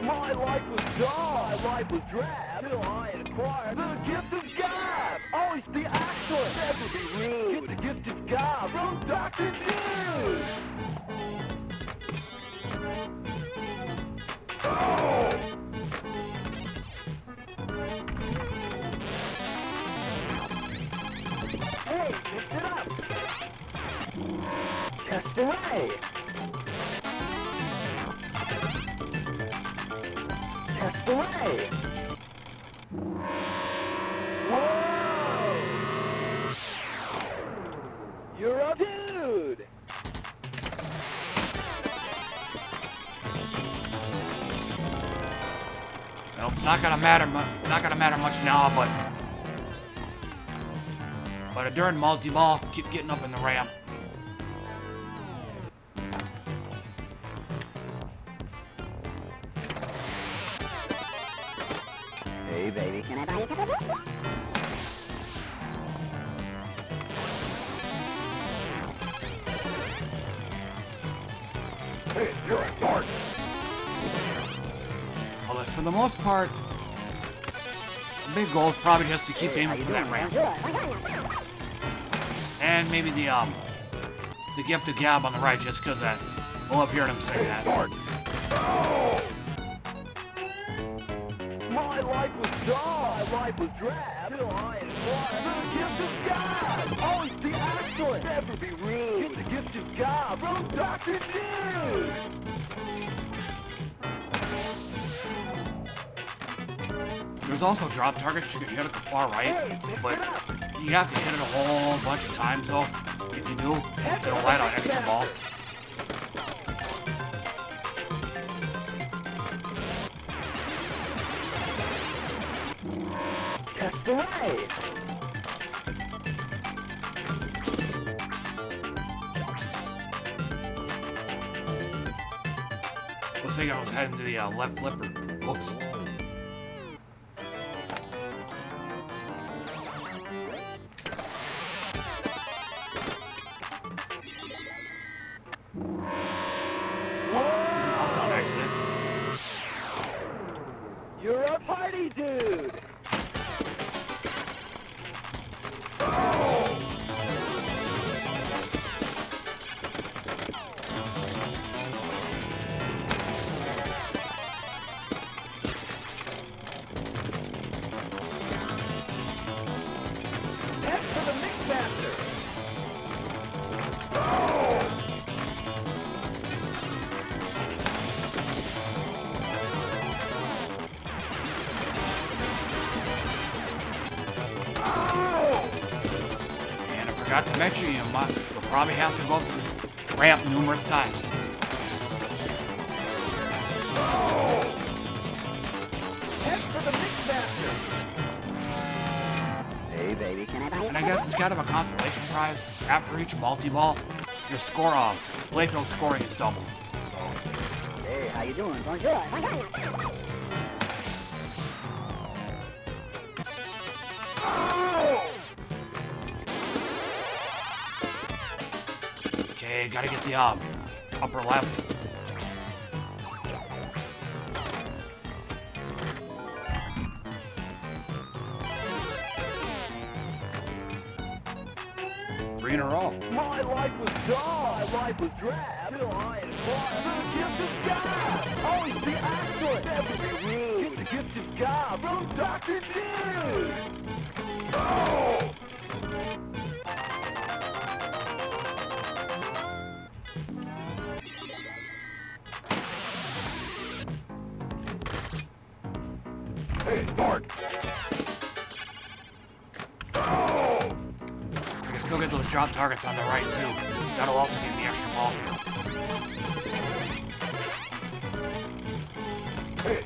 My life was dull, my life was drab, little high and acquired, little gift of God, always be excellent, never be rude, get the gift of God from Doctor Dude! Oh! Hey, lift it up! Just away! Just away! You're a dude! Well, not gonna matter mu not gonna matter much now, but but a darn multi-ball, keep getting up in the ramp. Hey baby, can I buy you a cup of coffee? For the most part, the big goal is probably just to keep hey, aiming for that ramp. And maybe the um, the gift of gab on the right, just because that we'll uphear him saying that. Oh. My life was dull, my life was drab, little high and quiet, the gift of gab, always be excellent, never be rude, get the gift of gab from Doctor Dude! There's also drop targets you can hit at the far right, but you have to hit it a whole bunch of times though. If you do, it'll light on extra ball. That's right. Let's say I was heading to the uh, left flipper. Whoops. forgot to mention you might, you'll probably have to go through the ramp numerous times. Head for the mix master. Hey baby, can I buy you? And I guess it's kind of a consolation prize. After each multi-ball, your score off, Playfield's scoring is doubled. So. Hey, how you doing? Bonjour. Okay, gotta get the um, upper left. Three in a row. My life was dull, my life was drab. Still high and far. Always be excellent. Never be rude. Get the gift of God from Doctor Dude. Oh! Hey, Mark! Oh! I can still get those drop targets on the right, too. That'll also give me extra ball. Hey!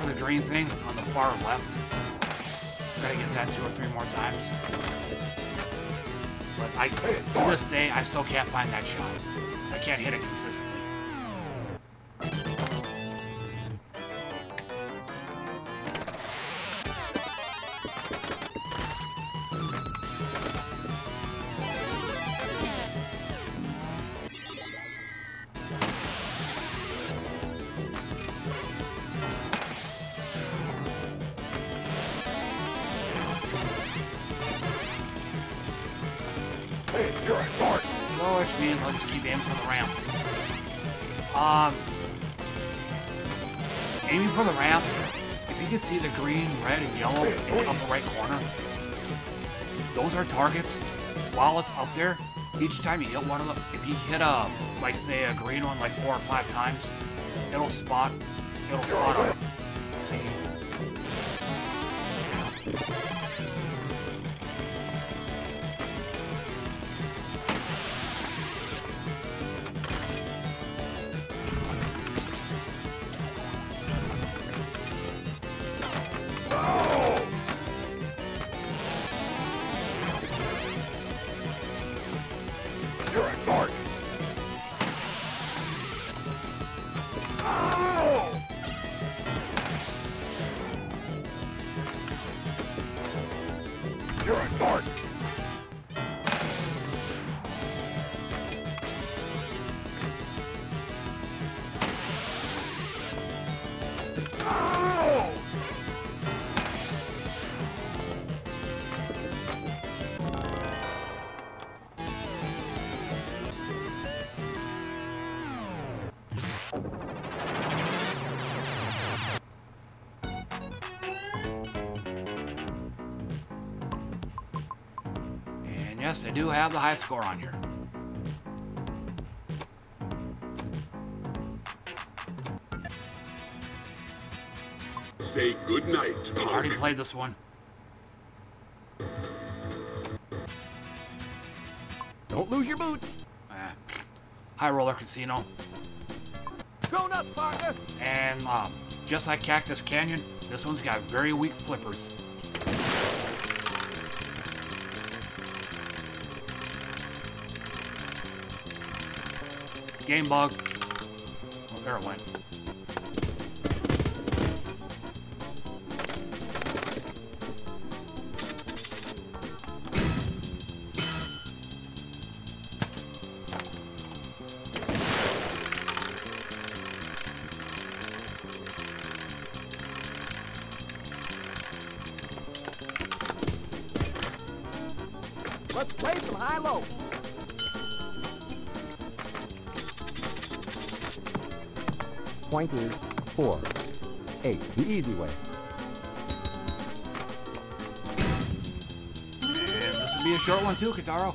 For the green thing on the far left. Gotta get that two or three more times. But I, to this day, I still can't find that shot. I can't hit it consistently. See the green, red, and yellow in the upper right corner? Those are targets. While it's up there, each time you hit one of them, if you hit a, like say a green one like four or five times, it'll spot, it'll spot up. I do have the high score on here. Say good night. I already played this one. Don't lose your boots. Eh. High Roller Casino. Grown up, partner. And uh, just like Cactus Canyon, this one's got very weak flippers. Game bug. Oh, there it went. Let's play some high-low. Point is four, eight, the easy way. be a short one too, Kitaro.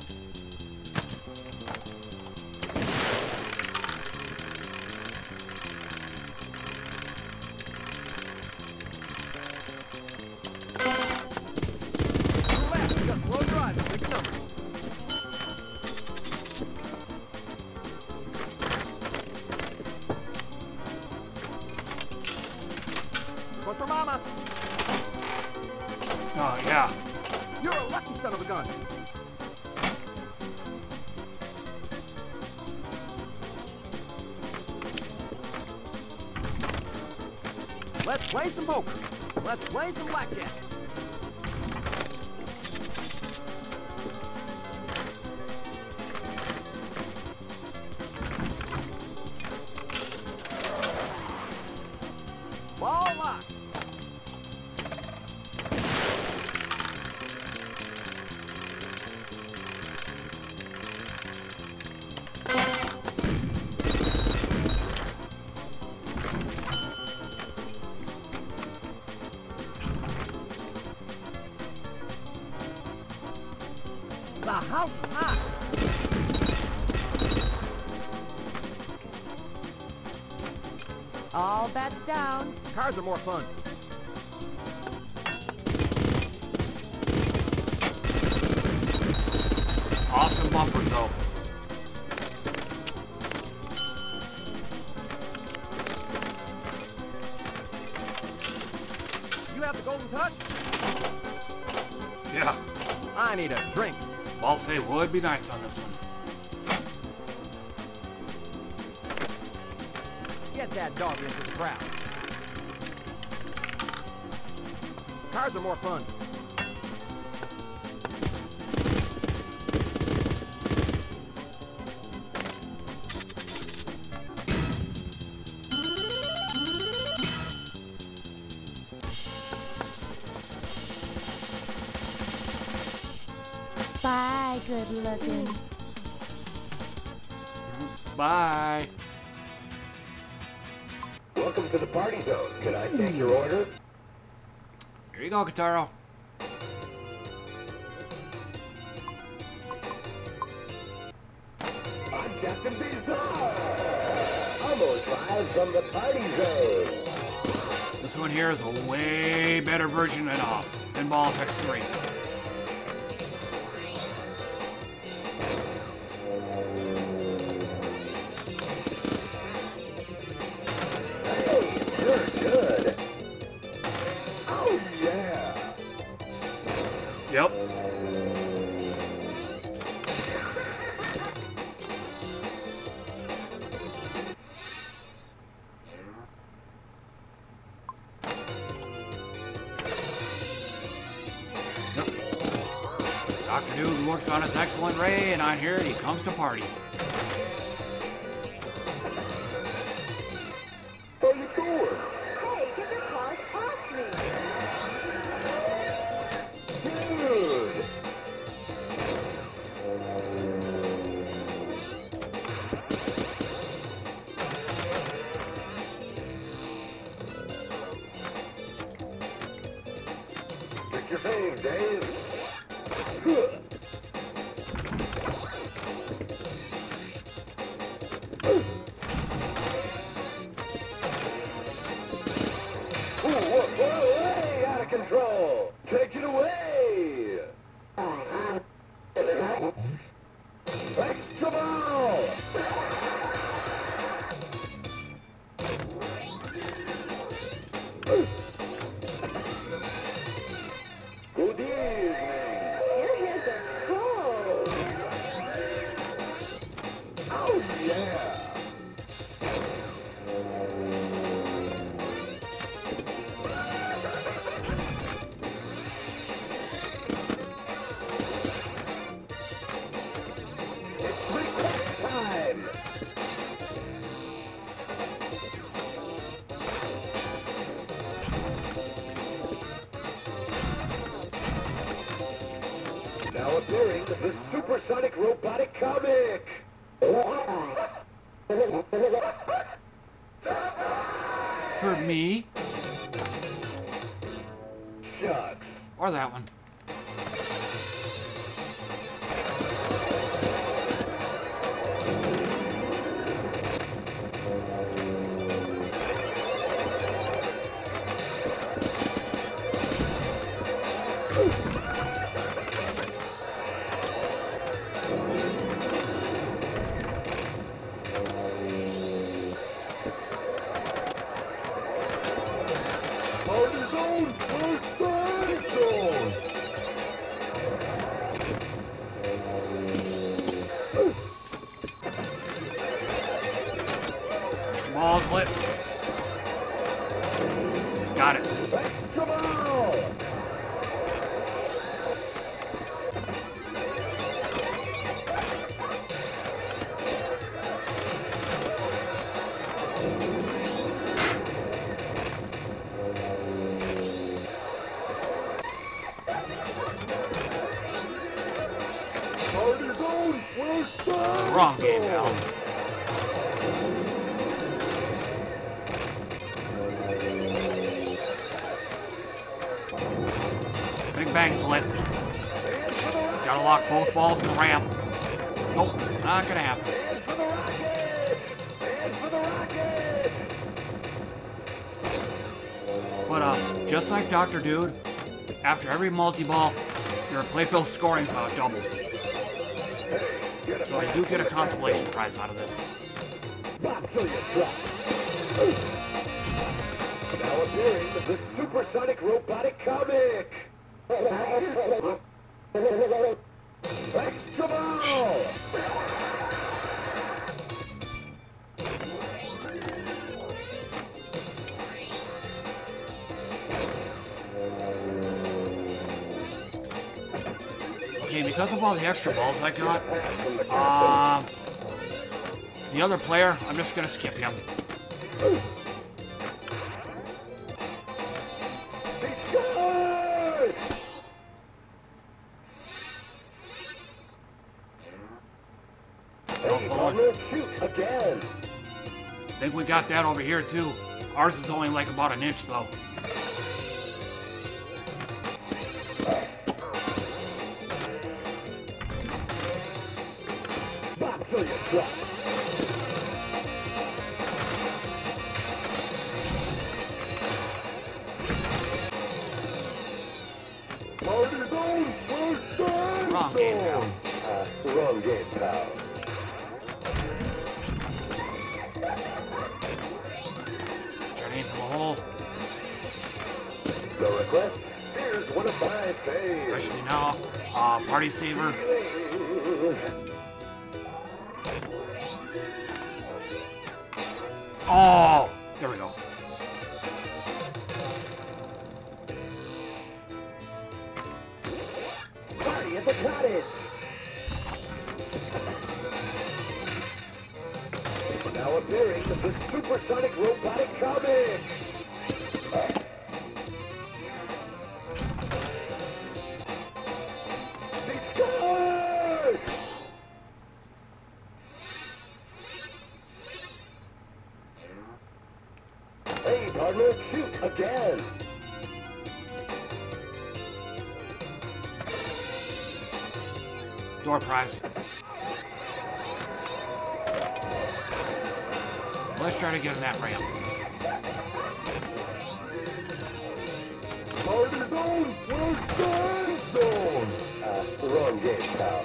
Cars are more fun. Awesome bumpers though. You have the golden touch? Yeah. I need a drink. Balsay would be nice on this one. Get that dog into the crowd. Cars are more fun. Bye, good looking. Bye. Welcome to the party zone. Can I take your order? Here you go, Kitaro. I'm Captain Bizarre. I'm live from the party zone. This one here is a way better version than uh, Pinball F X three. Doctor Dude works on his excellent ray, and on here he comes to party. What are you doing? Hey, give your car past me. Dude. Pick your thing, Dave. Or that one. Doctor Dude, after every multi-ball, your playfield scoring's about double. So I do get a consolation prize out of this. Now appearing the supersonic robotic comic. Because of all the extra balls I got, uh, the other player, I'm just going to skip him. I think we got that over here too. Ours is only like about an inch though. Saver. Oh, there we go. Party at the cottage. Now appearing the supersonic robotic comic. Let's try to get in that ramp. Uh, wrong game, pal.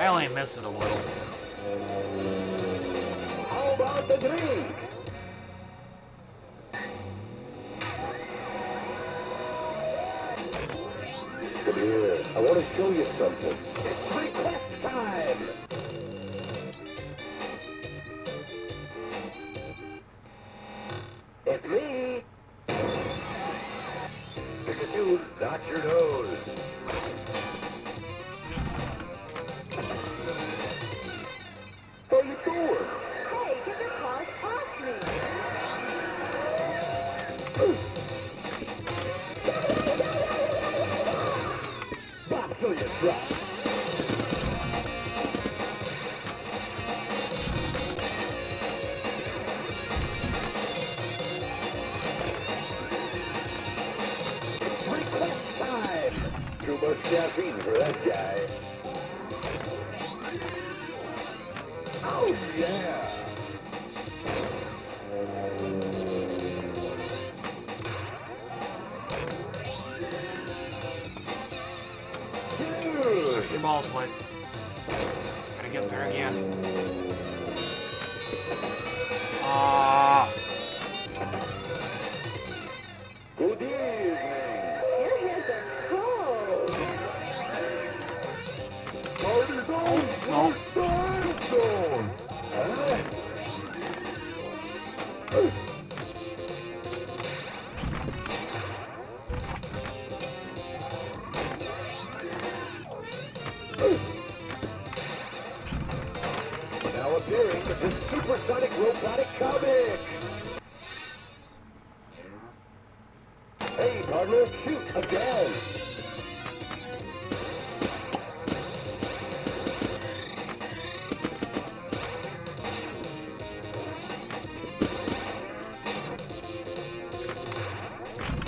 I only missed it a little. How about the green? I want to show you something. It's request time! It's me! Pikachu, not your nose! How you doing? Hey, get your cars off me! Ooh. Drop. Oh, yeah. Your ball slid. Gotta get there again. Ah! Good evening. Your hands are cold. Party's on. No. Party's on. Huh? Supersonic robotic comic! Hey, partner, shoot again!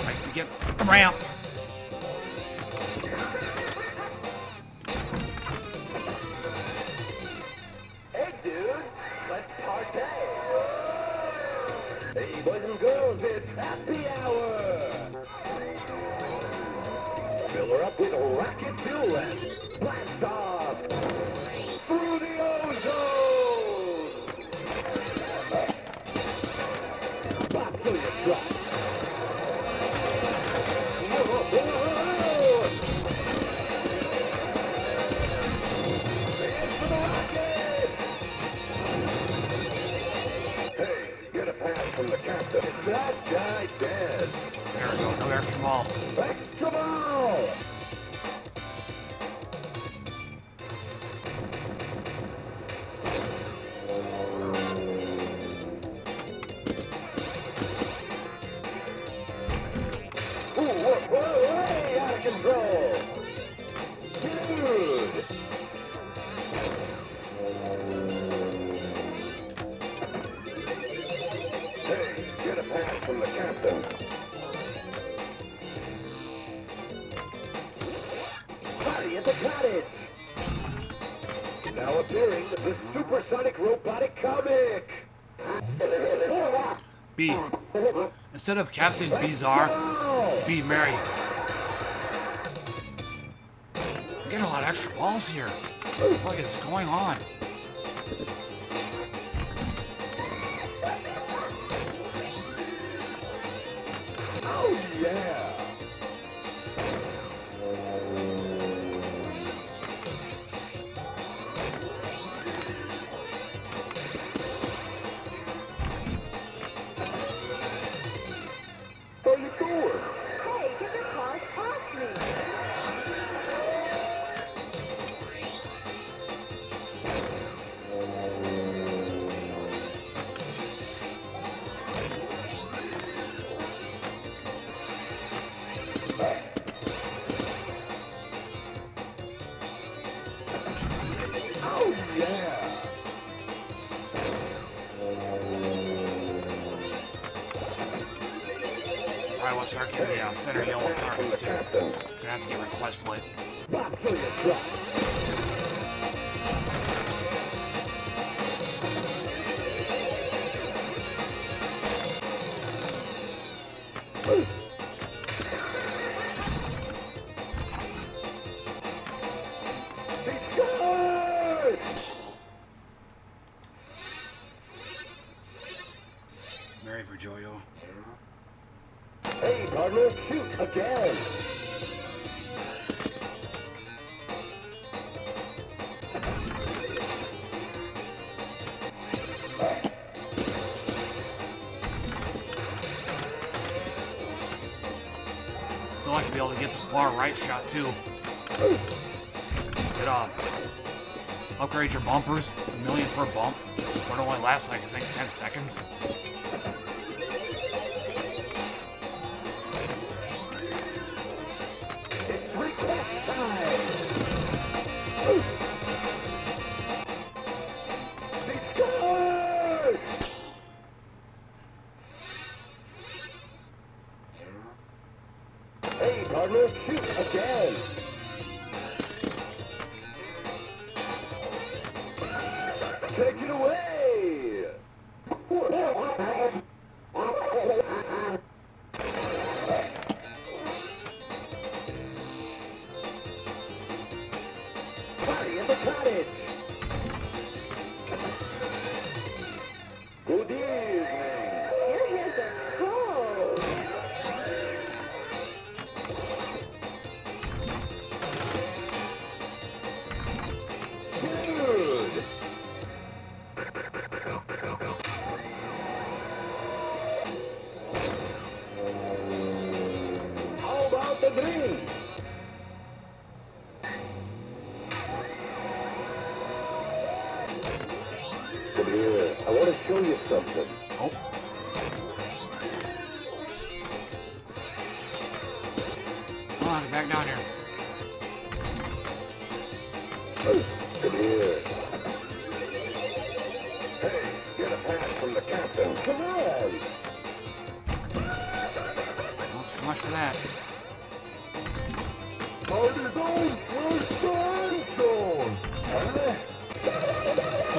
Like to get the ramp! B. Instead of Captain Bizarre, be Mary. I'm getting a lot of extra balls here. What is going on? Oh, yeah. Center yellow targets too. Gonna have to get request lit. Shot two. Get up. Upgrade your bumpers. A million per bump. It only lasts like I think ten seconds. Take it away! Party in the cottage! Good evening! Your hands are cold! Dude! How about the green? Come here, I want to show you something. Oh. Back down here. Oh, come here. Hey, get a pass from the captain. Come on. Not so much for that. Party's on. Where's the zone? Oh,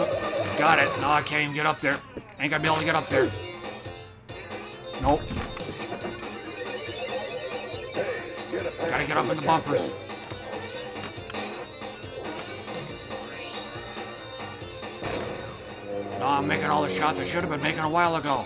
got it. No, I can't even get up there. Ain't gonna be able to get up there. Nope. Gotta get up in the bumpers. No, I'm making all the shots I should have been making a while ago.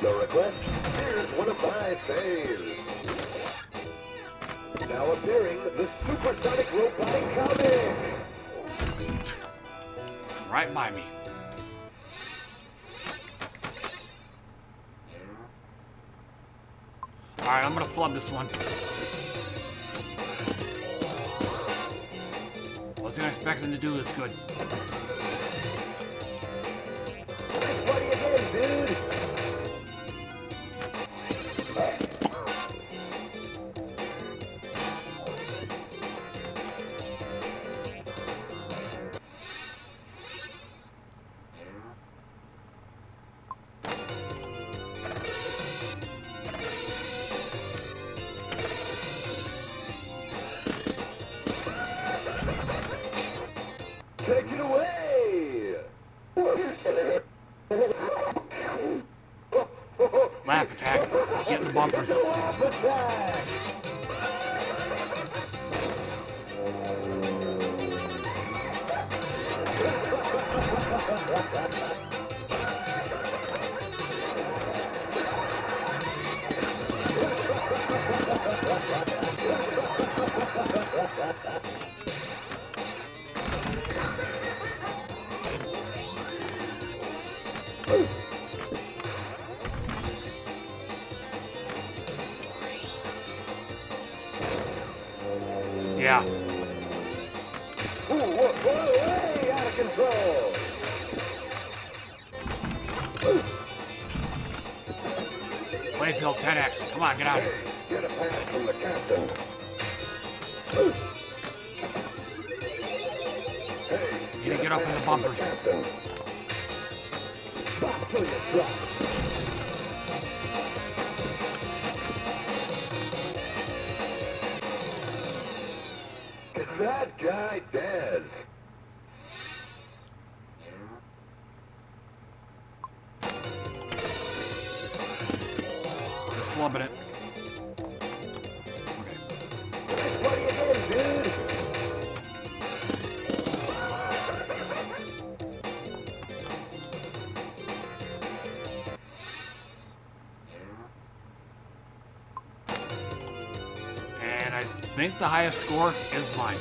The request is one of my faves. Now appearing the supersonic robotic comic. Right by me. All right, I'm gonna flub this one. Wasn't expecting to do this good. What are you doing, dude? Come on, get out of here. Get a pass from the captain. Hey, you need to get up in the bumpers. Back to your drop. Is that guy dead? Slubbing it. And I think the highest score is mine.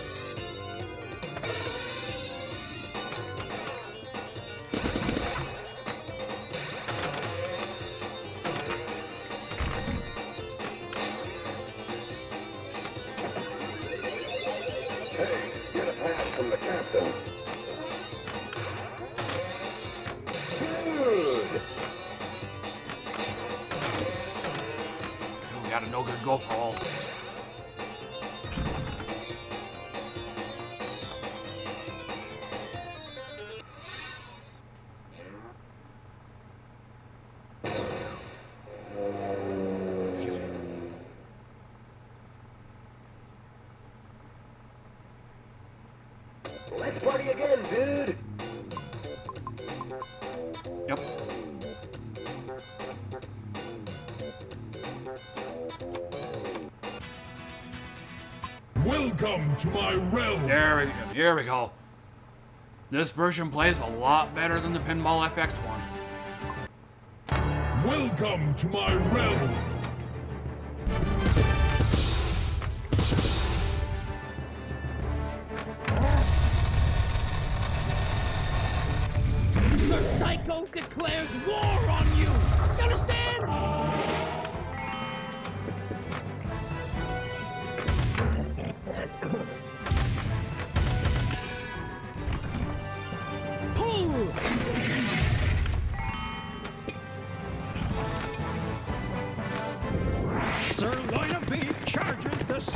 Welcome to my realm. There we go. Here we go. This version plays a lot better than the Pinball F X one. Welcome to my realm. The psycho declares war on you. You understand?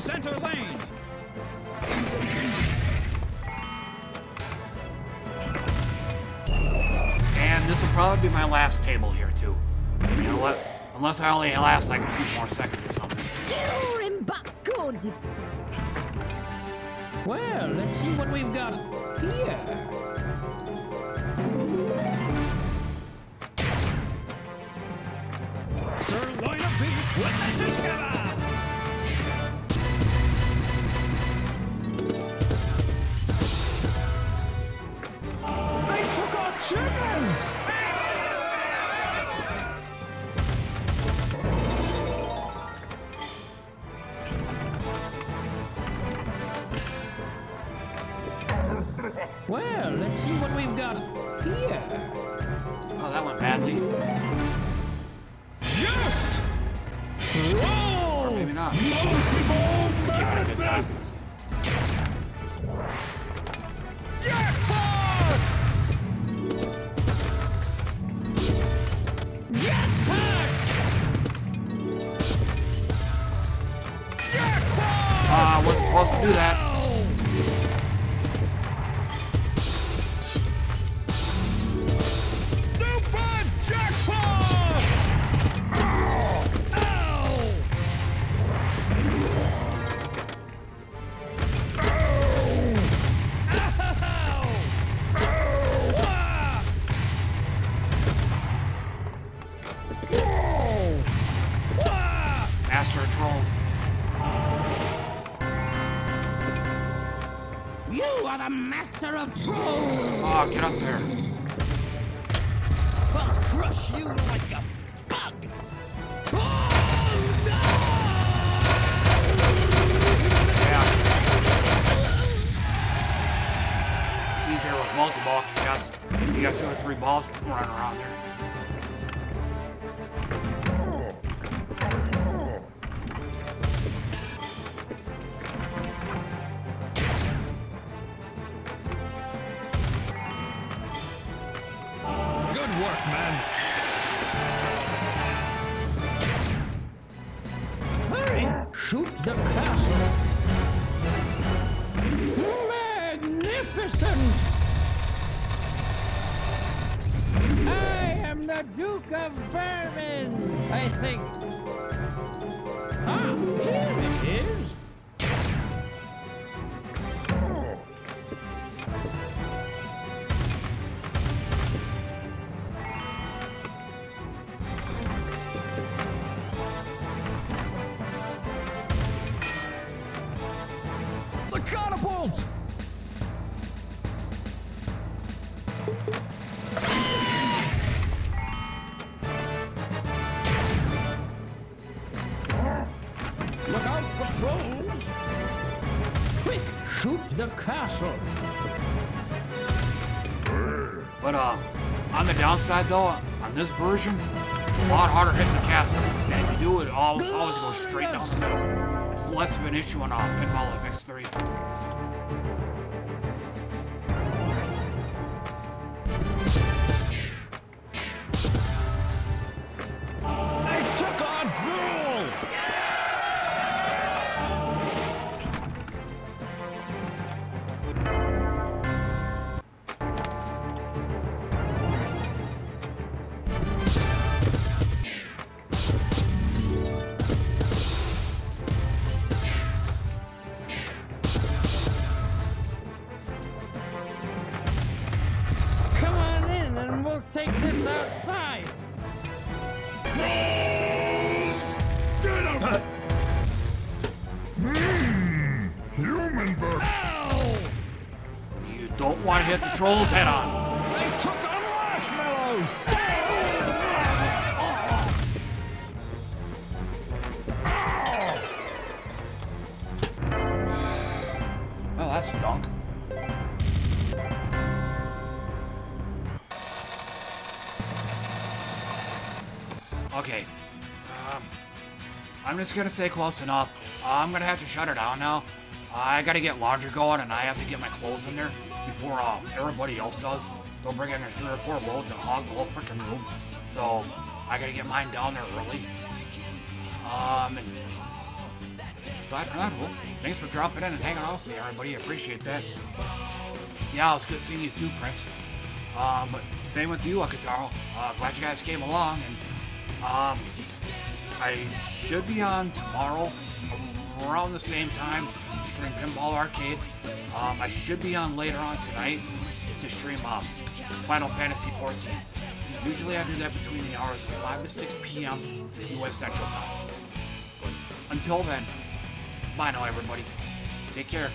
Center lane. And this will probably be my last table here too. You know what? Unless I only last like a few more seconds or something. Good. Well, let's see what we've got here. Sir Loyal Beach, what is this? Well, let's see what we've got here. Oh, that went badly. Yes! Whoa! Or maybe not. We're keeping a good time. Ah, uh, wasn't supposed to do that. Downside though, on this version, it's a lot harder hitting the castle, and if you do it, always always go straight down the middle. It's less of an issue on uh, Pinball F X three. hit the trolls head on. They took on marshmallows. Oh, well, that's stunk. Okay. Um, I'm just gonna say close enough. I'm gonna have to shut her down now. I gotta get laundry going, and I have to get my clothes in there before uh, everybody else does. They'll bring in their three or four loads and hog the whole freaking room. So I gotta get mine down there early. Um, and aside from that, well, thanks for dropping in and hanging out with me, everybody. I appreciate that. Yeah, it's good seeing you too, Prince. Um, but same with you, Akataro. Uh, glad you guys came along, and um, I should be on tomorrow around the same time. Stream Pinball Arcade. Um, I should be on later on tonight to stream um, Final Fantasy fourteen. Usually I do that between the hours of five to six P M U S Central Time. But until then, bye now everybody. Take care.